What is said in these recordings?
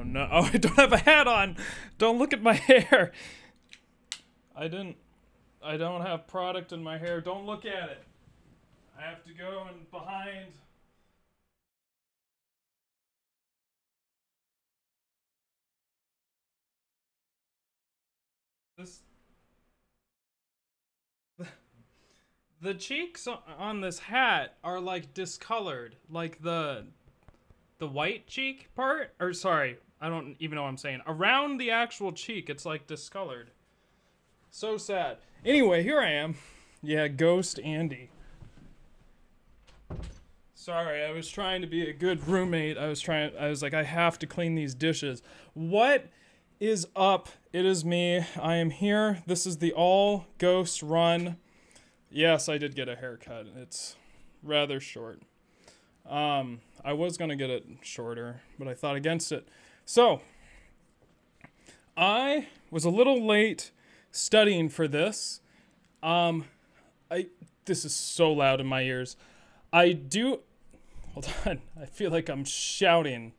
Oh no. Oh, I don't have a hat on. Don't look at my hair. I don't have product in my hair. Don't look at it. I have to go in behind. This. The cheeks on this hat are like discolored, like the white cheek part, or sorry, I don't even know what I'm saying. Around the actual cheek, it's like discolored. So sad. Anyway, here I am. Yeah, Ghost Andy. Sorry, I was trying to be a good roommate. I was like, I have to clean these dishes. What is up? It is me. I am here. This is the All Ghost Run. Yes, I did get a haircut. It's rather short. I was going to get it shorter, but I thought against it. So, I was a little late studying for this. This is so loud in my ears. Hold on. I feel like I'm shouting.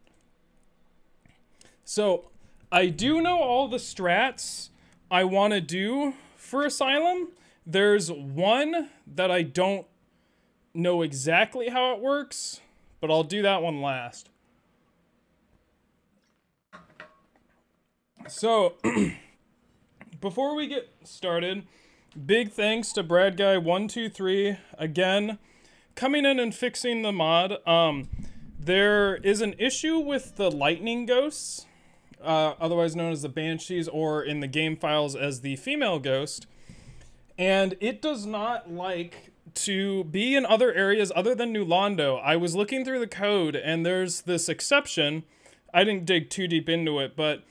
So, I do know all the strats I want to do for Asylum. There's one that I don't know exactly how it works, but I'll do that one last. So, before we get started, big thanks to Bradguy123 again, coming in and fixing the mod. There is an issue with the lightning ghosts, otherwise known as the banshees, or in the game files as the female ghost. And it does not like to be in other areas other than New Londo. I was looking through the code, and there's this exception. I didn't dig too deep into it, but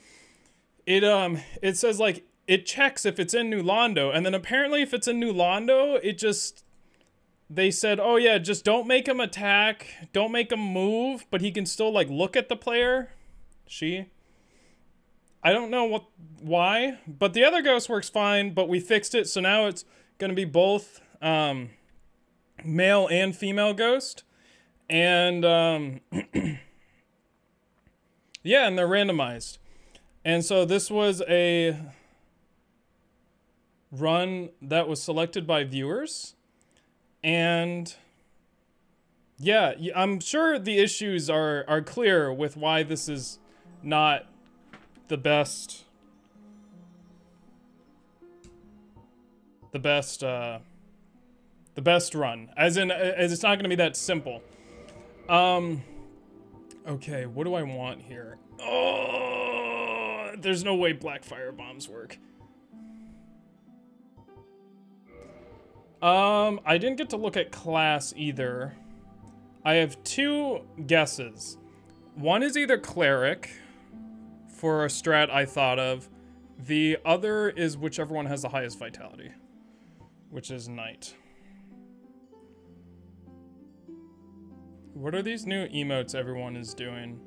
it says, like, it checks if it's in New Londo. And then apparently if it's in New Londo, it just... They said, oh, yeah, just don't make him attack. Don't make him move. But he can still, like, look at the player. She... I don't know why, but the other ghost works fine, but we fixed it, so now it's going to be both male and female ghost. And, yeah, and they're randomized. And so this was a run that was selected by viewers. And, yeah, I'm sure the issues are clear with why this is not... the best run, as in as it's not going to be that simple. Okay, what do I want here? Oh, there's no way black fire bombs work. I didn't get to look at class either. I have two guesses. One is either cleric for a strat I thought of. The other is whichever one has the highest vitality, which is knight. What are these new emotes everyone is doing?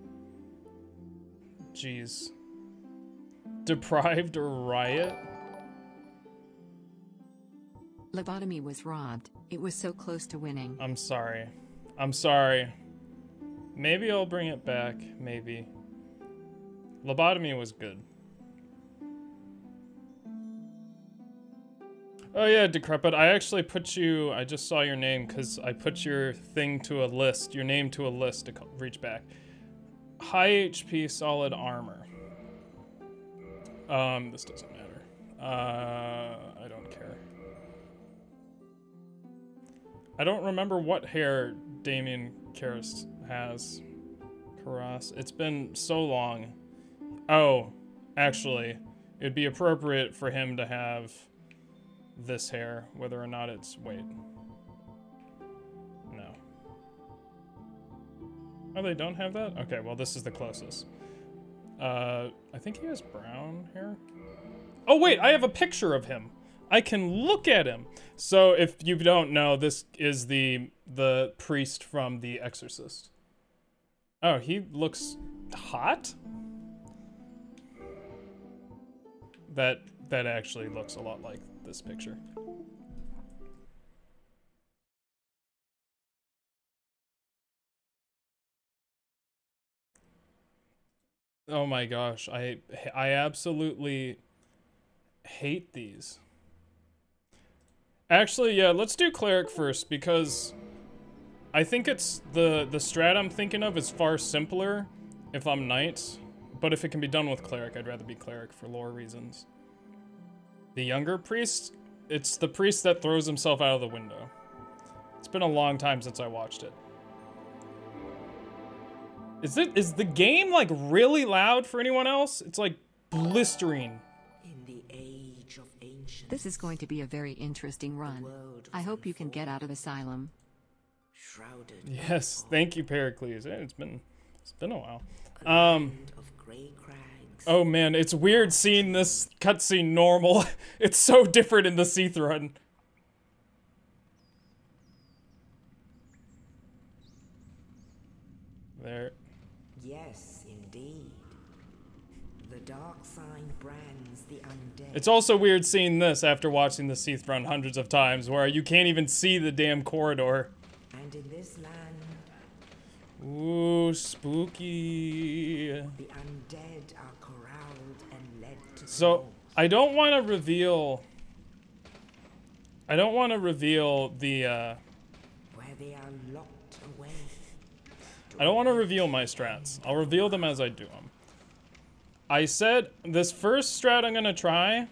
Jeez. Deprived or riot? Lobotomy was robbed. It was so close to winning. I'm sorry. I'm sorry. Maybe I'll bring it back. Maybe. Lobotomy was good. Oh yeah, Decrepit, I actually put you, I just saw your name because I put your thing to a list, your name to a list to reach back. High HP, solid armor. This doesn't matter. I don't care. I don't remember what hair Damien Karras has. It's been so long. Oh, actually, it'd be appropriate for him to have this hair, whether or not it's... Wait. No. Oh, they don't have that? Okay, well, this is the closest. I think he has brown hair. Oh, wait, I have a picture of him. I can look at him. So if you don't know, this is the priest from The Exorcist. Oh, he looks hot? That actually looks a lot like this picture. Oh my gosh, I absolutely hate these. Actually, yeah, let's do cleric first, because I think it's the strat I'm thinking of is far simpler if I'm knight, but if it can be done with cleric, I'd rather be cleric for lore reasons. The younger priest, it's the priest that throws himself out of the window. It's been a long time since I watched it. Is the game like really loud for anyone else? It's like blistering. In the age of ancients, this is going to be a very interesting run. I hope you can get out of Asylum. Yes, thank you, Pericles. It's been a while. Oh man, it's weird seeing this cutscene normal. It's so different in the Seathrun. There. Yes, indeed. The dark sign brands the undead. It's also weird seeing this after watching the Seath run hundreds of times, where you can't even see the damn corridor. And in this land, ooh, spooky. The undead are corralled and led to. So I don't want to reveal the. Where they are locked away. I don't want to reveal my strats. I'll reveal them as I do them. I said this first strat I'm going to try,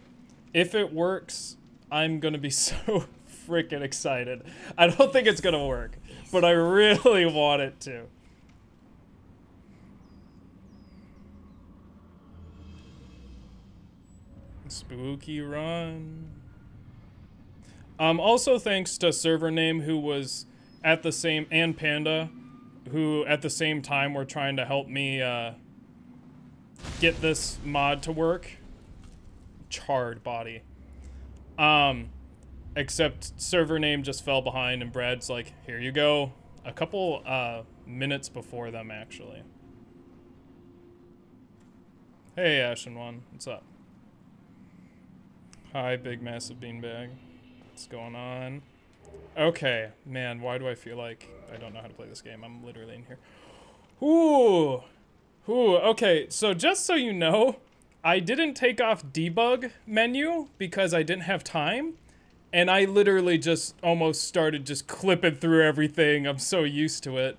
if it works, I'm going to be so freaking excited. I don't think it's going to work, but I really want it to. Spooky run. Also thanks to Server Name, who was at the same, and Panda, who at the same time were trying to help me get this mod to work. Charred body. Except Server Name just fell behind and Brad's like, here you go. A couple minutes before them, actually. Hey, Ashen One, what's up? Hi, big massive beanbag. What's going on? Okay, man, why do I feel like I don't know how to play this game? I'm literally in here. Ooh. Ooh, okay, so just so you know, I didn't take off debug menu because I didn't have time. And I literally just almost started just clipping through everything. I'm so used to it.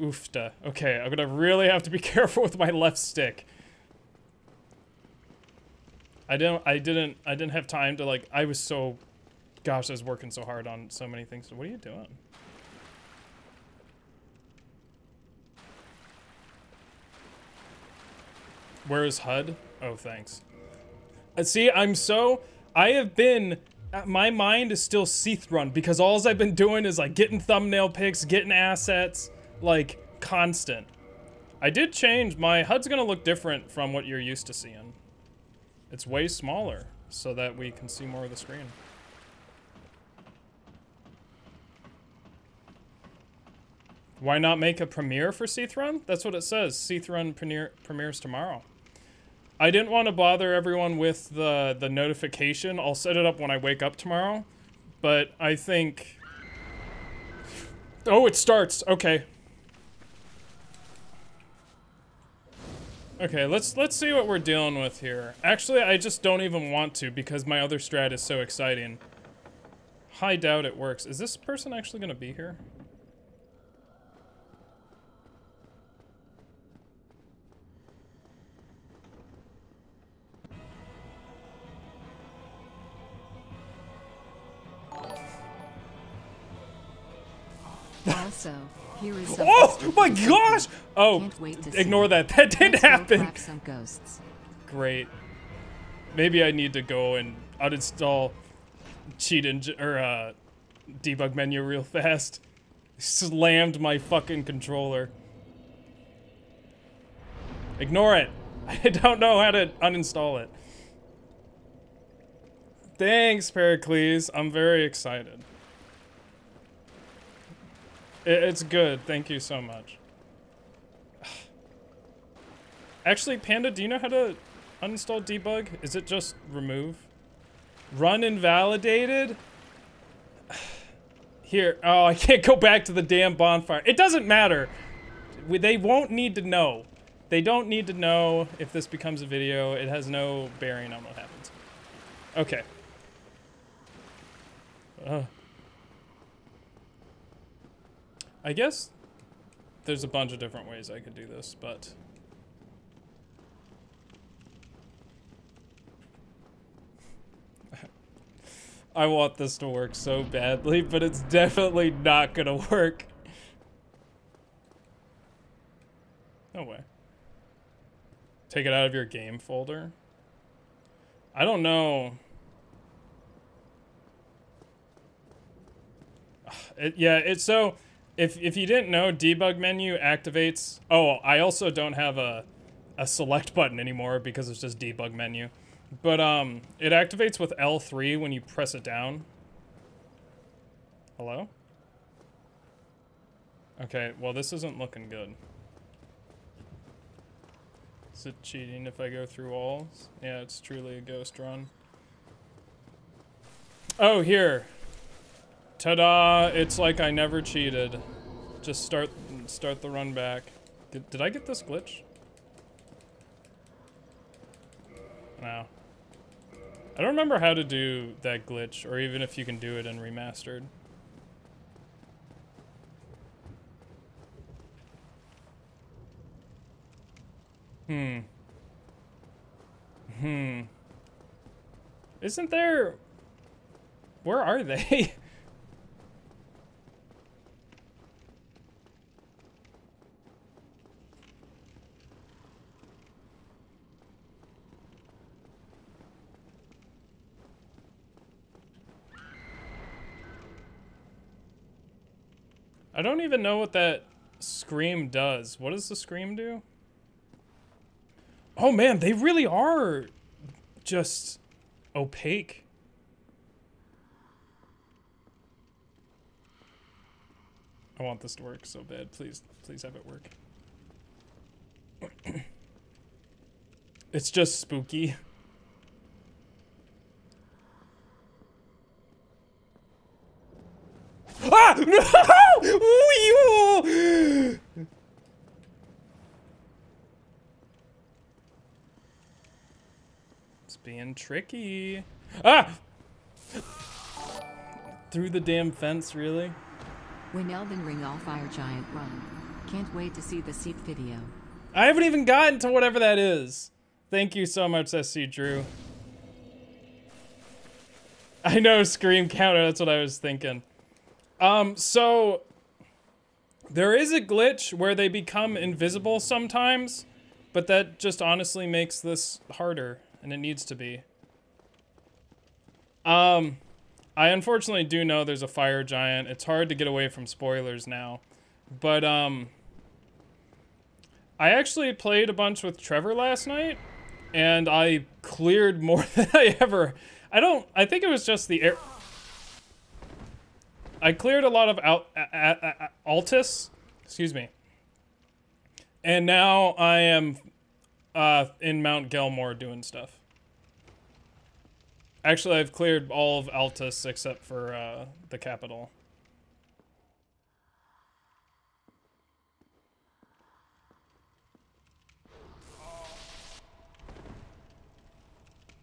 Oofta. Okay, I'm gonna really have to be careful with my left stick. I didn't have time to, like, I was so... Gosh, I was working so hard on so many things. What are you doing? Where is HUD? Oh, thanks. See, I'm so... I have been... My mind is still Seathrun because all I've been doing is, like, getting thumbnail pics, getting assets, like, constant. I did change. My HUD's gonna look different from what you're used to seeing. It's way smaller so that we can see more of the screen. Why not make a premiere for Seathrun? That's what it says. Seathrun premieres tomorrow. I didn't want to bother everyone with the notification. I'll set it up when I wake up tomorrow. But I think... Oh, it starts. Okay. Okay, let's see what we're dealing with here. Actually, I just don't even want to because my other strat is so exciting. I doubt it works. Is this person actually going to be here? Also, here is some oh my gosh! Oh, can't wait to ignore that. That did happen. Some ghosts. Great. Maybe I need to go and uninstall cheat engine or debug menu real fast. Slammed my fucking controller. Ignore it. I don't know how to uninstall it. Thanks, Pericles. I'm very excited. It's good. Thank you so much. Actually, Panda, do you know how to uninstall debug? Is it just remove? Run invalidated? Here. Oh, I can't go back to the damn bonfire. It doesn't matter. They won't need to know. They don't need to know if this becomes a video. It has no bearing on what happens. Okay. I guess there's a bunch of different ways I could do this, but... I want this to work so badly, but it's definitely not gonna work. No way. Take it out of your game folder? I don't know. So if you didn't know, debug menu activates... Oh, I also don't have a select button anymore because it's just debug menu. But it activates with L3 when you press it down. Hello? Okay, well, this isn't looking good. Is it cheating if I go through walls? Yeah, it's truly a ghost run. Oh, here. Ta-da! It's like I never cheated. Just start the run back. Did I get this glitch? No. I don't remember how to do that glitch, or even if you can do it in remastered. Isn't there... Where are they? I don't even know what that scream does. What does the scream do? Oh man, they really are just opaque. I want this to work so bad. Please have it work. It's just spooky. Ah! No! It's being tricky. Ah! Through the damn fence, really? When Elden Ring all fire giant run. Can't wait to see the Seath video. I haven't even gotten to whatever that is. Thank you so much, SC Drew. I know, scream counter, that's what I was thinking. So there is a glitch where they become invisible sometimes, but that just honestly makes this harder, and it needs to be. I unfortunately do know there's a fire giant. It's hard to get away from spoilers now, but I actually played a bunch with Trevor last night, and I cleared more than I ever... I think it was just the air... I cleared a lot of Altus, excuse me, and now I am in Mount Gelmore doing stuff. Actually, I've cleared all of Altus except for the capital.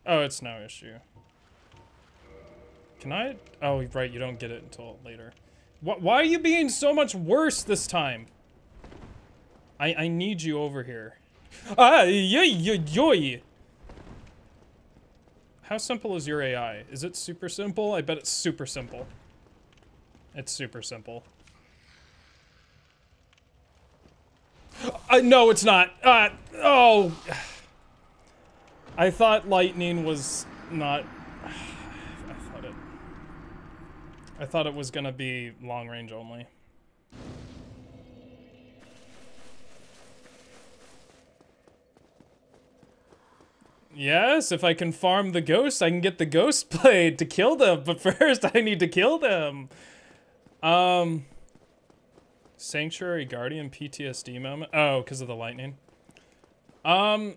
Oh, it's no issue. Can I? Oh, right, you don't get it until later. Why are you being so much worse this time? I need you over here. Ah, yoy. How simple is your AI? Is it super simple? I bet it's super simple. It's super simple. No, it's not. Oh. I thought lightning was not... I thought it was gonna be long range only. Yes, if I can farm the ghost, I can get the ghost blade to kill them, but first I need to kill them. Sanctuary Guardian PTSD moment. Oh, because of the lightning. I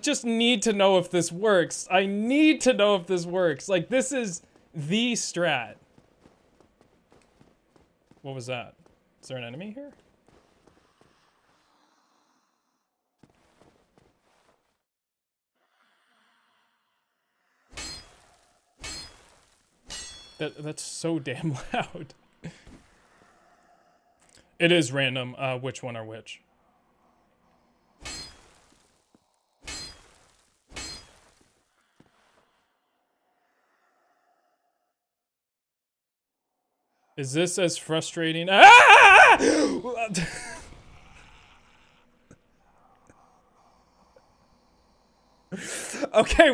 just need to know if this works. I need to know if this works. Like, this is the strat. What was that? Is there an enemy here? That's so damn loud. It is random which one are which. Is this as frustrating? Ah! Okay,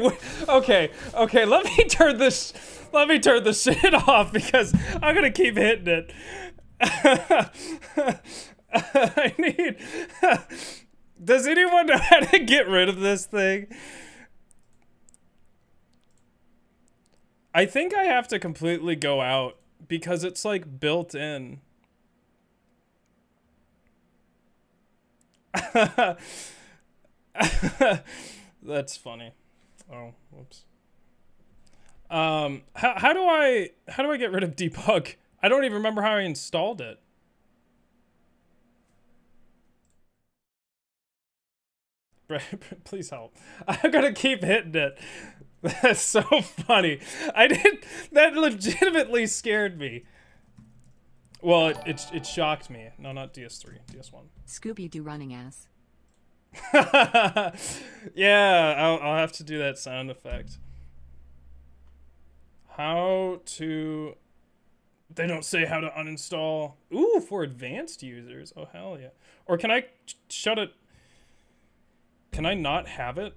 let me turn this shit off because I'm gonna keep hitting it. I need, does anyone know how to get rid of this thing? I think I have to completely go out because it's like built in. That's funny. Oh, whoops. How do I get rid of debug? I don't even remember how I installed it. Please help. I'm gonna keep hitting it. That's so funny. That legitimately scared me. Well, it shocked me. No, not DS3, DS1. Scooby-Doo running ass. Yeah, I'll have to do that sound effect. How to... They don't say how to uninstall. Ooh, for advanced users. Oh, hell yeah. Or can I shut it? Can I not have it?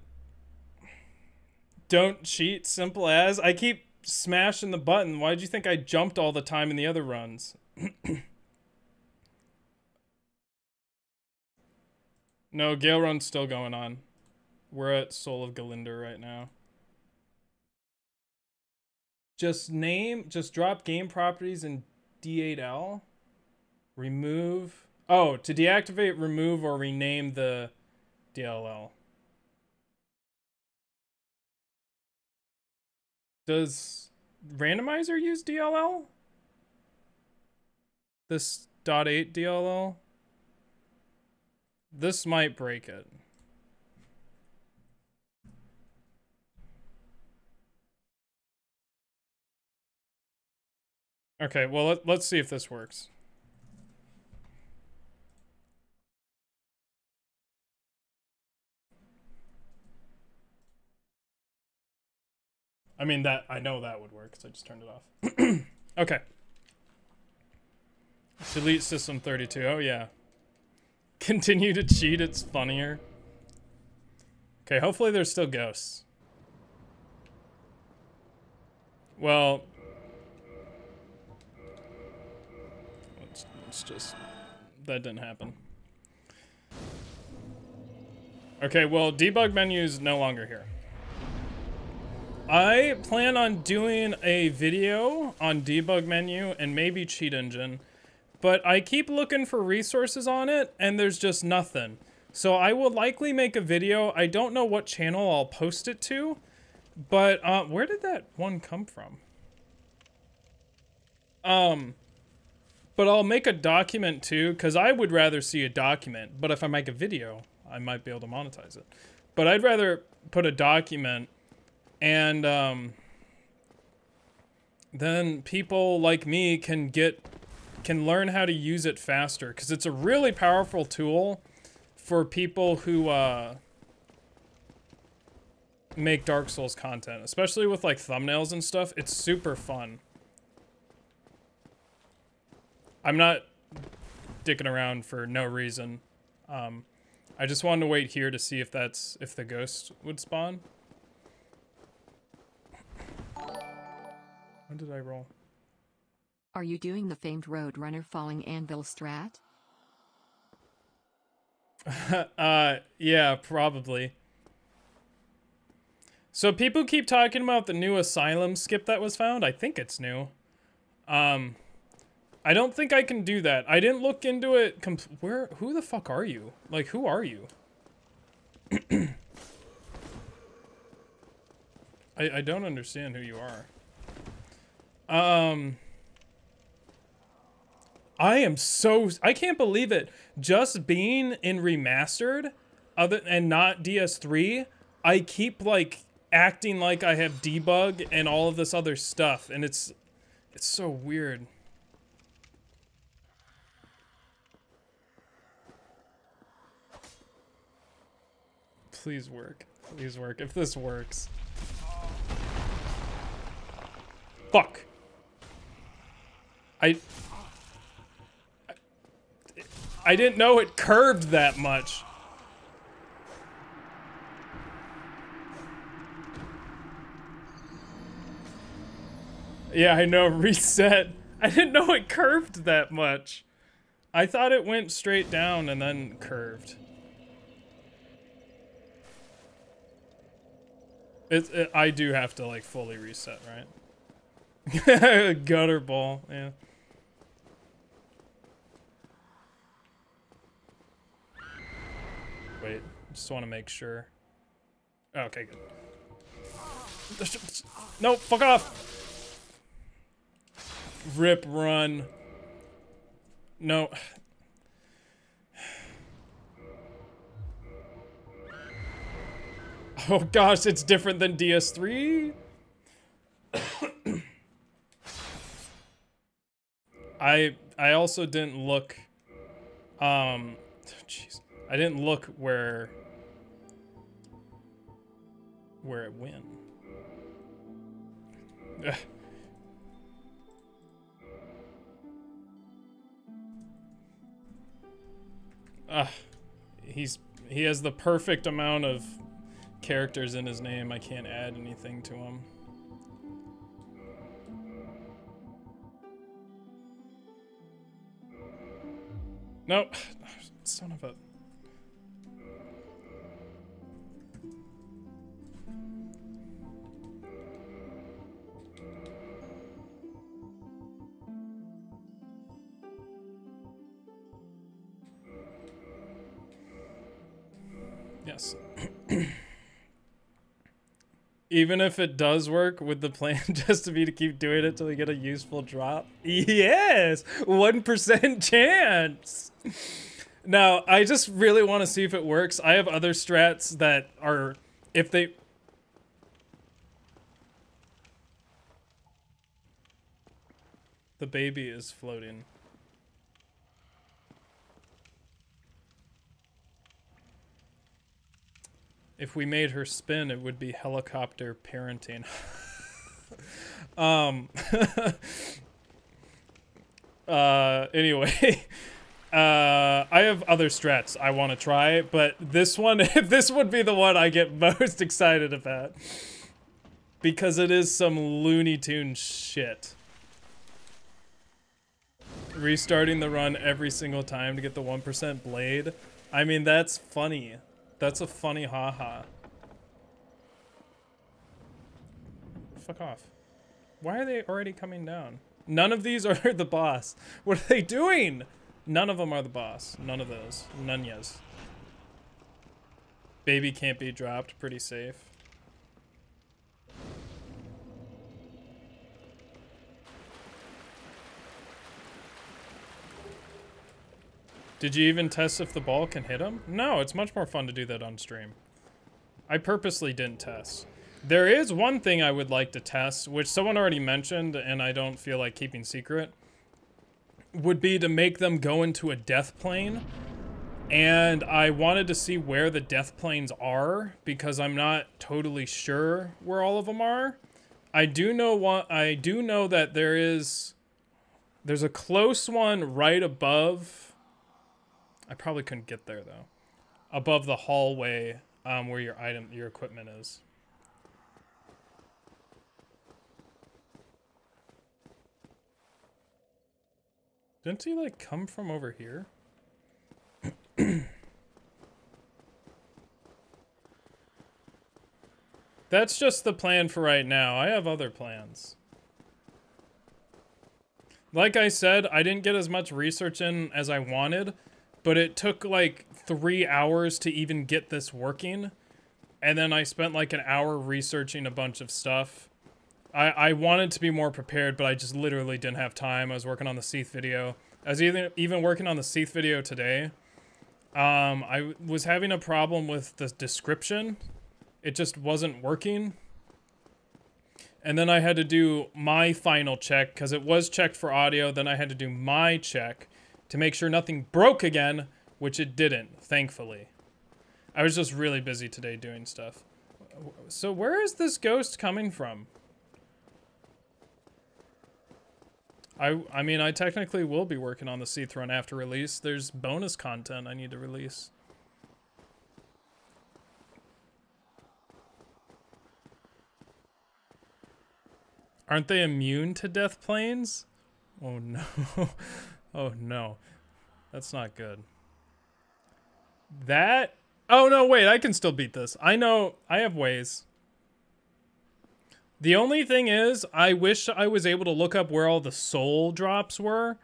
Don't cheat, simple as. I keep smashing the button. Why did you think I jumped all the time in the other runs? No, Gale Run's still going on. We're at Soul of Galinder right now. Just drop game properties in D8L. Remove. Oh, to deactivate, remove, or rename the DLL. Does randomizer use DLL? This .8 DLL? This might break it. Okay, well, let's see if this works. I mean, I know that would work, because I just turned it off. Okay. Delete system 32. Oh, yeah. Continue to cheat, it's funnier. Okay, hopefully there's still ghosts. Well... It's just... That didn't happen. Okay, well, debug menu's no longer here. I plan on doing a video on debug menu and maybe cheat engine, but I keep looking for resources on it and there's just nothing. So I will likely make a video. I don't know what channel I'll post it to, but where did that one come from? But I'll make a document too, because I would rather see a document, but if I make a video, I might be able to monetize it. But I'd rather put a document. And then people like me can learn how to use it faster, because it's a really powerful tool for people who make Dark Souls content, especially with like thumbnails and stuff. It's super fun. I'm not dicking around for no reason. I just wanted to wait here to see if the ghost would spawn. When did I roll? Are you doing the famed Roadrunner falling anvil strat? Yeah, probably. So people keep talking about the new asylum skip that was found. I think it's new. I don't think I can do that. I didn't look into it. Who the fuck are you? Like, who are you? I don't understand who you are. I can't believe it. Just being in remastered and not DS3, I keep like acting like I have debug and all of this other stuff, and it's It's so weird. Please work. Please work. If this works. Fuck. I didn't know it curved that much. Yeah, I know, reset. I didn't know it curved that much. I thought it went straight down and then curved. I do have to, like, fully reset, right? Gutter ball, yeah. Wait, just want to make sure. Okay, good. No, fuck off! Rip, run. No. Oh gosh, it's different than DS3? I also didn't look, jeez, I didn't look where it went. Ugh. He has the perfect amount of characters in his name. I can't add anything to him. Nope. Son of a... Yes. Even if it does work, would the plan just to be to keep doing it till we get a useful drop? Yes! 1% chance! Now, I just really want to see if it works. I have other strats that are... If they... The baby is floating. If we made her spin, it would be helicopter parenting. Anyway, I have other strats I want to try, but this one, this would be the one I get most excited about because it is some Looney Tunes shit. Restarting the run every single time to get the 1% blade. I mean, that's funny. That's a funny haha. Fuck off. Why are they already coming down? None of these are the boss. What are they doing? None of them are the boss. None of those. Nunyas. Baby can't be dropped. Pretty safe. Did you even test if the ball can hit him? No, it's much more fun to do that on stream. I purposely didn't test. There is one thing I would like to test, which someone already mentioned, and I don't feel like keeping secret, would be to make them go into a death plane. And I wanted to see where the death planes are, because I'm not totally sure where all of them are. I do know that there's a close one right above... I probably couldn't get there though. Above the hallway, where your equipment is. Didn't he like come from over here? That's just the plan for right now. I have other plans. Like I said, I didn't get as much research in as I wanted. But it took like 3 hours to even get this working. And then I spent like an hour researching a bunch of stuff. I wanted to be more prepared, but I just literally didn't have time. I was working on the Seath video. I was even working on the Seath video today. I was having a problem with the description. It just wasn't working. And then I had to do my final check because it was checked for audio. Then I had to do my check to make sure nothing broke again, which it didn't, thankfully. I was just really busy today doing stuff. So where is this ghost coming from? I mean, I technically will be working on the Seathrun after release. There's bonus content I need to release. Aren't they immune to death planes? Oh no. Oh no. That's not good. That? Oh no, wait, I can still beat this. I know, I have ways. The only thing is, I wish I was able to look up where all the soul drops were,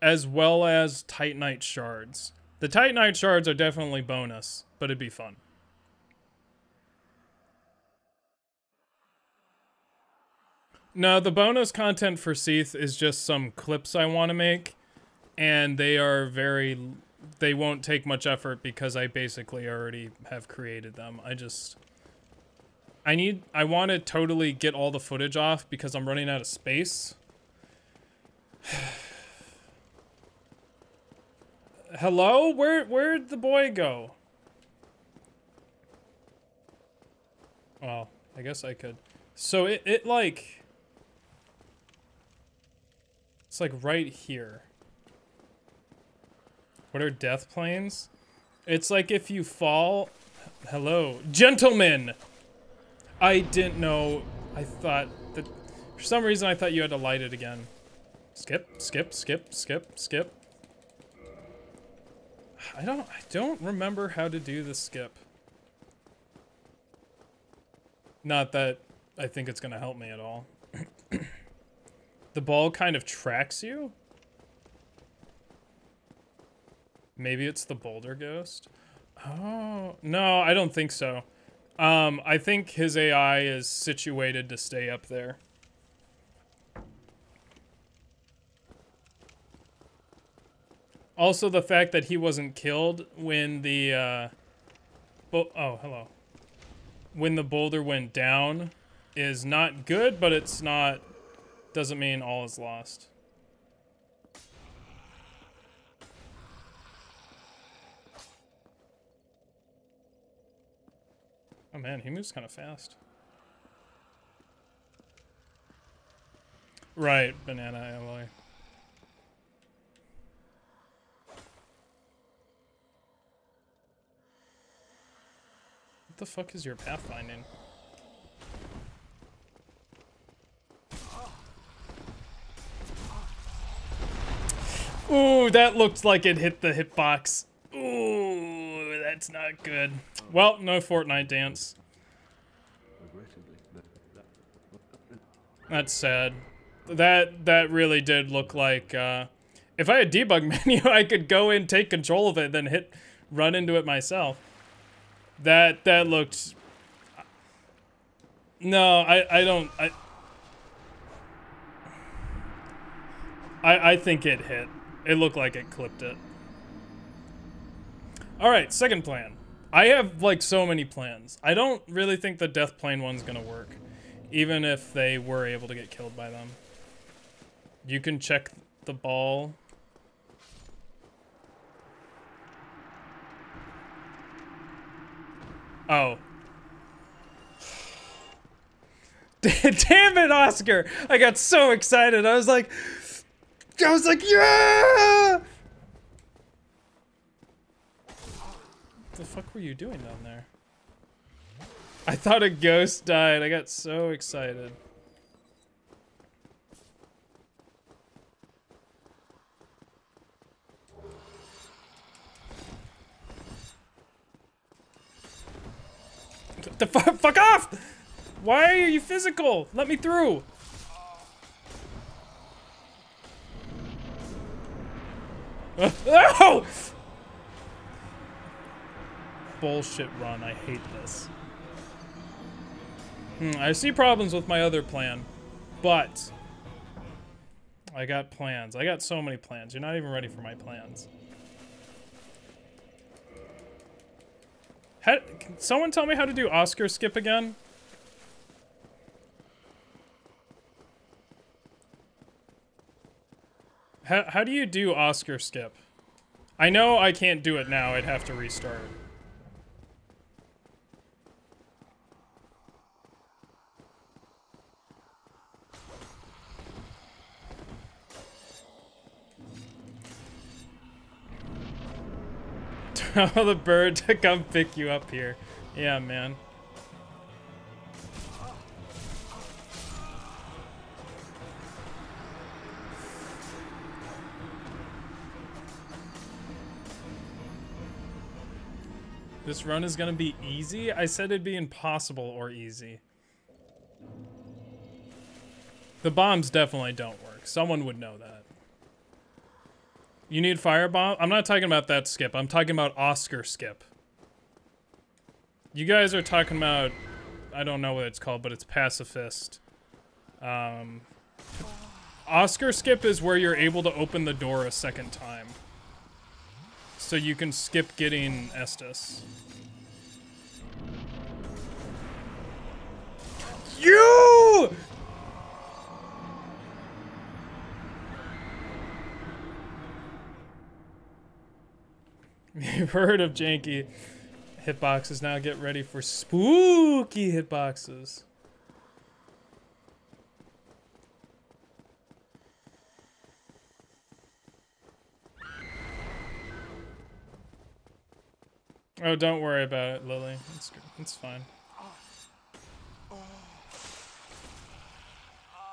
as well as Titanite shards. The Titanite shards are definitely bonus, but it'd be fun. No, the bonus content for Seath is just some clips I want to make, and they are they won't take much effort because I basically already have created them. I want to totally get all the footage off because I'm running out of space. Hello? Where'd the boy go? Well, I guess I could. So it like... It's like right here. What are death planes? It's like if you fall... Hello. Gentlemen! I didn't know. I thought that... For some reason, I thought you had to light it again. Skip, skip, skip, skip, skip. I don't remember how to do the skip. Not that I think it's going to help me at all. The ball kind of tracks you? Maybe it's the boulder ghost? Oh, no, I don't think so. I think his AI is situated to stay up there. Also, the fact that he wasn't killed when the, oh, hello. When the boulder went down is not good, but it's not... Doesn't mean all is lost. Oh man, he moves kind of fast. Right, banana alloy. What the fuck is your pathfinding? Ooh, that looked like it hit the hitbox. Ooh, that's not good. Well, no Fortnite dance. That's sad. That really did look like, if I had debug menu, I could go in, take control of it, then run into it myself. That looked... No, I think it hit. It looked like it clipped it. All right, second plan. I have like so many plans. I don't really think the death plane one's gonna work, even if they were able to get killed by them. You can check the ball. Oh. Damn it, Oscar! I got so excited. I was like, yeah! What the fuck were you doing down there? I thought a ghost died. I got so excited. The fuck off! Why are you physical? Let me through! Oh! Bullshit run, I hate this. I see problems with my other plan, but I got plans. I got so many plans. You're not even ready for my plans. Can someone tell me how to do Oscar skip again? How do you do Oscar skip? I know I can't do it now. I'd have to restart. Tell the bird to come pick you up here. Yeah, man. This run is gonna be easy? I said it'd be impossible or easy. The bombs definitely don't work. Someone would know that. You need firebomb? I'm not talking about that skip. I'm talking about Oscar skip. You guys are talking about... I don't know what it's called, but it's pacifist. Oscar skip is where you're able to open the door a second time. So you can skip getting Estus. You! You've heard of janky hitboxes. Now get ready for spooky hitboxes. Oh, don't worry about it, Lily. It's good. It's fine.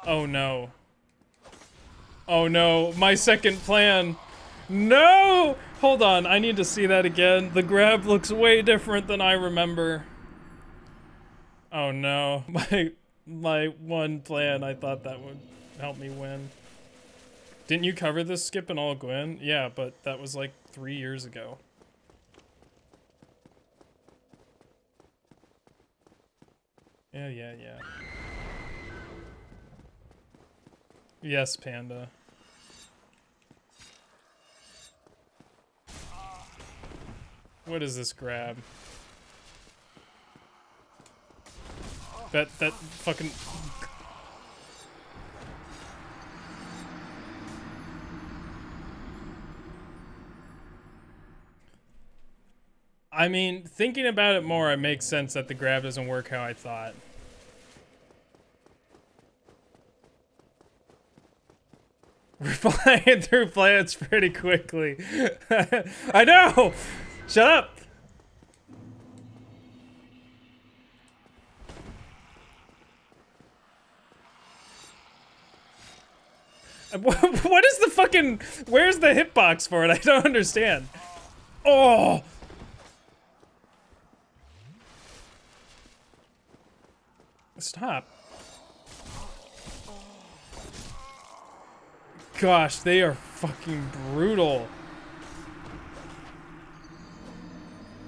Oh no. Oh no, my second plan. No! Hold on, I need to see that again. The grab looks way different than I remember. Oh no. My one plan, I thought that would help me win. Didn't you cover this skip in all Gwyn? Yeah, but that was like 3 years ago. Yeah. Yes, Panda. What is this grab? That fucking... I mean, thinking about it more, it makes sense that the grab doesn't work how I thought. We're flying through plants pretty quickly. I know! Shut up! What is the fucking... Where's the hitbox for it? I don't understand. Oh! Stop. Gosh, they are fucking brutal.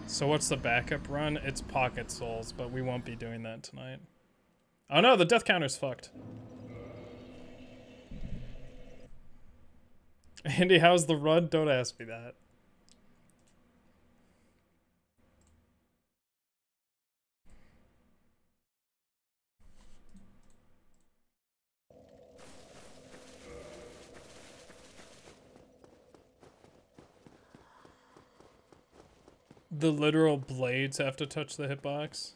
So what's the backup run? It's Pocket Souls, but we won't be doing that tonight. Oh no, the death counter's fucked. Andy, how's the run? Don't ask me that. The literal blades have to touch the hitbox.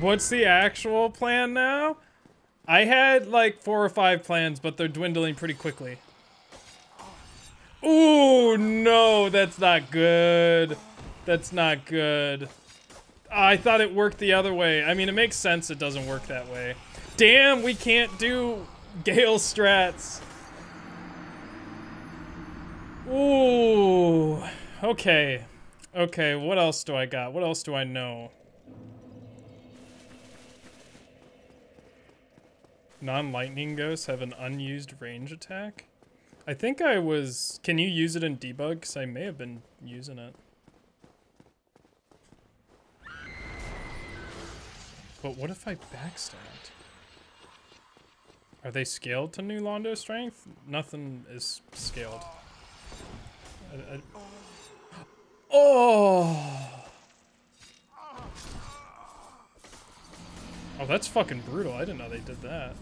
What's the actual plan now? I had like 4 or 5 plans, but they're dwindling pretty quickly. Ooh, no, that's not good. That's not good. I thought it worked the other way. I mean, it makes sense it doesn't work that way. Damn, we can't do Gale strats. Ooh, okay. Okay, what else do I got? What else do I know? Non-lightning ghosts have an unused range attack? I think I was... Can you use it in debug? Because I may have been using it. But what if I backstabbed? Are they scaled to New Londo strength? Nothing is scaled. Oh, that's fucking brutal. I didn't know they did that.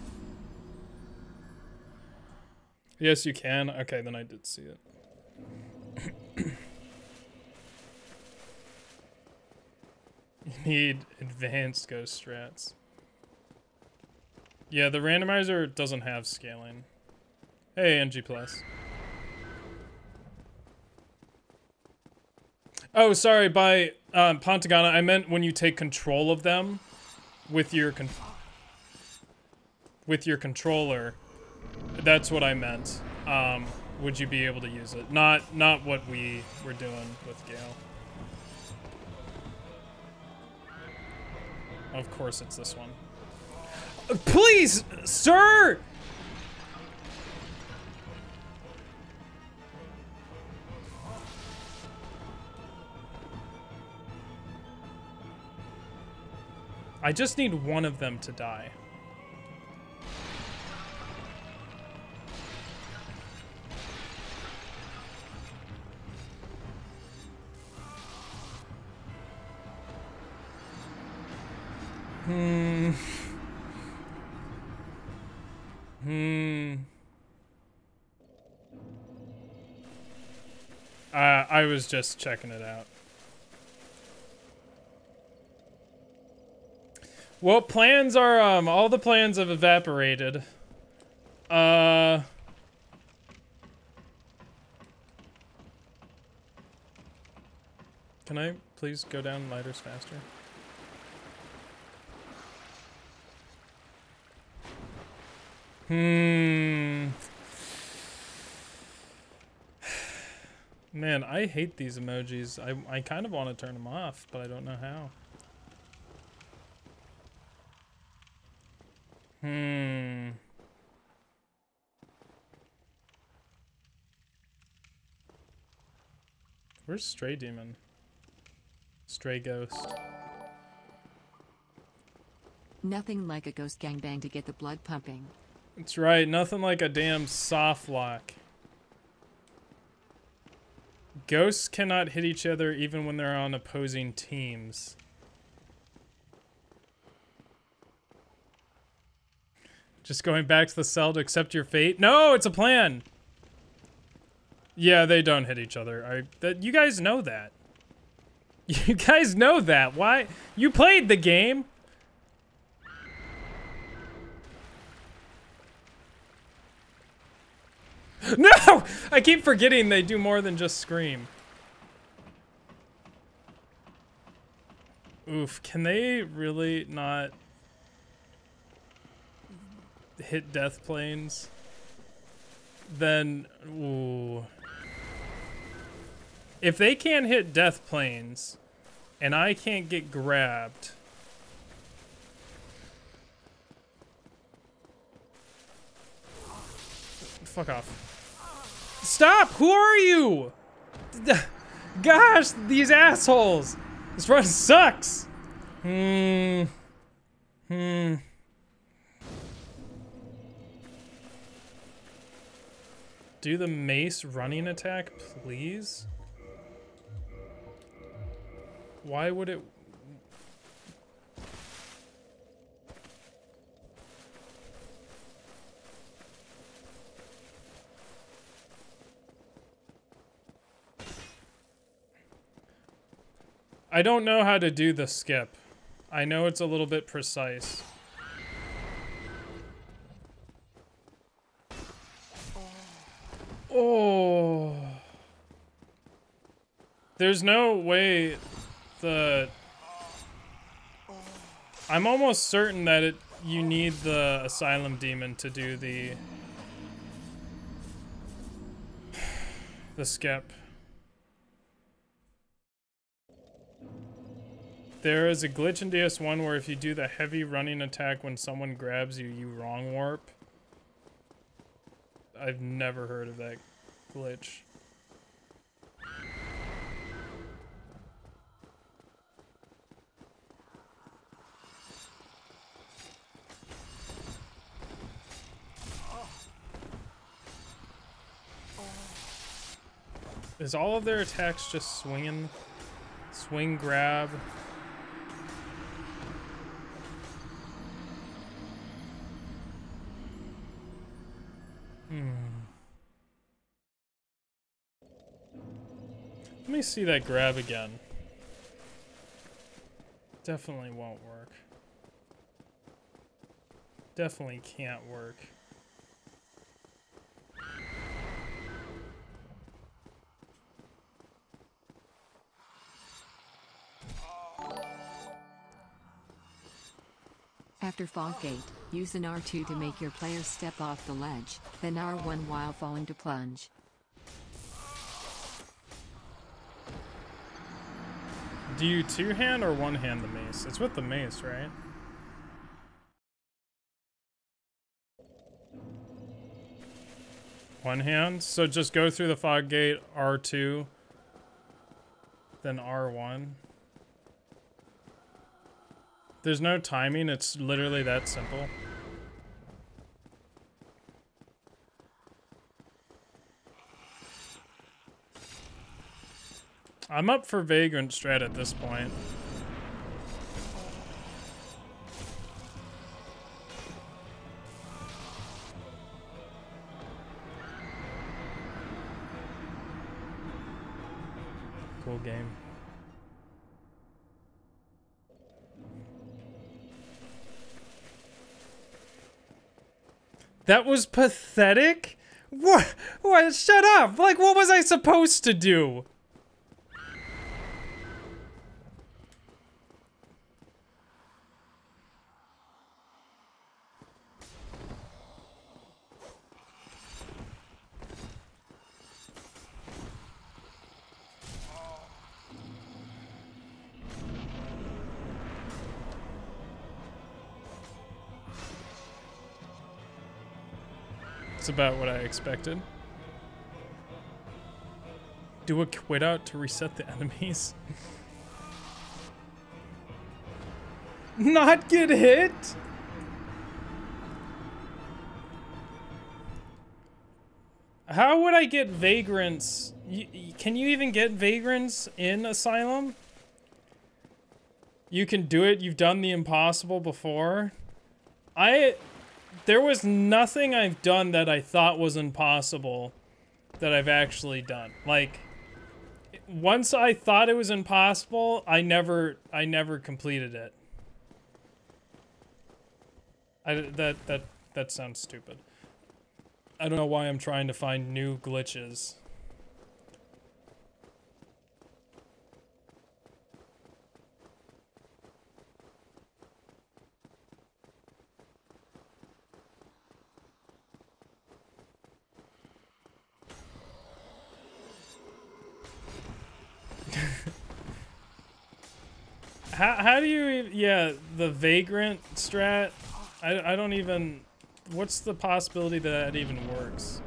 Yes, you can. Okay, then I did see it. You need advanced ghost strats. Yeah, the randomizer doesn't have scaling. Hey, NG+. Oh, sorry, by Pontagana, I meant when you take control of them with your controller. That's what I meant. Would you be able to use it? Not what we were doing with Gale. Of course it's this one. Please, sir! I just need one of them to die. I was just checking it out. Well, plans are, all the plans have evaporated. Can I please go down lighters faster? Man, I hate these emojis. I kind of want to turn them off, but I don't know how. Where's Stray Demon? Stray Ghost. Nothing like a ghost gangbang to get the blood pumping. That's right, nothing like a damn soft lock. Ghosts cannot hit each other even when they're on opposing teams. Just going back to the cell to accept your fate? No, it's a plan! Yeah, they don't hit each other. You guys know that. You guys know that. Why? You played the game! No! I keep forgetting they do more than just scream. Oof, can they really not hit death planes? Then, ooh. If they can't hit death planes, and I can't get grabbed... Fuck off. Stop! Who are you? Gosh, these assholes! This run sucks! Do the mace running attack, please? Why would it... I don't know how to do the skip. I know it's a little bit precise. Oh. There's no way the... I'm almost certain that you need the Asylum Demon to do the skip. There is a glitch in DS1 where if you do the heavy running attack when someone grabs you, you wrong warp. I've never heard of that glitch. Is all of their attacks just swinging? Swing, grab... me see that grab again. Definitely won't work. Definitely can't work. After Fog Gate, use an R2 to make your player step off the ledge, then R1 while falling to plunge. Do you two-hand or one-hand the mace? It's with the mace, right? One hand? So just go through the Fog Gate, R2, then R1. There's no timing, it's literally that simple. I'm up for Vagrant Strat at this point. Cool game. That was pathetic? What? Shut up! Like, what was I supposed to do? About what I expected. Do a quit out to reset the enemies. Not get hit. How would I get vagrants? Can you even get vagrants in Asylum? You can do it. You've done the impossible before. There was nothing I've done that I thought was impossible that I've actually done. Like, once I thought it was impossible, I never completed it. That sounds stupid. I don't know why I'm trying to find new glitches. How do you, yeah, the Vagrant Strat, I don't even, what's the possibility that that even works?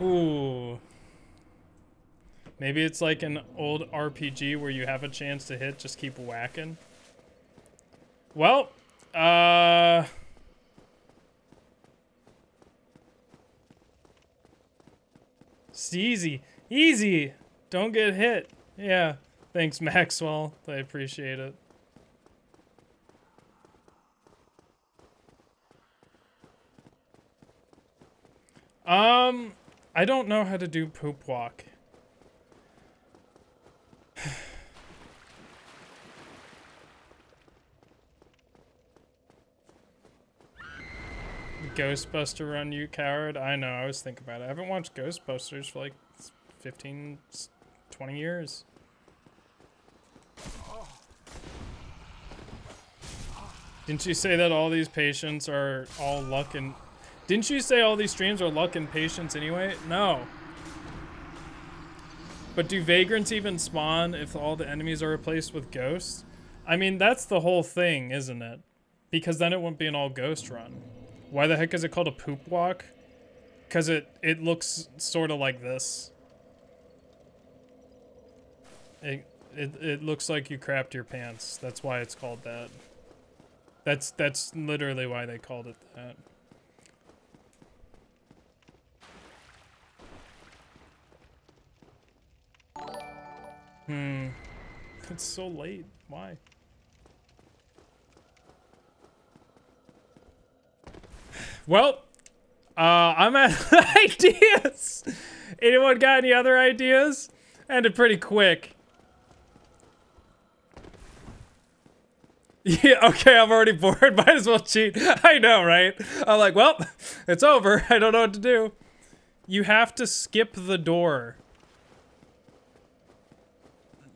Ooh. Maybe it's like an old RPG where you have a chance to hit, just keep whacking. Well, Easy. Don't get hit. Yeah. Thanks, Maxwell. I appreciate it. I don't know how to do poop walk. Ghostbuster run, you coward. I know, I always think about it. I haven't watched Ghostbusters for like 15, 20 years. Didn't you say that all these patients are all luck and... Didn't you say all these streams are luck and patience anyway? No. But do vagrants even spawn if all the enemies are replaced with ghosts? I mean, that's the whole thing, isn't it? Because then it wouldn't be an all ghost run. Why the heck is it called a poop walk? Because it looks sort of like this. It looks like you crapped your pants. That's why it's called that. That's literally why they called it that. It's so late. Why? Well, I'm out of ideas. Anyone got any other ideas? Ended pretty quick. Yeah, okay, I'm already bored. Might as well cheat. I know, right? I'm like, well, it's over. I don't know what to do. You have to skip the door.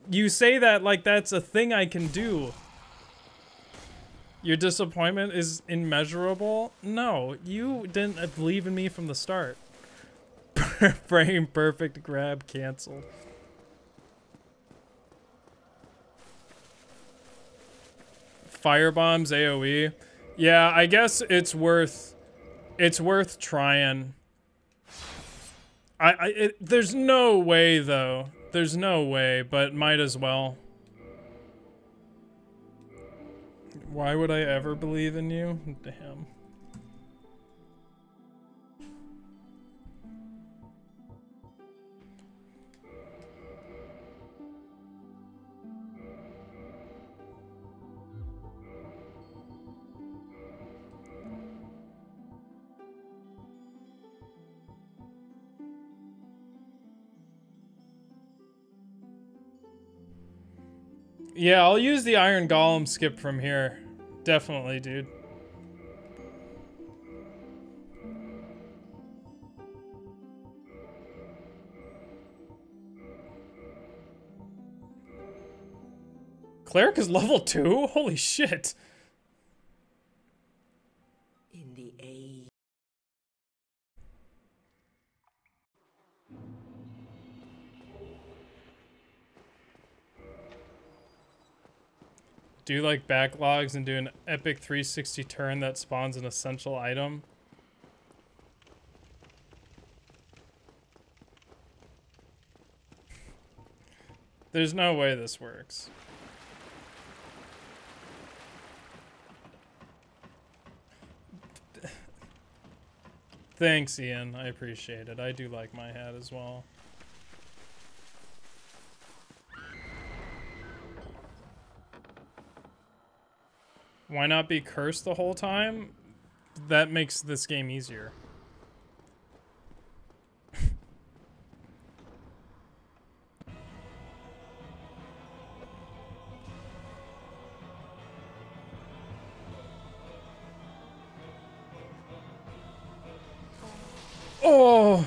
You say that like that's a thing I can do. Your disappointment is immeasurable? No, you didn't believe in me from the start. Frame perfect, grab, cancel. Firebombs, AoE. Yeah, I guess it's worth trying. There's no way though. There's no way, but might as well. Why would I ever believe in you? Damn. Yeah, I'll use the Iron Golem skip from here. Definitely, dude. Cleric is level 2? Holy shit. In the A. Do like backlogs and do an epic 360 turn that spawns an essential item. There's no way this works. Thanks, Ian. I appreciate it. I do like my hat as well. Why not be cursed the whole time? That makes this game easier. Oh!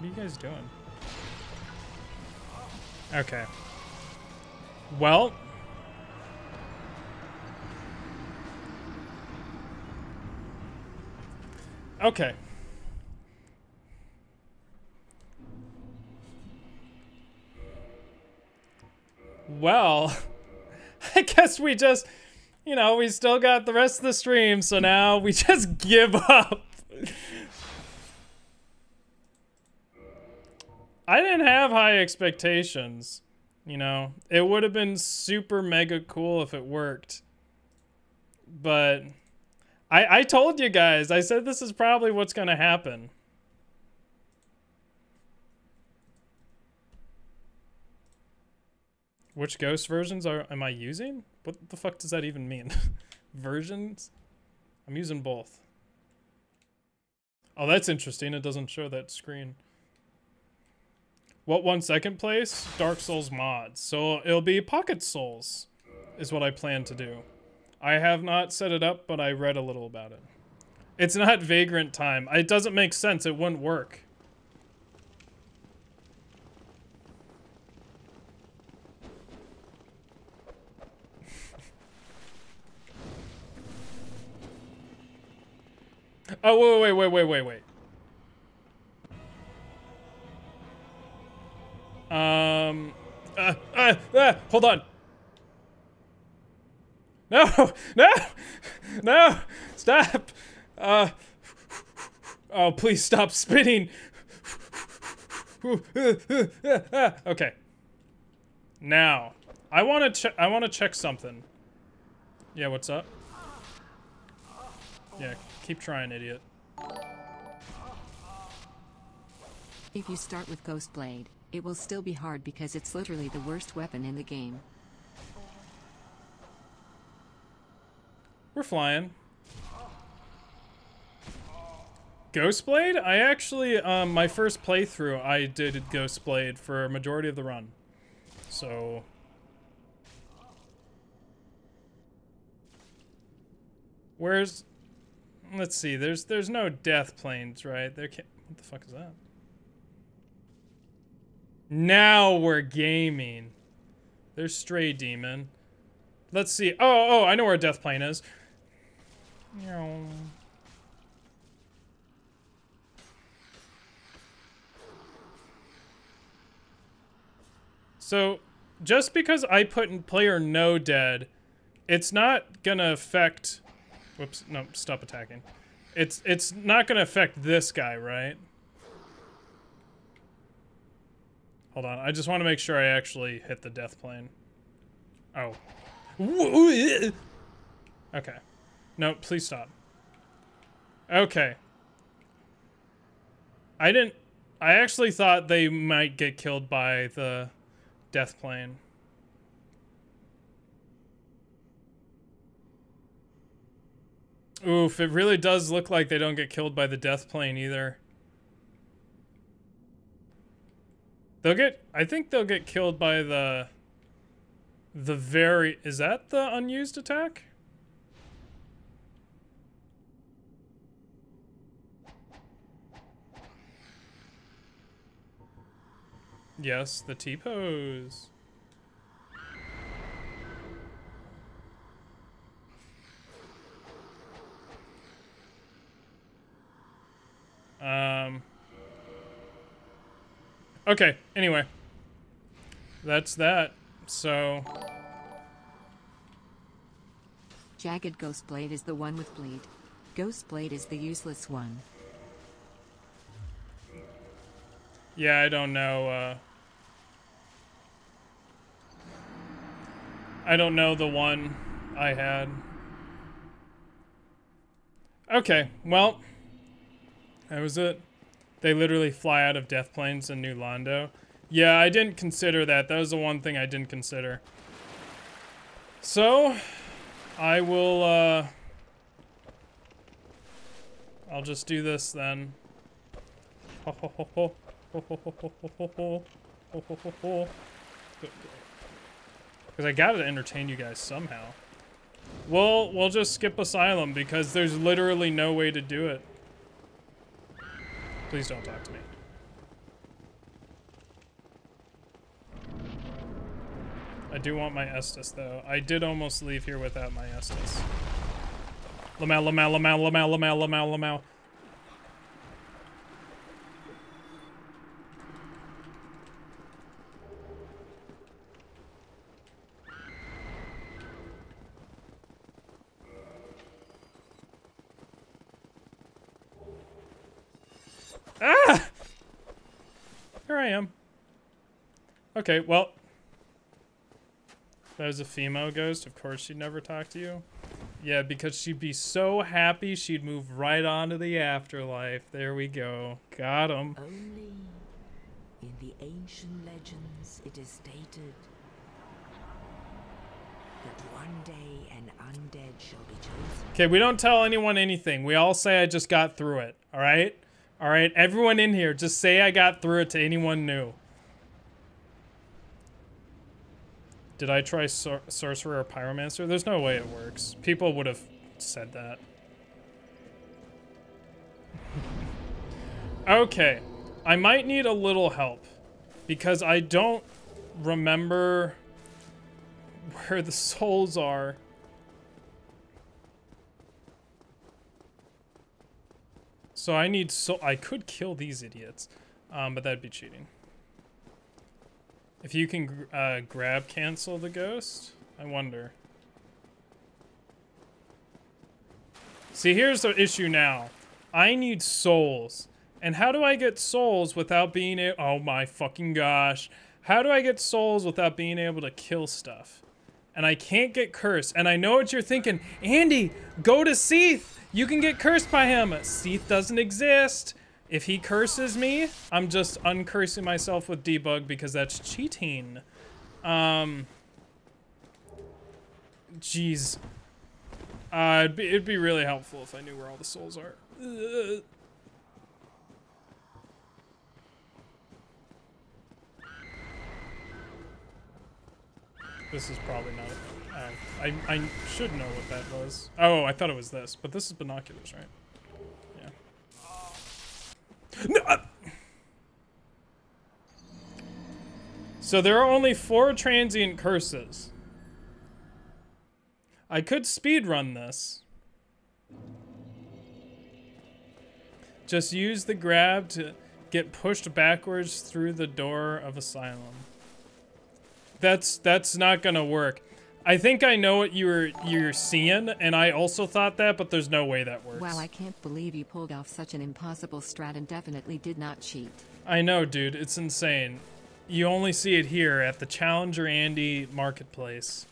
What are you guys doing? Okay. Well. Okay. Well, I guess we just, you know, we still got the rest of the stream, so now we just give up. I didn't have high expectations, you know. It would have been super mega cool if it worked. But I told you guys, I said this is probably what's going to happen. Which ghost versions am I using? What the fuck does that even mean? Versions? I'm using both. Oh, that's interesting. It doesn't show that screen. What won second place? Dark Souls mods. So it'll be Pocket Souls is what I plan to do. I have not set it up, but I read a little about it. It's not Vagrant time. It doesn't make sense. It wouldn't work. Oh, wait. Hold on. No, stop. Oh, please stop spinning. Okay. Now, I want to check something. Yeah, what's up? Yeah, keep trying, idiot. If you start with Ghostblade, it will still be hard because it's literally the worst weapon in the game. We're flying. Ghostblade? I actually, my first playthrough, I did Ghostblade for a majority of the run. So... where's... let's see, there's no death planes, right? There can't... what the fuck is that? Now we're gaming. There's Stray Demon. Let's see. Oh, I know where a death plane is. No. So, just because I put in player no dead, it's not gonna affect... whoops, no, stop attacking. It's not gonna affect this guy, right? Hold on, I just want to make sure I actually hit the death plane. Oh. Okay. No, please stop. Okay. I actually thought they might get killed by the... death plane. Oof, it really does look like they don't get killed by the death plane either. They'll get, I think they'll get killed by the very, is that the unused attack? Yes, the T-pose. Okay, anyway. That's that. So... Jagged Ghostblade is the one with bleed. Ghostblade is the useless one. Yeah, I don't know, I don't know the one I had. Okay, well, that was it. They literally fly out of death planes in New Londo. Yeah, I didn't consider that. That was the one thing I didn't consider. So, I will, I'll just do this then. Ho, ho, ho, ho. Ho, ho, ho, ho, ho, ho, ho. Ho, ho, ho, ho. Because I gotta entertain you guys somehow. Well, we'll just skip Asylum because there's literally no way to do it. Please don't talk to me. I do want my Estus though. I did almost leave here without my Estus. Lamau, lamau, lamau, lamau, lamau, lamau, lamau. Ah! Here I am. Okay, well. That was a female ghost. Of course she'd never talk to you. Yeah, because she'd be so happy she'd move right on to the afterlife. There we go. Got him. Only in the ancient legends it is stated that one day an undead shall be chosen. Okay, we don't tell anyone anything. We all say I just got through it. All right? All right, everyone in here, just say I got through it to anyone new. Did I try Sorcerer or Pyromancer? There's no way it works. People would have said that. Okay, I might need a little help because I don't remember where the souls are. So I need I could kill these idiots, but that'd be cheating. If you can grab cancel the ghost, I wonder. See, here's the issue now. I need souls, and how do I get souls without being oh my fucking gosh. How do I get souls without being able to kill stuff? And I can't get cursed, and I know what you're thinking. Andy, go to Seath! You can get cursed by him. Seath doesn't exist. If he curses me, I'm just uncursing myself with debug because that's cheating. Jeez. It'd be really helpful if I knew where all the souls are. Ugh. This is probably not... I should know what that was. Oh, I thought it was this, but this is binoculars, right? No. So there are only 4 transient curses. I could speedrun this. Just use the grab to get pushed backwards through the door of asylum. That's not gonna work. I think I know what you're seeing, and I also thought that, but there's no way that works. Wow, I can't believe you pulled off such an impossible strat and definitely did not cheat. I know, dude. It's insane. You only see it here at the Challenger Andy marketplace.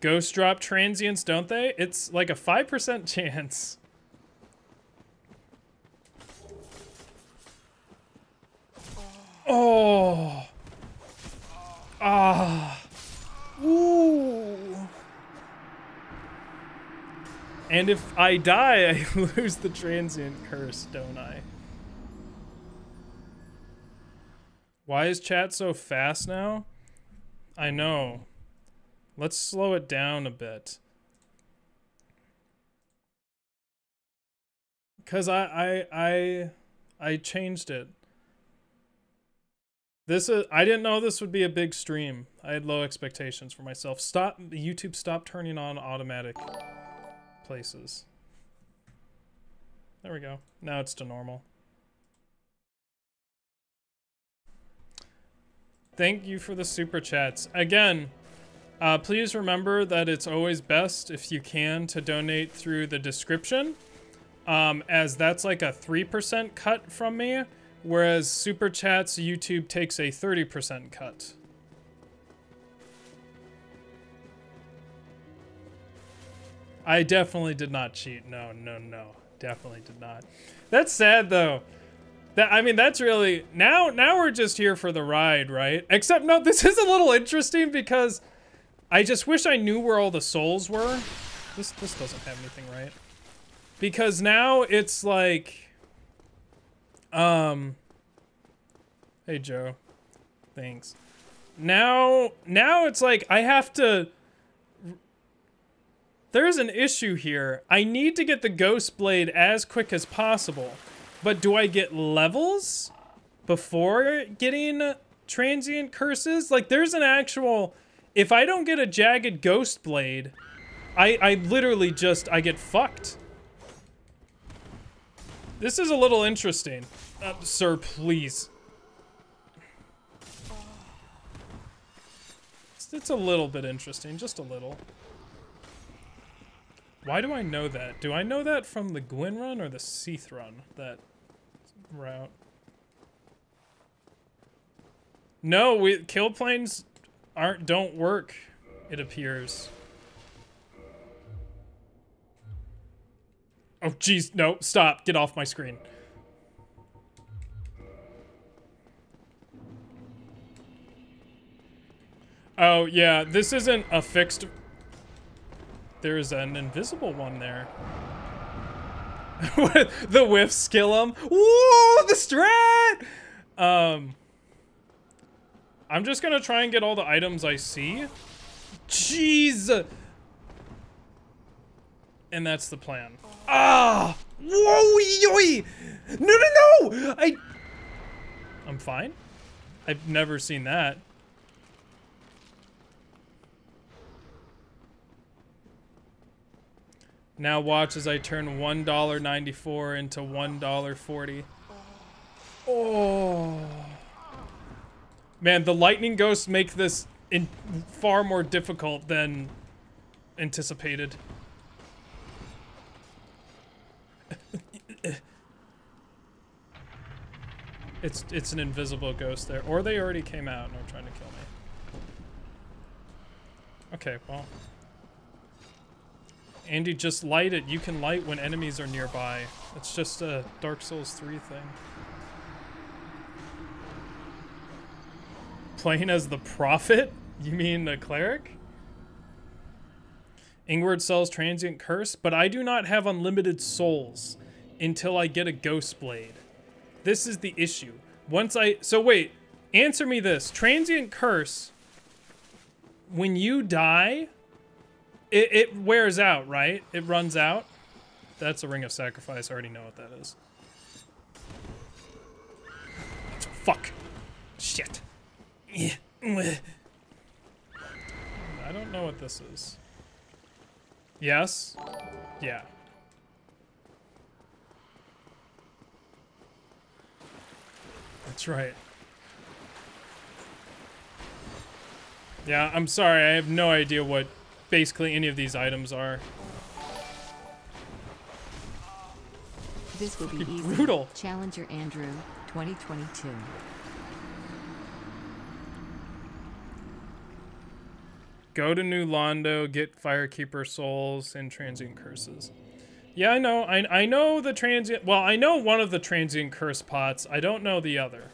Ghost drop transients, don't they? It's like a 5% chance. Oh. Ah. Ooh. And if I die, I lose the transient curse, don't I? Why is chat so fast now? I know. Let's slow it down a bit. Cause I changed it. This is, I didn't know this would be a big stream. I had low expectations for myself. Stop, YouTube, stop turning on automatic places. There we go. Now it's to normal. Thank you for the super chats. Again, please remember that it's always best, if you can, to donate through the description, as that's like a 3% cut from me. Whereas Super Chats, YouTube takes a 30% cut. I definitely did not cheat. No, no, no. Definitely did not. That's sad, though. That, I mean, that's really... Now we're just here for the ride, right? Except, no, this is a little interesting because I just wish I knew where all the souls were. This doesn't have anything, right? Because now it's like... Hey Joe, thanks. Now it's like I have to, there's an issue here. I need to get the ghost blade as quick as possible, but do I get levels before getting transient curses? Like there's an actual, if I don't get a jagged ghost blade, I literally just, I get fucked. This is a little interesting. Sir, please. It's a little bit interesting, just a little. Why do I know that? Do I know that from the Gwyn run or the Seath run? That route. No, kill planes don't work, it appears. Oh, jeez. No, stop. Get off my screen. Oh, yeah. This isn't a fixed... There's an invisible one there. The whiff skill him. Woo! The strat! I'm just going to try and get all the items I see. Jeez! And that's the plan. Ah! Whoa! Yoy! No! No! No! I'm fine. I've never seen that. Now watch as I turn $1.94 into $1.40. Oh! Man, the lightning ghosts make this far more difficult than anticipated. It's an invisible ghost there. Or they already came out and are trying to kill me. Okay, well. Andy, just light it. You can light when enemies are nearby. It's just a Dark Souls 3 thing. Playing as the prophet? You mean the cleric? Ingward sells transient curse, but I do not have unlimited souls until I get a ghost blade. This is the issue. Once I... So wait, answer me this. Transient curse, when you die, it wears out, right? It runs out. That's a ring of sacrifice. I already know what that is. Fuck. Shit. I don't know what this is. Yes? Yeah. That's right. Yeah, I'm sorry. I have no idea what basically any of these items are. This will be easy. Brutal. Challenger Andrew, 2022. Go to New Londo, get Firekeeper Souls and Transient Curses. Yeah, I know. I know the Transient... Well, I know one of the Transient Curse pots. I don't know the other.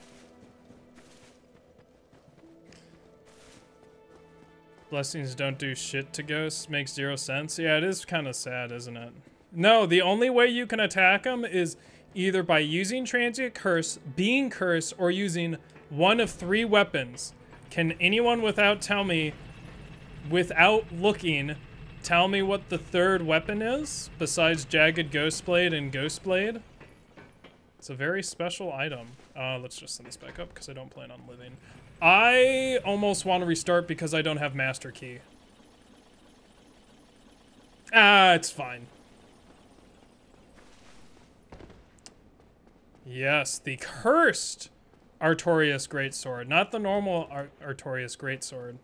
Blessings don't do shit to ghosts. Makes zero sense. Yeah, it is kind of sad, isn't it? No, the only way you can attack them is either by using Transient Curse, being cursed, or using one of three weapons. Can anyone tell me what the third weapon is besides Jagged Ghostblade and Ghostblade? It's a very special item. Let's just send this back up because I don't plan on living. I almost want to restart because I don't have Master Key. Ah, it's fine. Yes, the cursed Artorias Greatsword, not the normal Artorias Greatsword.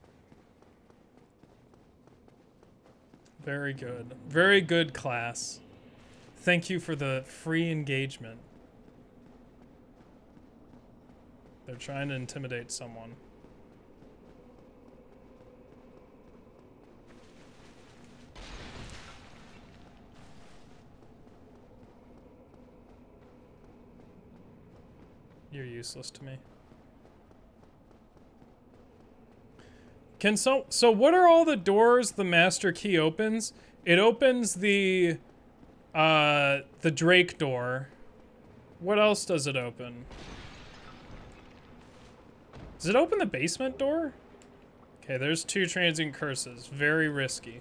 Very good. Very good, class. Thank you for the free engagement. They're trying to intimidate someone. You're useless to me. So what are all the doors the Master Key opens? It opens the Drake door. What else does it open? Does it open the basement door? Okay, there's two transient curses. Very risky.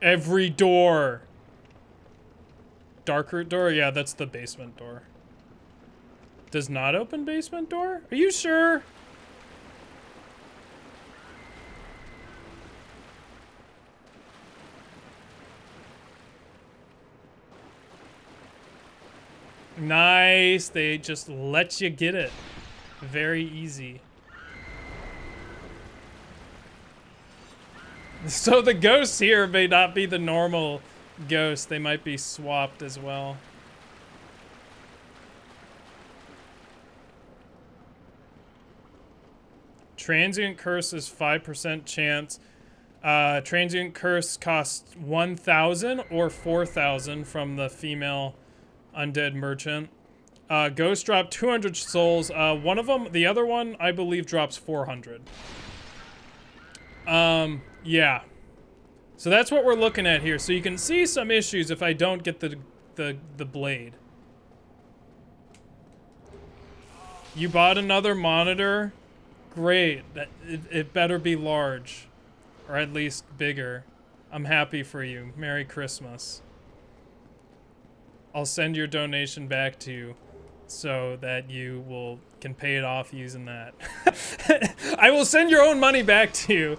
Every door. Dark root door? Yeah, that's the basement door. Does not open basement door? Are you sure? Nice. They just let you get it. Very easy. So the ghosts here may not be the normal ghosts. They might be swapped as well. Transient curse is 5% chance. Transient curse costs 1,000 or 4,000 from the female undead merchant. Ghost drop 200 souls. One of them, the other one, I believe drops 400. Yeah. So that's what we're looking at here. So you can see some issues if I don't get the blade. You bought another monitor. Great. It better be large, or at least bigger. I'm happy for you. Merry Christmas. I'll send your donation back to you so that you can pay it off using that. I will send your own money back to you.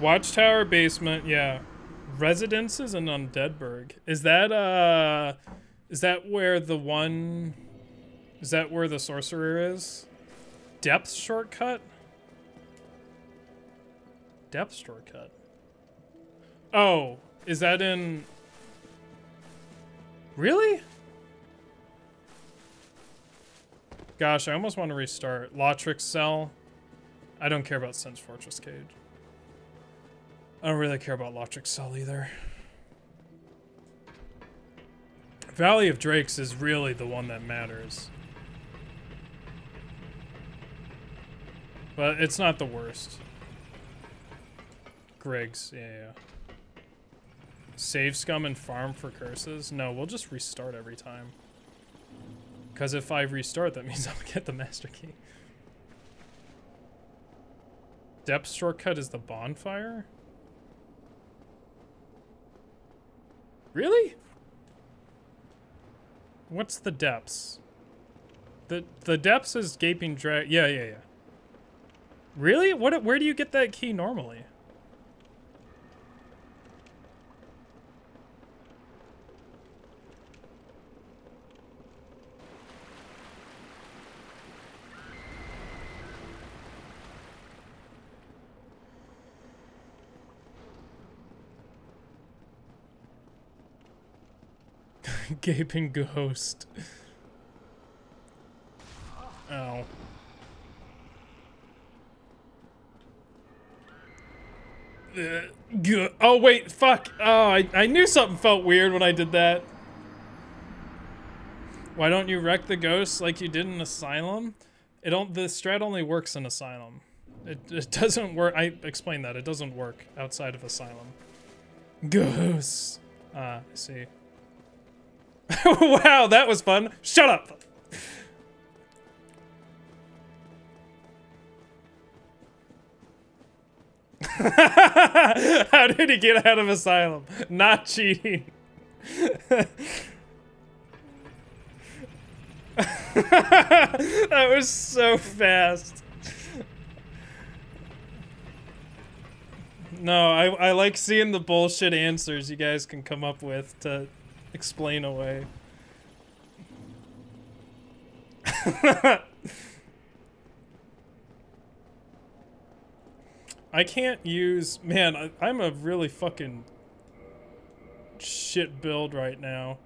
Watchtower basement. Yeah. Residences in Undeadburg. Is that where the one... Is that where the sorcerer is? Depth shortcut? Depth shortcut. Oh, is that in... Really? Gosh, I almost want to restart. Lotrix cell. I don't care about Sin's Fortress Cage. I don't really care about Lotric Cell either. Valley of Drakes is really the one that matters. But it's not the worst. Griggs, yeah. Save scum and farm for curses? No, we'll just restart every time. Because if I restart, that means I'll get the master key. Depth shortcut is the bonfire? Really? What's the depths? The depths is Gaping Drag. Yeah. Really? What? Where do you get that key normally? Gaping Ghost. Ow. Oh, wait, fuck. Oh, I knew something felt weird when I did that. Why don't you wreck the ghosts like you did in Asylum? The strat only works in Asylum. It doesn't work. I explained that. It doesn't work outside of Asylum. Ghosts. Ah, I see. Wow, that was fun. Shut up. How did he get out of Asylum? Not cheating. That was so fast. No, I like seeing the bullshit answers you guys can come up with to explain away. I can't use... Man, I'm a really fucking shit build right now.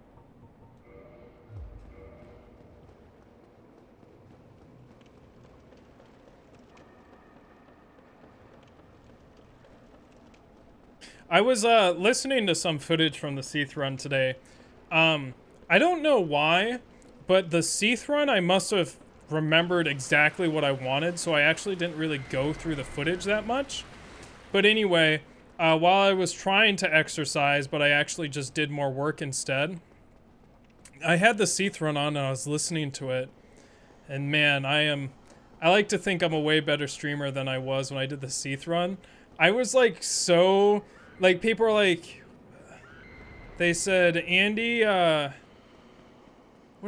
I was listening to some footage from the Seathrun today. I don't know why, but the Seathrun, I must have remembered exactly what I wanted, so I actually didn't really go through the footage that much. But anyway, while I was trying to exercise, but I actually just did more work instead, I had the Seathrun on and I was listening to it. And man, I like to think I'm a way better streamer than I was when I did the Seathrun. I was like so... Like, people are like... They said, Andy, what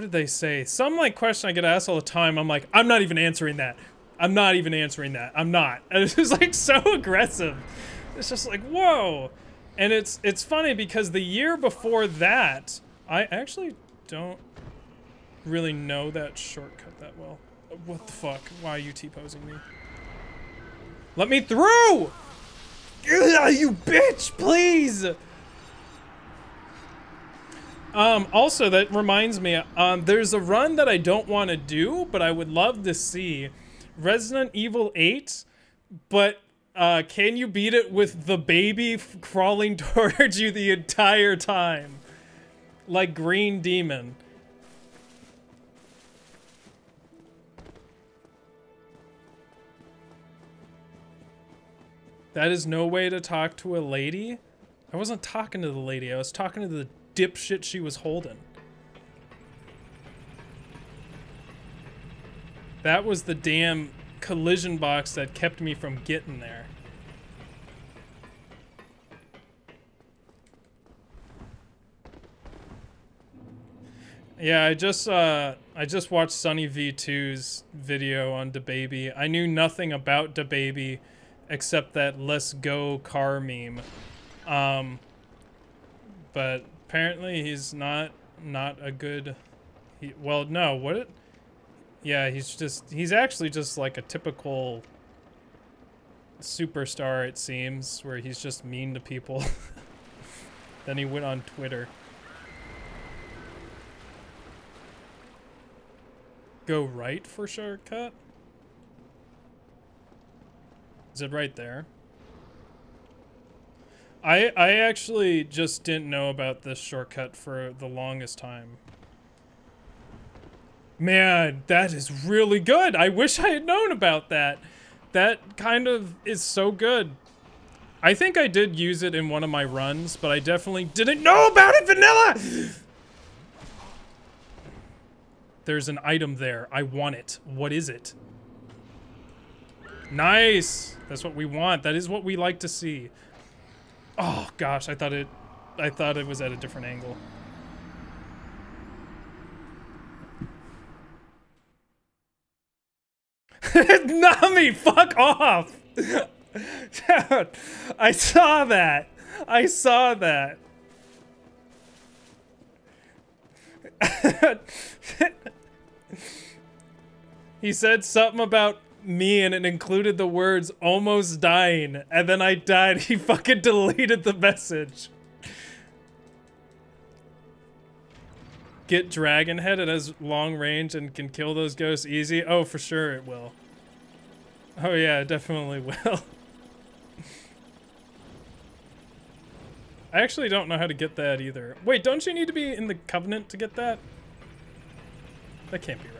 did they say? Some, like, question I get asked all the time. I'm like, I'm not even answering that. I'm not even answering that. I'm not. And it's just, like, so aggressive. It's just like, whoa. And it's funny because the year before that, I actually don't really know that shortcut that well. What the fuck? Why are you T-posing me? Let me through! Ugh, you bitch, please! Also, that reminds me, there's a run that I don't want to do, but I would love to see. Resident Evil 8, but can you beat it with the baby crawling towards you the entire time? Like Green Demon. That is no way to talk to a lady? I wasn't talking to the lady, I was talking to the dipshit she was holding. That was the damn collision box that kept me from getting there. Yeah, I just watched Sunny V2's video on DaBaby. I knew nothing about DaBaby. Except that let's go car meme. But apparently he's not a good... well, no, what it... Yeah, he's actually just like a typical superstar, it seems, where he's just mean to people. Then he went on Twitter. Go right for shortcut? Is it right there? I actually just didn't know about this shortcut for the longest time. Man, that is really good. I wish I had known about that. That kind of is so good. I think I did use it in one of my runs, but I definitely didn't know about it, Vanilla! There's an item there. I want it. What is it? Nice! That's what we want. That is what we like to see. Oh gosh, I thought it was at a different angle. Nami, fuck off! I saw that. I saw that. He said something about me and it included the words almost dying, and then I died. He fucking deleted the message. Get Dragonhead, it has long range and can kill those ghosts easy. Oh, for sure it will. Oh yeah, it definitely will. I actually don't know how to get that either. Wait, don't you need to be in the Covenant to get that? That can't be right.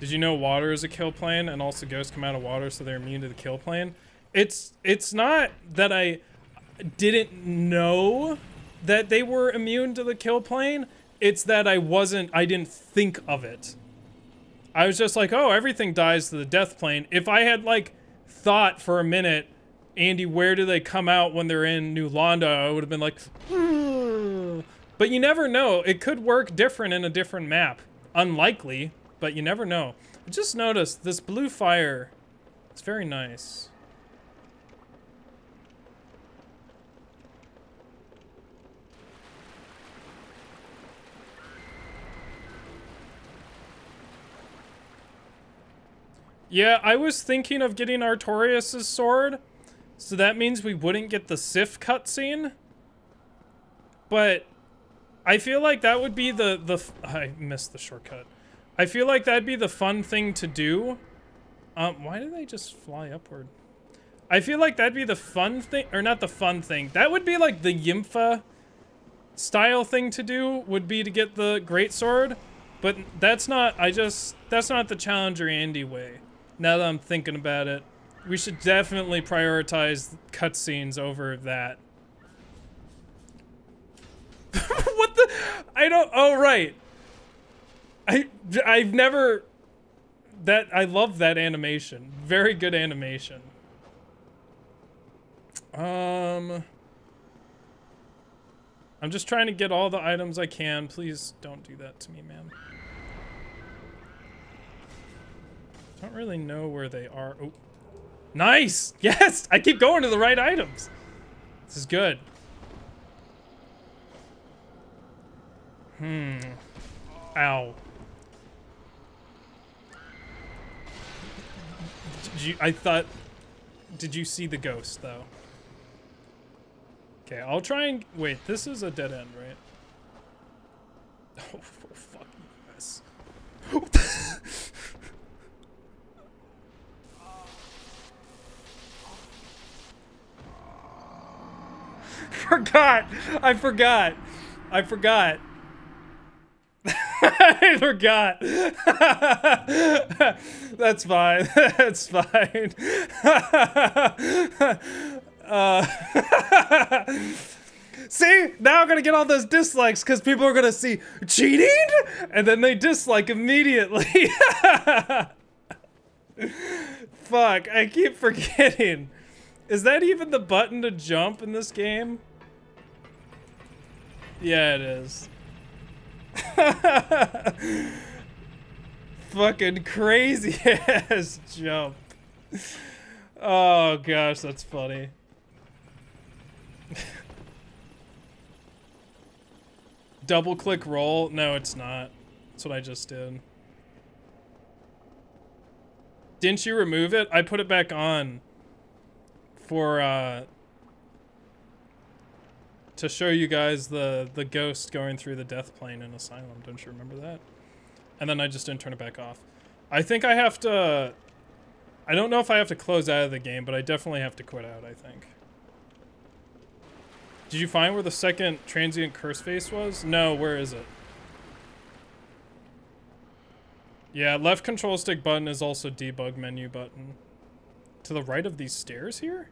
Did you know water is a kill plane and also ghosts come out of water so they're immune to the kill plane? It's not that I didn't know that they were immune to the kill plane. It's that I didn't think of it. I was just like, oh, everything dies to the death plane. If I had, like, thought for a minute, Andy, where do they come out when they're in New Londo? I would have been like, mm. But you never know. It could work different in a different map. Unlikely, but you never know. I just noticed this blue fire. It's very nice. Yeah, I was thinking of getting Artorias' sword, so that means we wouldn't get the Sif cutscene. But I feel like that would be I missed the shortcut. I feel like that'd be the fun thing to do. Why do they just fly upward? I feel like that'd be the fun thing, or not the fun thing. That would be like the Ympha style thing to do, would be to get the greatsword. But that's not, that's not the Challenger Andy way. Now that I'm thinking about it, we should definitely prioritize cutscenes over that. What the? Oh, right. I've never... I love that animation. Very good animation. I'm just trying to get all the items I can. Please don't do that to me, ma'am. I don't really know where they are. Oh, nice! Yes! I keep going to the right items! This is good. Hmm. Ow. Did you see the ghost, though? Okay, I'll try and... Wait, this is a dead end, right? Oh, fuck. Yes. I forgot. I forgot. That's fine. That's fine. See, now I'm gonna get all those dislikes because people are gonna see cheating and then they dislike immediately. Fuck, I keep forgetting. Is that even the button to jump in this game? Yeah, it is. Fucking crazy ass jump. Oh gosh, that's funny. Double click roll? No, it's not. That's what I just did. Didn't you remove it? I put it back on. For, to show you guys the ghost going through the death plane in Asylum. Don't you remember that? And then I just didn't turn it back off. I think I have to I don't know if I have to close out of the game, but I definitely have to quit out, I think. Did you find where the second transient curse face was? No, where is it? Yeah, left control stick button is also debug menu button. To the right of these stairs here?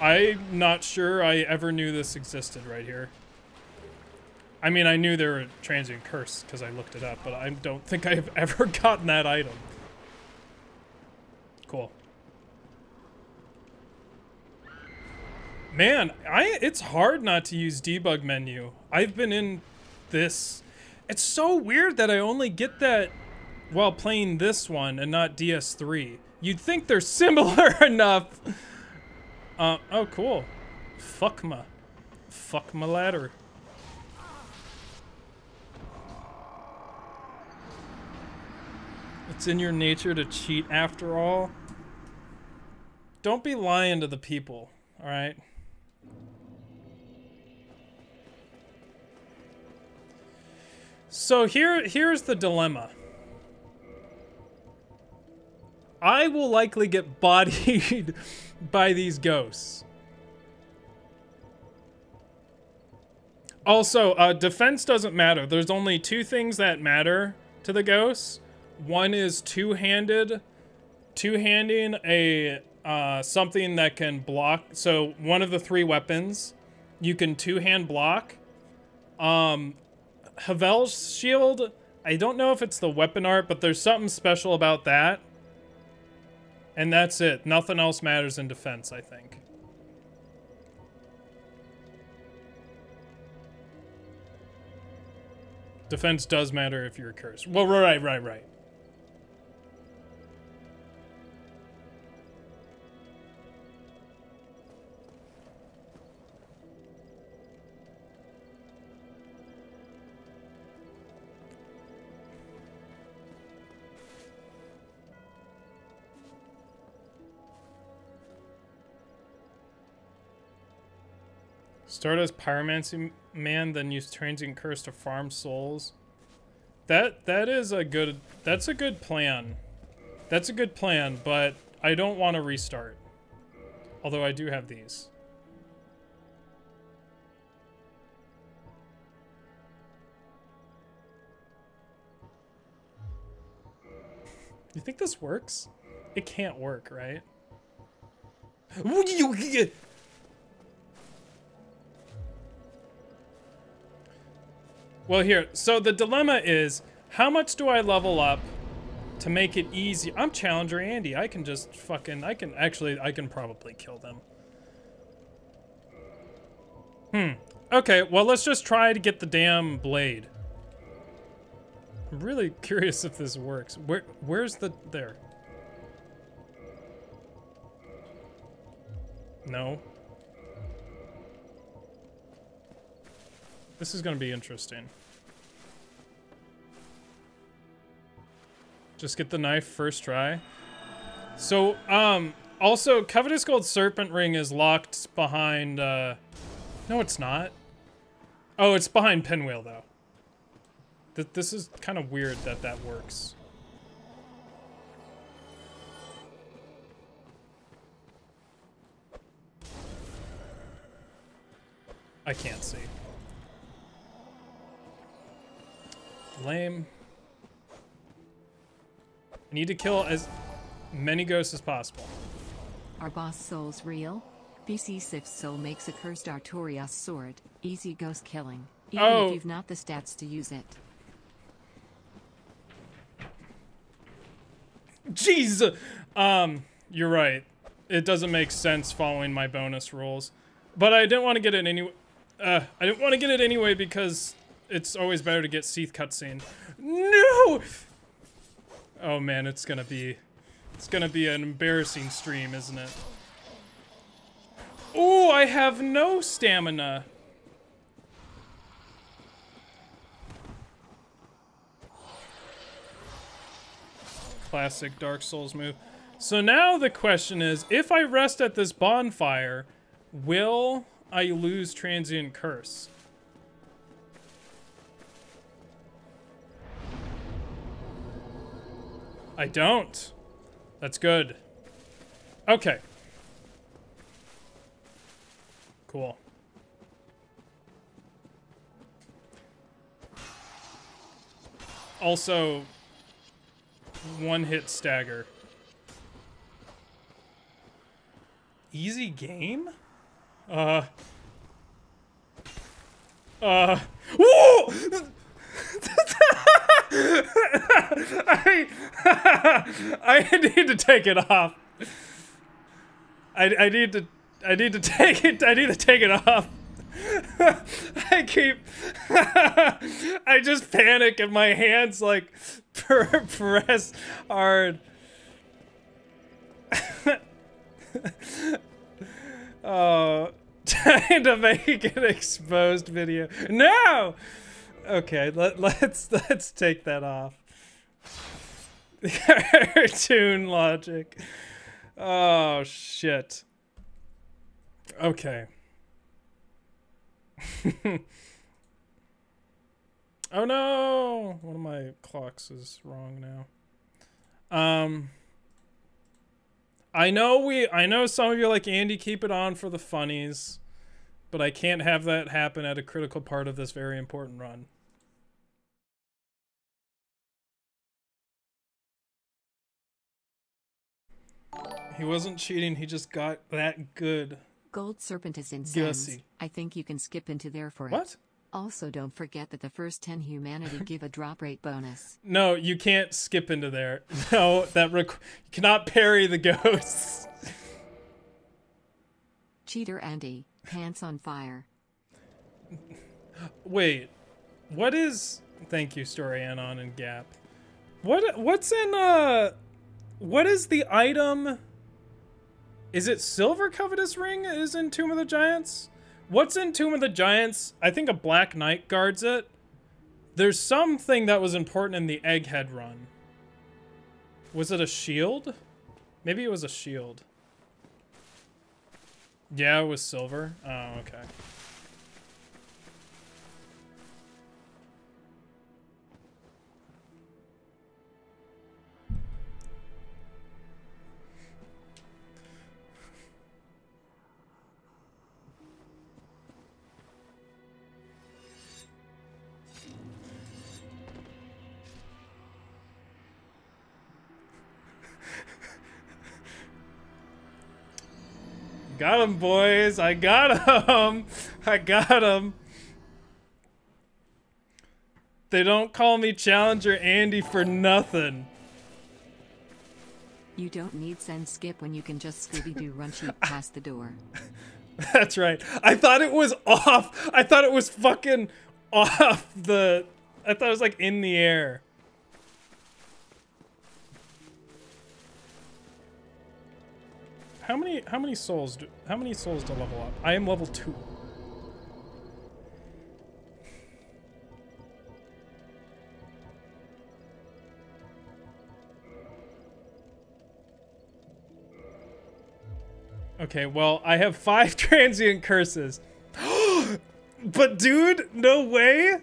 I'm not sure I ever knew this existed right here. I mean, I knew there were transient curse because I looked it up, but I don't think I've ever gotten that item. Cool. Man, it's hard not to use debug menu. I've been in this. It's so weird that I only get that while playing this one and not DS3. You'd think they're similar enough. Oh, cool. Fuck my ladder. It's in your nature to cheat after all. Don't be lying to the people, all right? So here's the dilemma. I will likely get bodied by these ghosts. Also, defense doesn't matter. There's only two things that matter to the ghosts. One is two-handing a something that can block. So one of the three weapons, you can two-hand block. Havel's shield, I don't know if it's the weapon art, but there's something special about that. And that's it. Nothing else matters in defense, I think. Defense does matter if you're cursed. Well, right. Start as Pyromancy Man, then use Transient Curse to farm souls. That's a good plan. That's a good plan, but I don't want to restart. Although I do have these. You think this works? It can't work, right? Well, here, so the dilemma is, how much do I level up to make it easy? I'm Challenger Andy. I can just fucking, I can probably kill them. Okay, well, let's just try to get the damn blade. I'm really curious if this works. Where's there? No. This is going to be interesting. Just get the knife first try. So, also, Covetous Gold Serpent Ring is locked behind, no, it's not. Oh, it's behind Pinwheel, though. This is kind of weird that that works. I can't see. Lame. I need to kill as many ghosts as possible. Are boss souls real? VC Sif's soul makes a cursed Artorias sword. Easy ghost killing. Even if you've not the stats to use it. Jeez! You're right. It doesn't make sense following my bonus rules. But I didn't want to get it anyway. I didn't want to get it anyway because it's always better to get Seath cutscene. No! Oh man, it's gonna be an embarrassing stream, isn't it? Oh, I have no stamina. Classic Dark Souls move. So now the question is, if I rest at this bonfire, will I lose transient curse? I don't. That's good. Okay. Cool. Also, one-hit stagger. Easy game? Whoa! I need to take it off. I need to take it. I need to take it off. I just panic and my hands like press hard. Oh, trying to make an exposed video. No. Okay, let's take that off. Cartoon logic. Oh shit. Okay. Oh no! One of my clocks is wrong now. I know some of you are like, Andy, keep it on for the funnies, but I can't have that happen at a critical part of this very important run. He wasn't cheating, he just got that good. Gold Serpent is in sense. I think you can skip into there for what? It. Also, don't forget that the first 10 humanity give a drop rate bonus. No, you can't skip into there. No, that you cannot parry the ghosts. Cheater Andy, pants on fire. Wait, what is? Thank you, Story Anon and Gap. What's in? What is the item? Is it Silver Covetous Ring is in Tomb of the Giants? What's in Tomb of the Giants? I think a Black Knight guards it. There's something that was important in the Egghead run. Was it a shield? Maybe it was a shield. Yeah, it was silver. Oh, okay. Got him, boys. I got him. I got him. They don't call me Challenger Andy for nothing. You don't need send skip when you can just Scooby-Doo run shoot past the door. That's right. I thought it was off. I thought it was fucking off the... I thought it was like in the air. How many souls do level up? I am level 2. Okay, well, I have 5 transient curses. But dude, no way.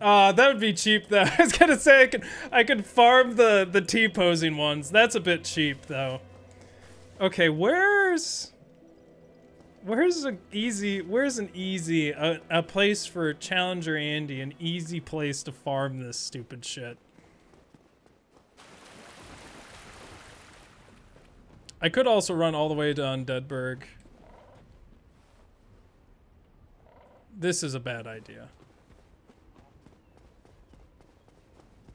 That would be cheap though. I was gonna say I could farm the T-posing ones. That's a bit cheap though. Okay, where's an easy place for Challenger Andy, an easy place to farm this stupid shit? I could also run all the way to Undeadburg. This is a bad idea.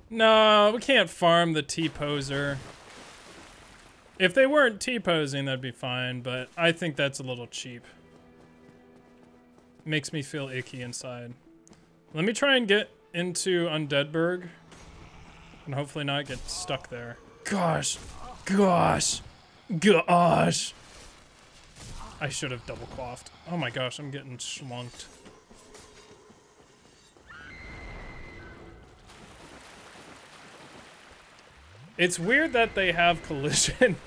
No, we can't farm the T-poser. If they weren't T-posing, that'd be fine, but I think that's a little cheap. Makes me feel icky inside. Let me try and get into Undeadburg, and hopefully not get stuck there. Gosh! Gosh! Gosh! I should have double coughed. Oh my gosh, I'm getting schlunked. It's weird that they have collision.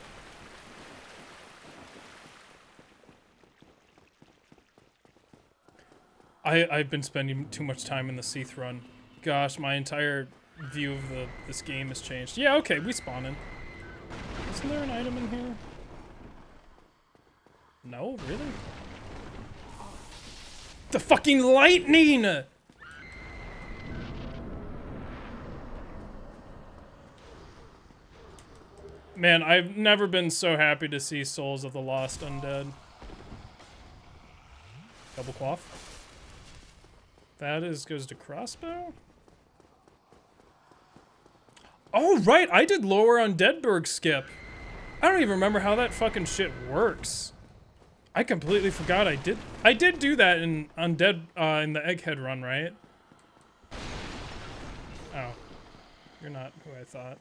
I've been spending too much time in the Seathrun. Gosh, my entire view of this game has changed. Yeah, okay, we spawned in. Isn't there an item in here? No, really? The fucking lightning! Man, I've never been so happy to see Souls of the Lost Undead. Double quaff. That goes to crossbow? Oh, right! I did lower on Deadburg skip. I don't even remember how that fucking shit works. I completely forgot I did do that in Undead, in the Egghead run, right? Oh. You're not who I thought.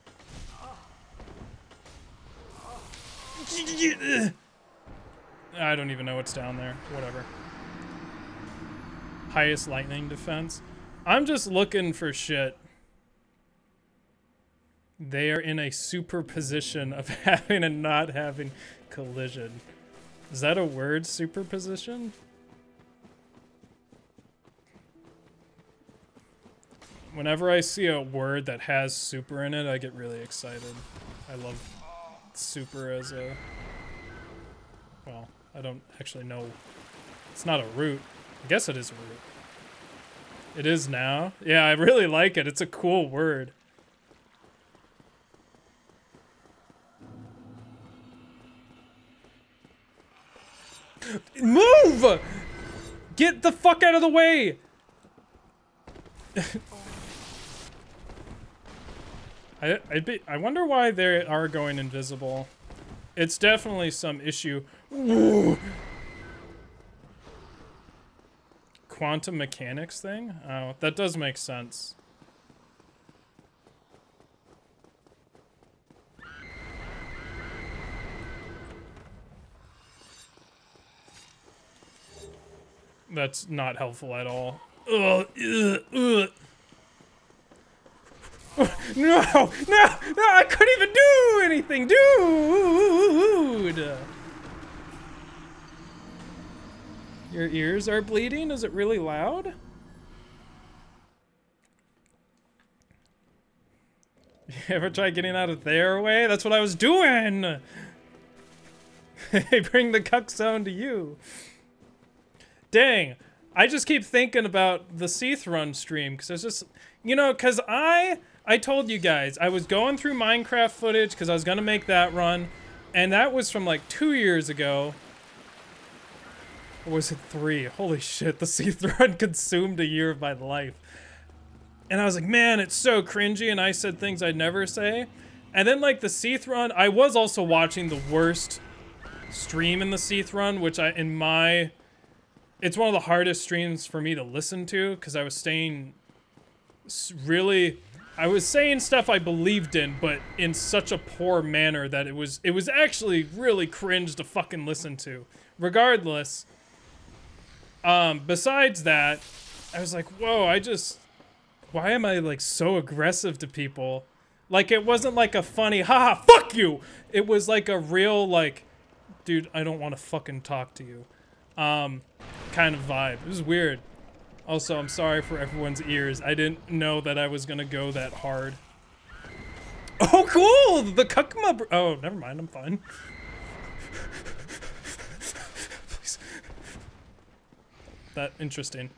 I don't even know what's down there. Whatever. Highest lightning defense. I'm just looking for shit. They are in a superposition of having and not having collision. Is that a word, superposition? Whenever I see a word that has super in it, I get really excited. I love super as a... well, I don't actually know. It's not a root. I guess it is a root. It is now. Yeah, I really like it. It's a cool word. Move! Get the fuck out of the way! I wonder why they are going invisible. It's definitely some issue. Ooh. Quantum mechanics thing? Oh, that does make sense. That's not helpful at all. Ugh, ugh, ugh. No! No! No! I couldn't even do anything, dude! Your ears are bleeding? Is it really loud? You ever try getting out of their way? That's what I was doing! They bring the cuck sound to you. Dang, I just keep thinking about the Seathrun stream, because it's just, you know, because I told you guys, I was going through Minecraft footage because I was going to make that run, and that was from like 2 years ago. Or was it 3? Holy shit, the Seathrun consumed a year of my life. And I was like, man, it's so cringy, and I said things I'd never say. And then like the Seathrun, I was also watching the worst stream in the Seathrun, which I, in my... it's one of the hardest streams for me to listen to, because I was staying really... I was saying stuff I believed in, but in such a poor manner that it was actually really cringe to fucking listen to. Regardless, besides that, I was like, whoa, why am I like so aggressive to people? Like, it wasn't like a funny, haha, fuck you! It was like a real, like, dude, I don't want to fucking talk to you. Kind of vibe. It was weird. Also, I'm sorry for everyone's ears. I didn't know that I was gonna go that hard. Oh, cool! The cuckma. Oh, never mind. I'm fine. Please. That interesting.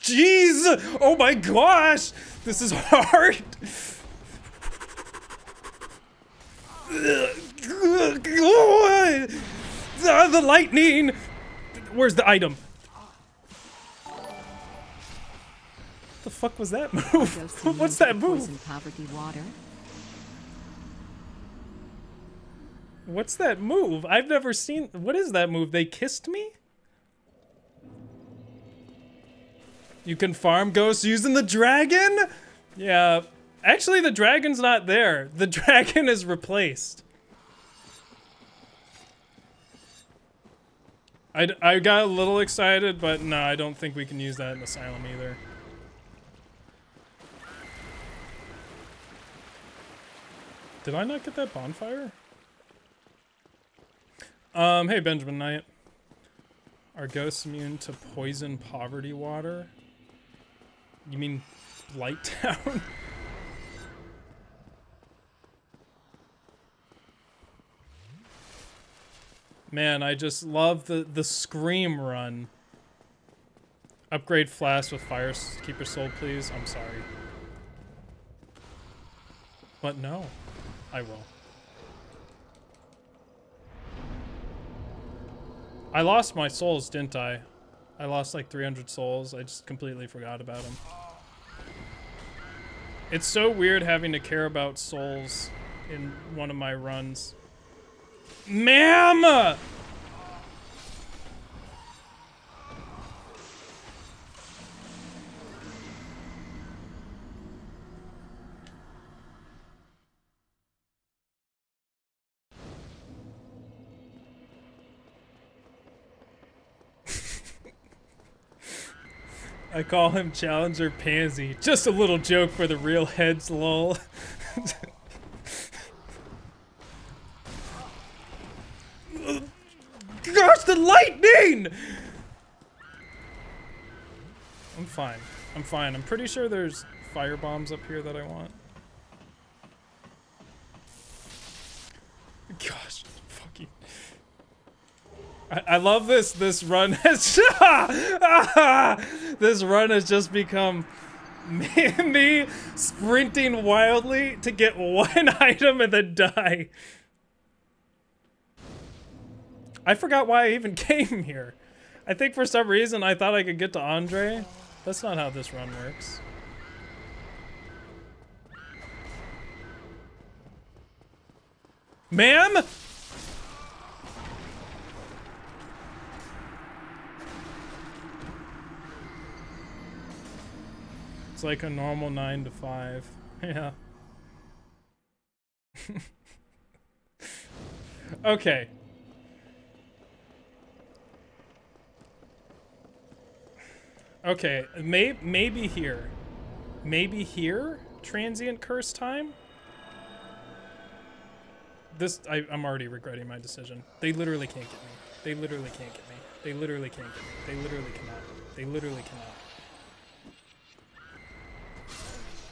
Jeez! Oh my gosh! This is hard. The lightning. Where's the item? What the fuck was that move? What's that move? What's that move? I've never seen... what is that move? They kissed me? You can farm ghosts using the dragon? Yeah. Actually, the dragon's not there. The dragon is replaced. I got a little excited, but no, I don't think we can use that in Asylum either. Did I not get that bonfire? Hey Benjamin Knight. Are ghosts immune to poison poverty water? You mean Blighttown? Man, I just love the scream run. Upgrade Flask with Fire Keeper Soul, please. I'm sorry. But no, I will. I lost my souls, didn't I? I lost like 300 souls. I just completely forgot about them. It's so weird having to care about souls in one of my runs. Ma'am! I call him Challenger Pansy. Just a little joke for the real heads, lol. Gosh, the lightning! I'm fine. I'm fine. I'm pretty sure there's fire bombs up here that I want. Gosh, fucking. I love this. This run has this run has just become me sprinting wildly to get one item and then die. I forgot why I even came here. I think for some reason I thought I could get to Andre. That's not how this run works. Ma'am? It's like a normal 9 to 5. Yeah. Okay. Okay, maybe here. Maybe here? Transient curse time? This, I'm already regretting my decision. They literally can't get me. They literally can't get me. They literally can't get me. They literally cannot. They literally cannot.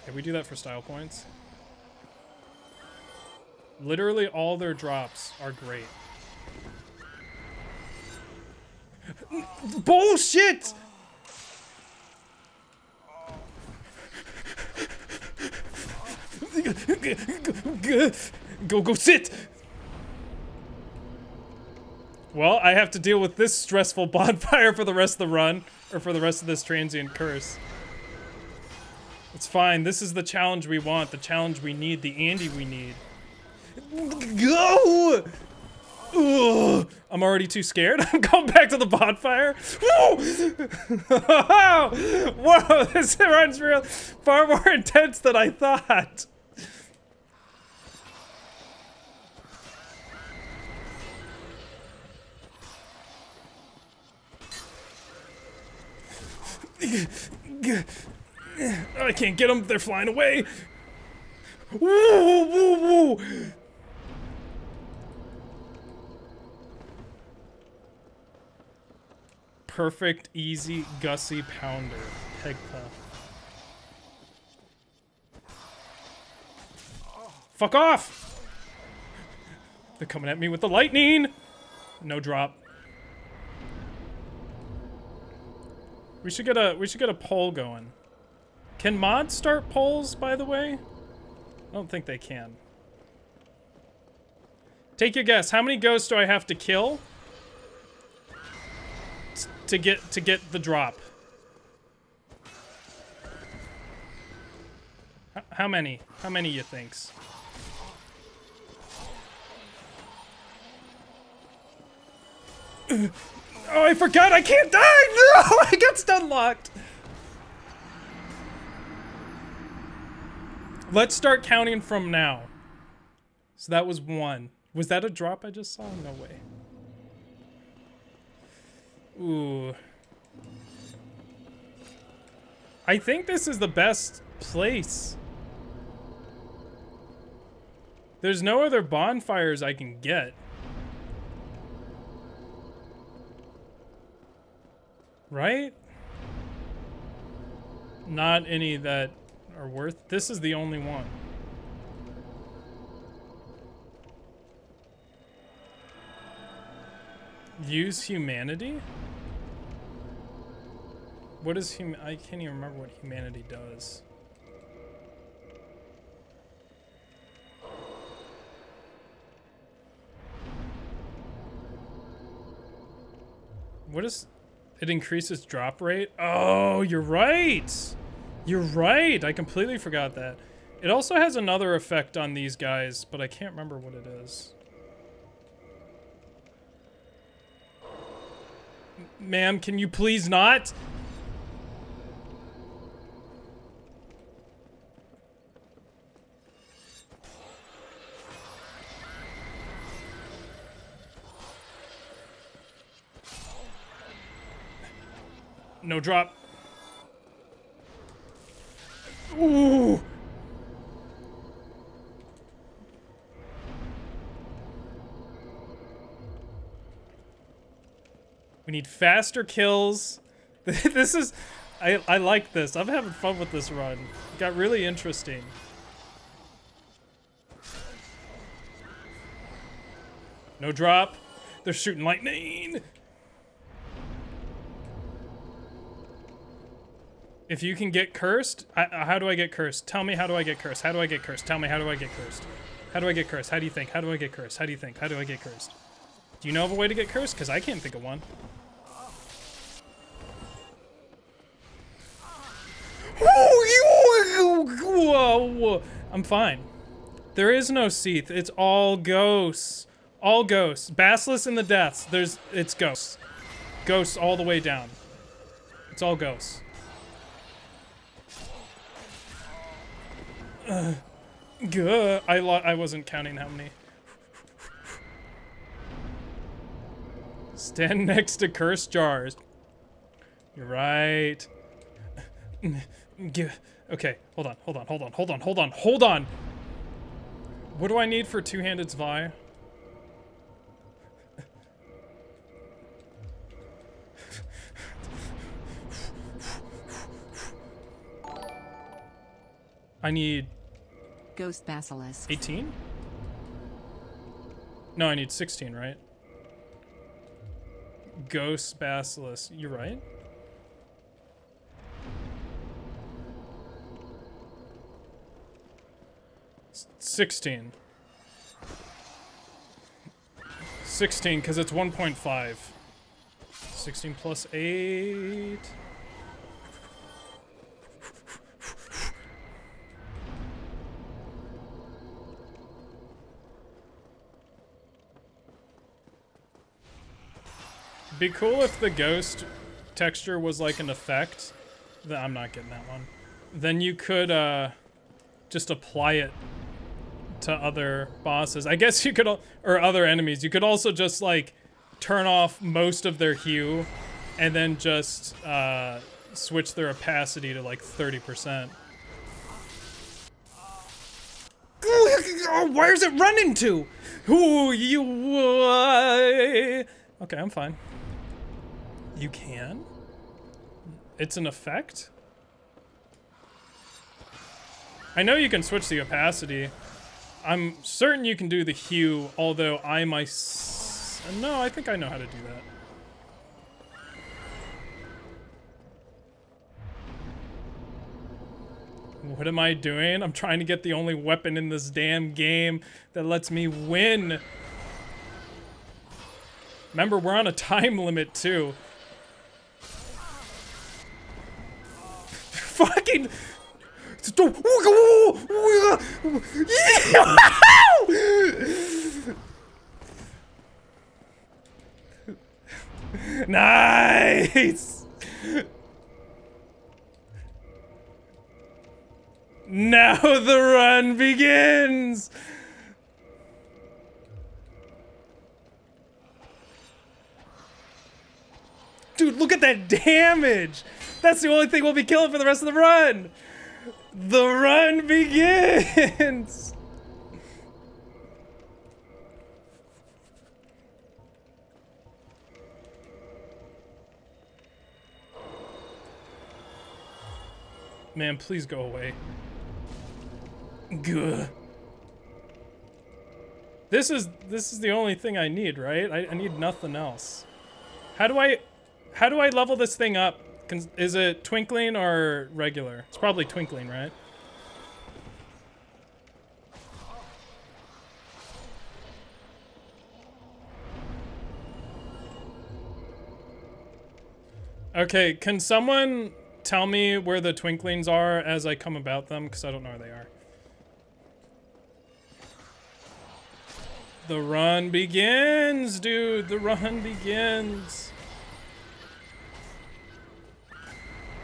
Can we do that for style points? Literally all their drops are great. Bullshit! Go sit! Well, I have to deal with this stressful bonfire for the rest of the run, or for the rest of this transient curse. It's fine. This is the challenge we want, the challenge we need, the Andy we need. Go! Ugh. I'm already too scared. I'm going back to the bonfire. Whoa! Whoa! This run's real far more intense than I thought. I can't get them. They're flying away. Woo, woo, woo. Perfect, easy, gussy pounder. Peg puff. Fuck off! They're coming at me with the lightning. No drop. We should get a poll going. Can mods start polls, by the way? I don't think they can. Take your guess. How many ghosts do I have to kill to get the drop? How many? How many you thinks? Oh, I forgot I can't die! No! I got stun locked! Let's start counting from now. So that was one. Was that a drop I just saw? No way. Ooh. I think this is the best place. There's no other bonfires I can get. Right? Not any that are worth. This is the only one. Use humanity? What is hum? I can't even remember what humanity does. What is it? Increases drop rate? Oh, you're right. You're right. I completely forgot that. It also has another effect on these guys, but I can't remember what it is. Ma'am, can you please not? No drop. Ooh. We need faster kills. This is, I like this. I'm having fun with this run. It got really interesting. No drop. They're shooting lightning. If you can get cursed, how do I get cursed? Tell me, how do I get cursed? How do I get cursed? Tell me, how do I get cursed? How do I get cursed? How do you think? How do I get cursed? How do you think? How do I get cursed? Do you know of a way to get cursed? Because I can't think of one. Whoa, I'm fine. There is no Seath. It's all ghosts. All ghosts. Basilisk in the deaths. It's ghosts. Ghosts all the way down. It's all ghosts. I wasn't counting how many. Stand next to cursed jars. You're right. Okay, hold on. What do I need for two-handed Zwei? I need... Ghost Basilisk. 18? No, I need 16, right? Ghost Basilisk. You're right. It's 16. 16, because it's 1.5. 16 plus 8... Be cool if the ghost texture was like an effect. I'm not getting that one. Then you could just apply it to other bosses. I guess you could, or other enemies. You could also just like turn off most of their hue and then just switch their opacity to like 30%. Where is it running to? Okay, I'm fine. You can? It's an effect? I know you can switch the opacity. I'm certain you can do the hue, although I myself... No, I think I know how to do that. What am I doing? I'm trying to get the only weapon in this damn game that lets me win. Remember, we're on a time limit, too. Fucking... Nice! Now the run begins! Dude, look at that damage! That's the only thing we'll be killing for the rest of the run! The run begins! Man, please go away. Gah. This is the only thing I need, right? I need nothing else. How do I level this thing up? Is it twinkling or regular? It's probably twinkling, right? Okay, can someone tell me where the twinklings are as I come about them? Because I don't know where they are. The run begins, dude. The run begins.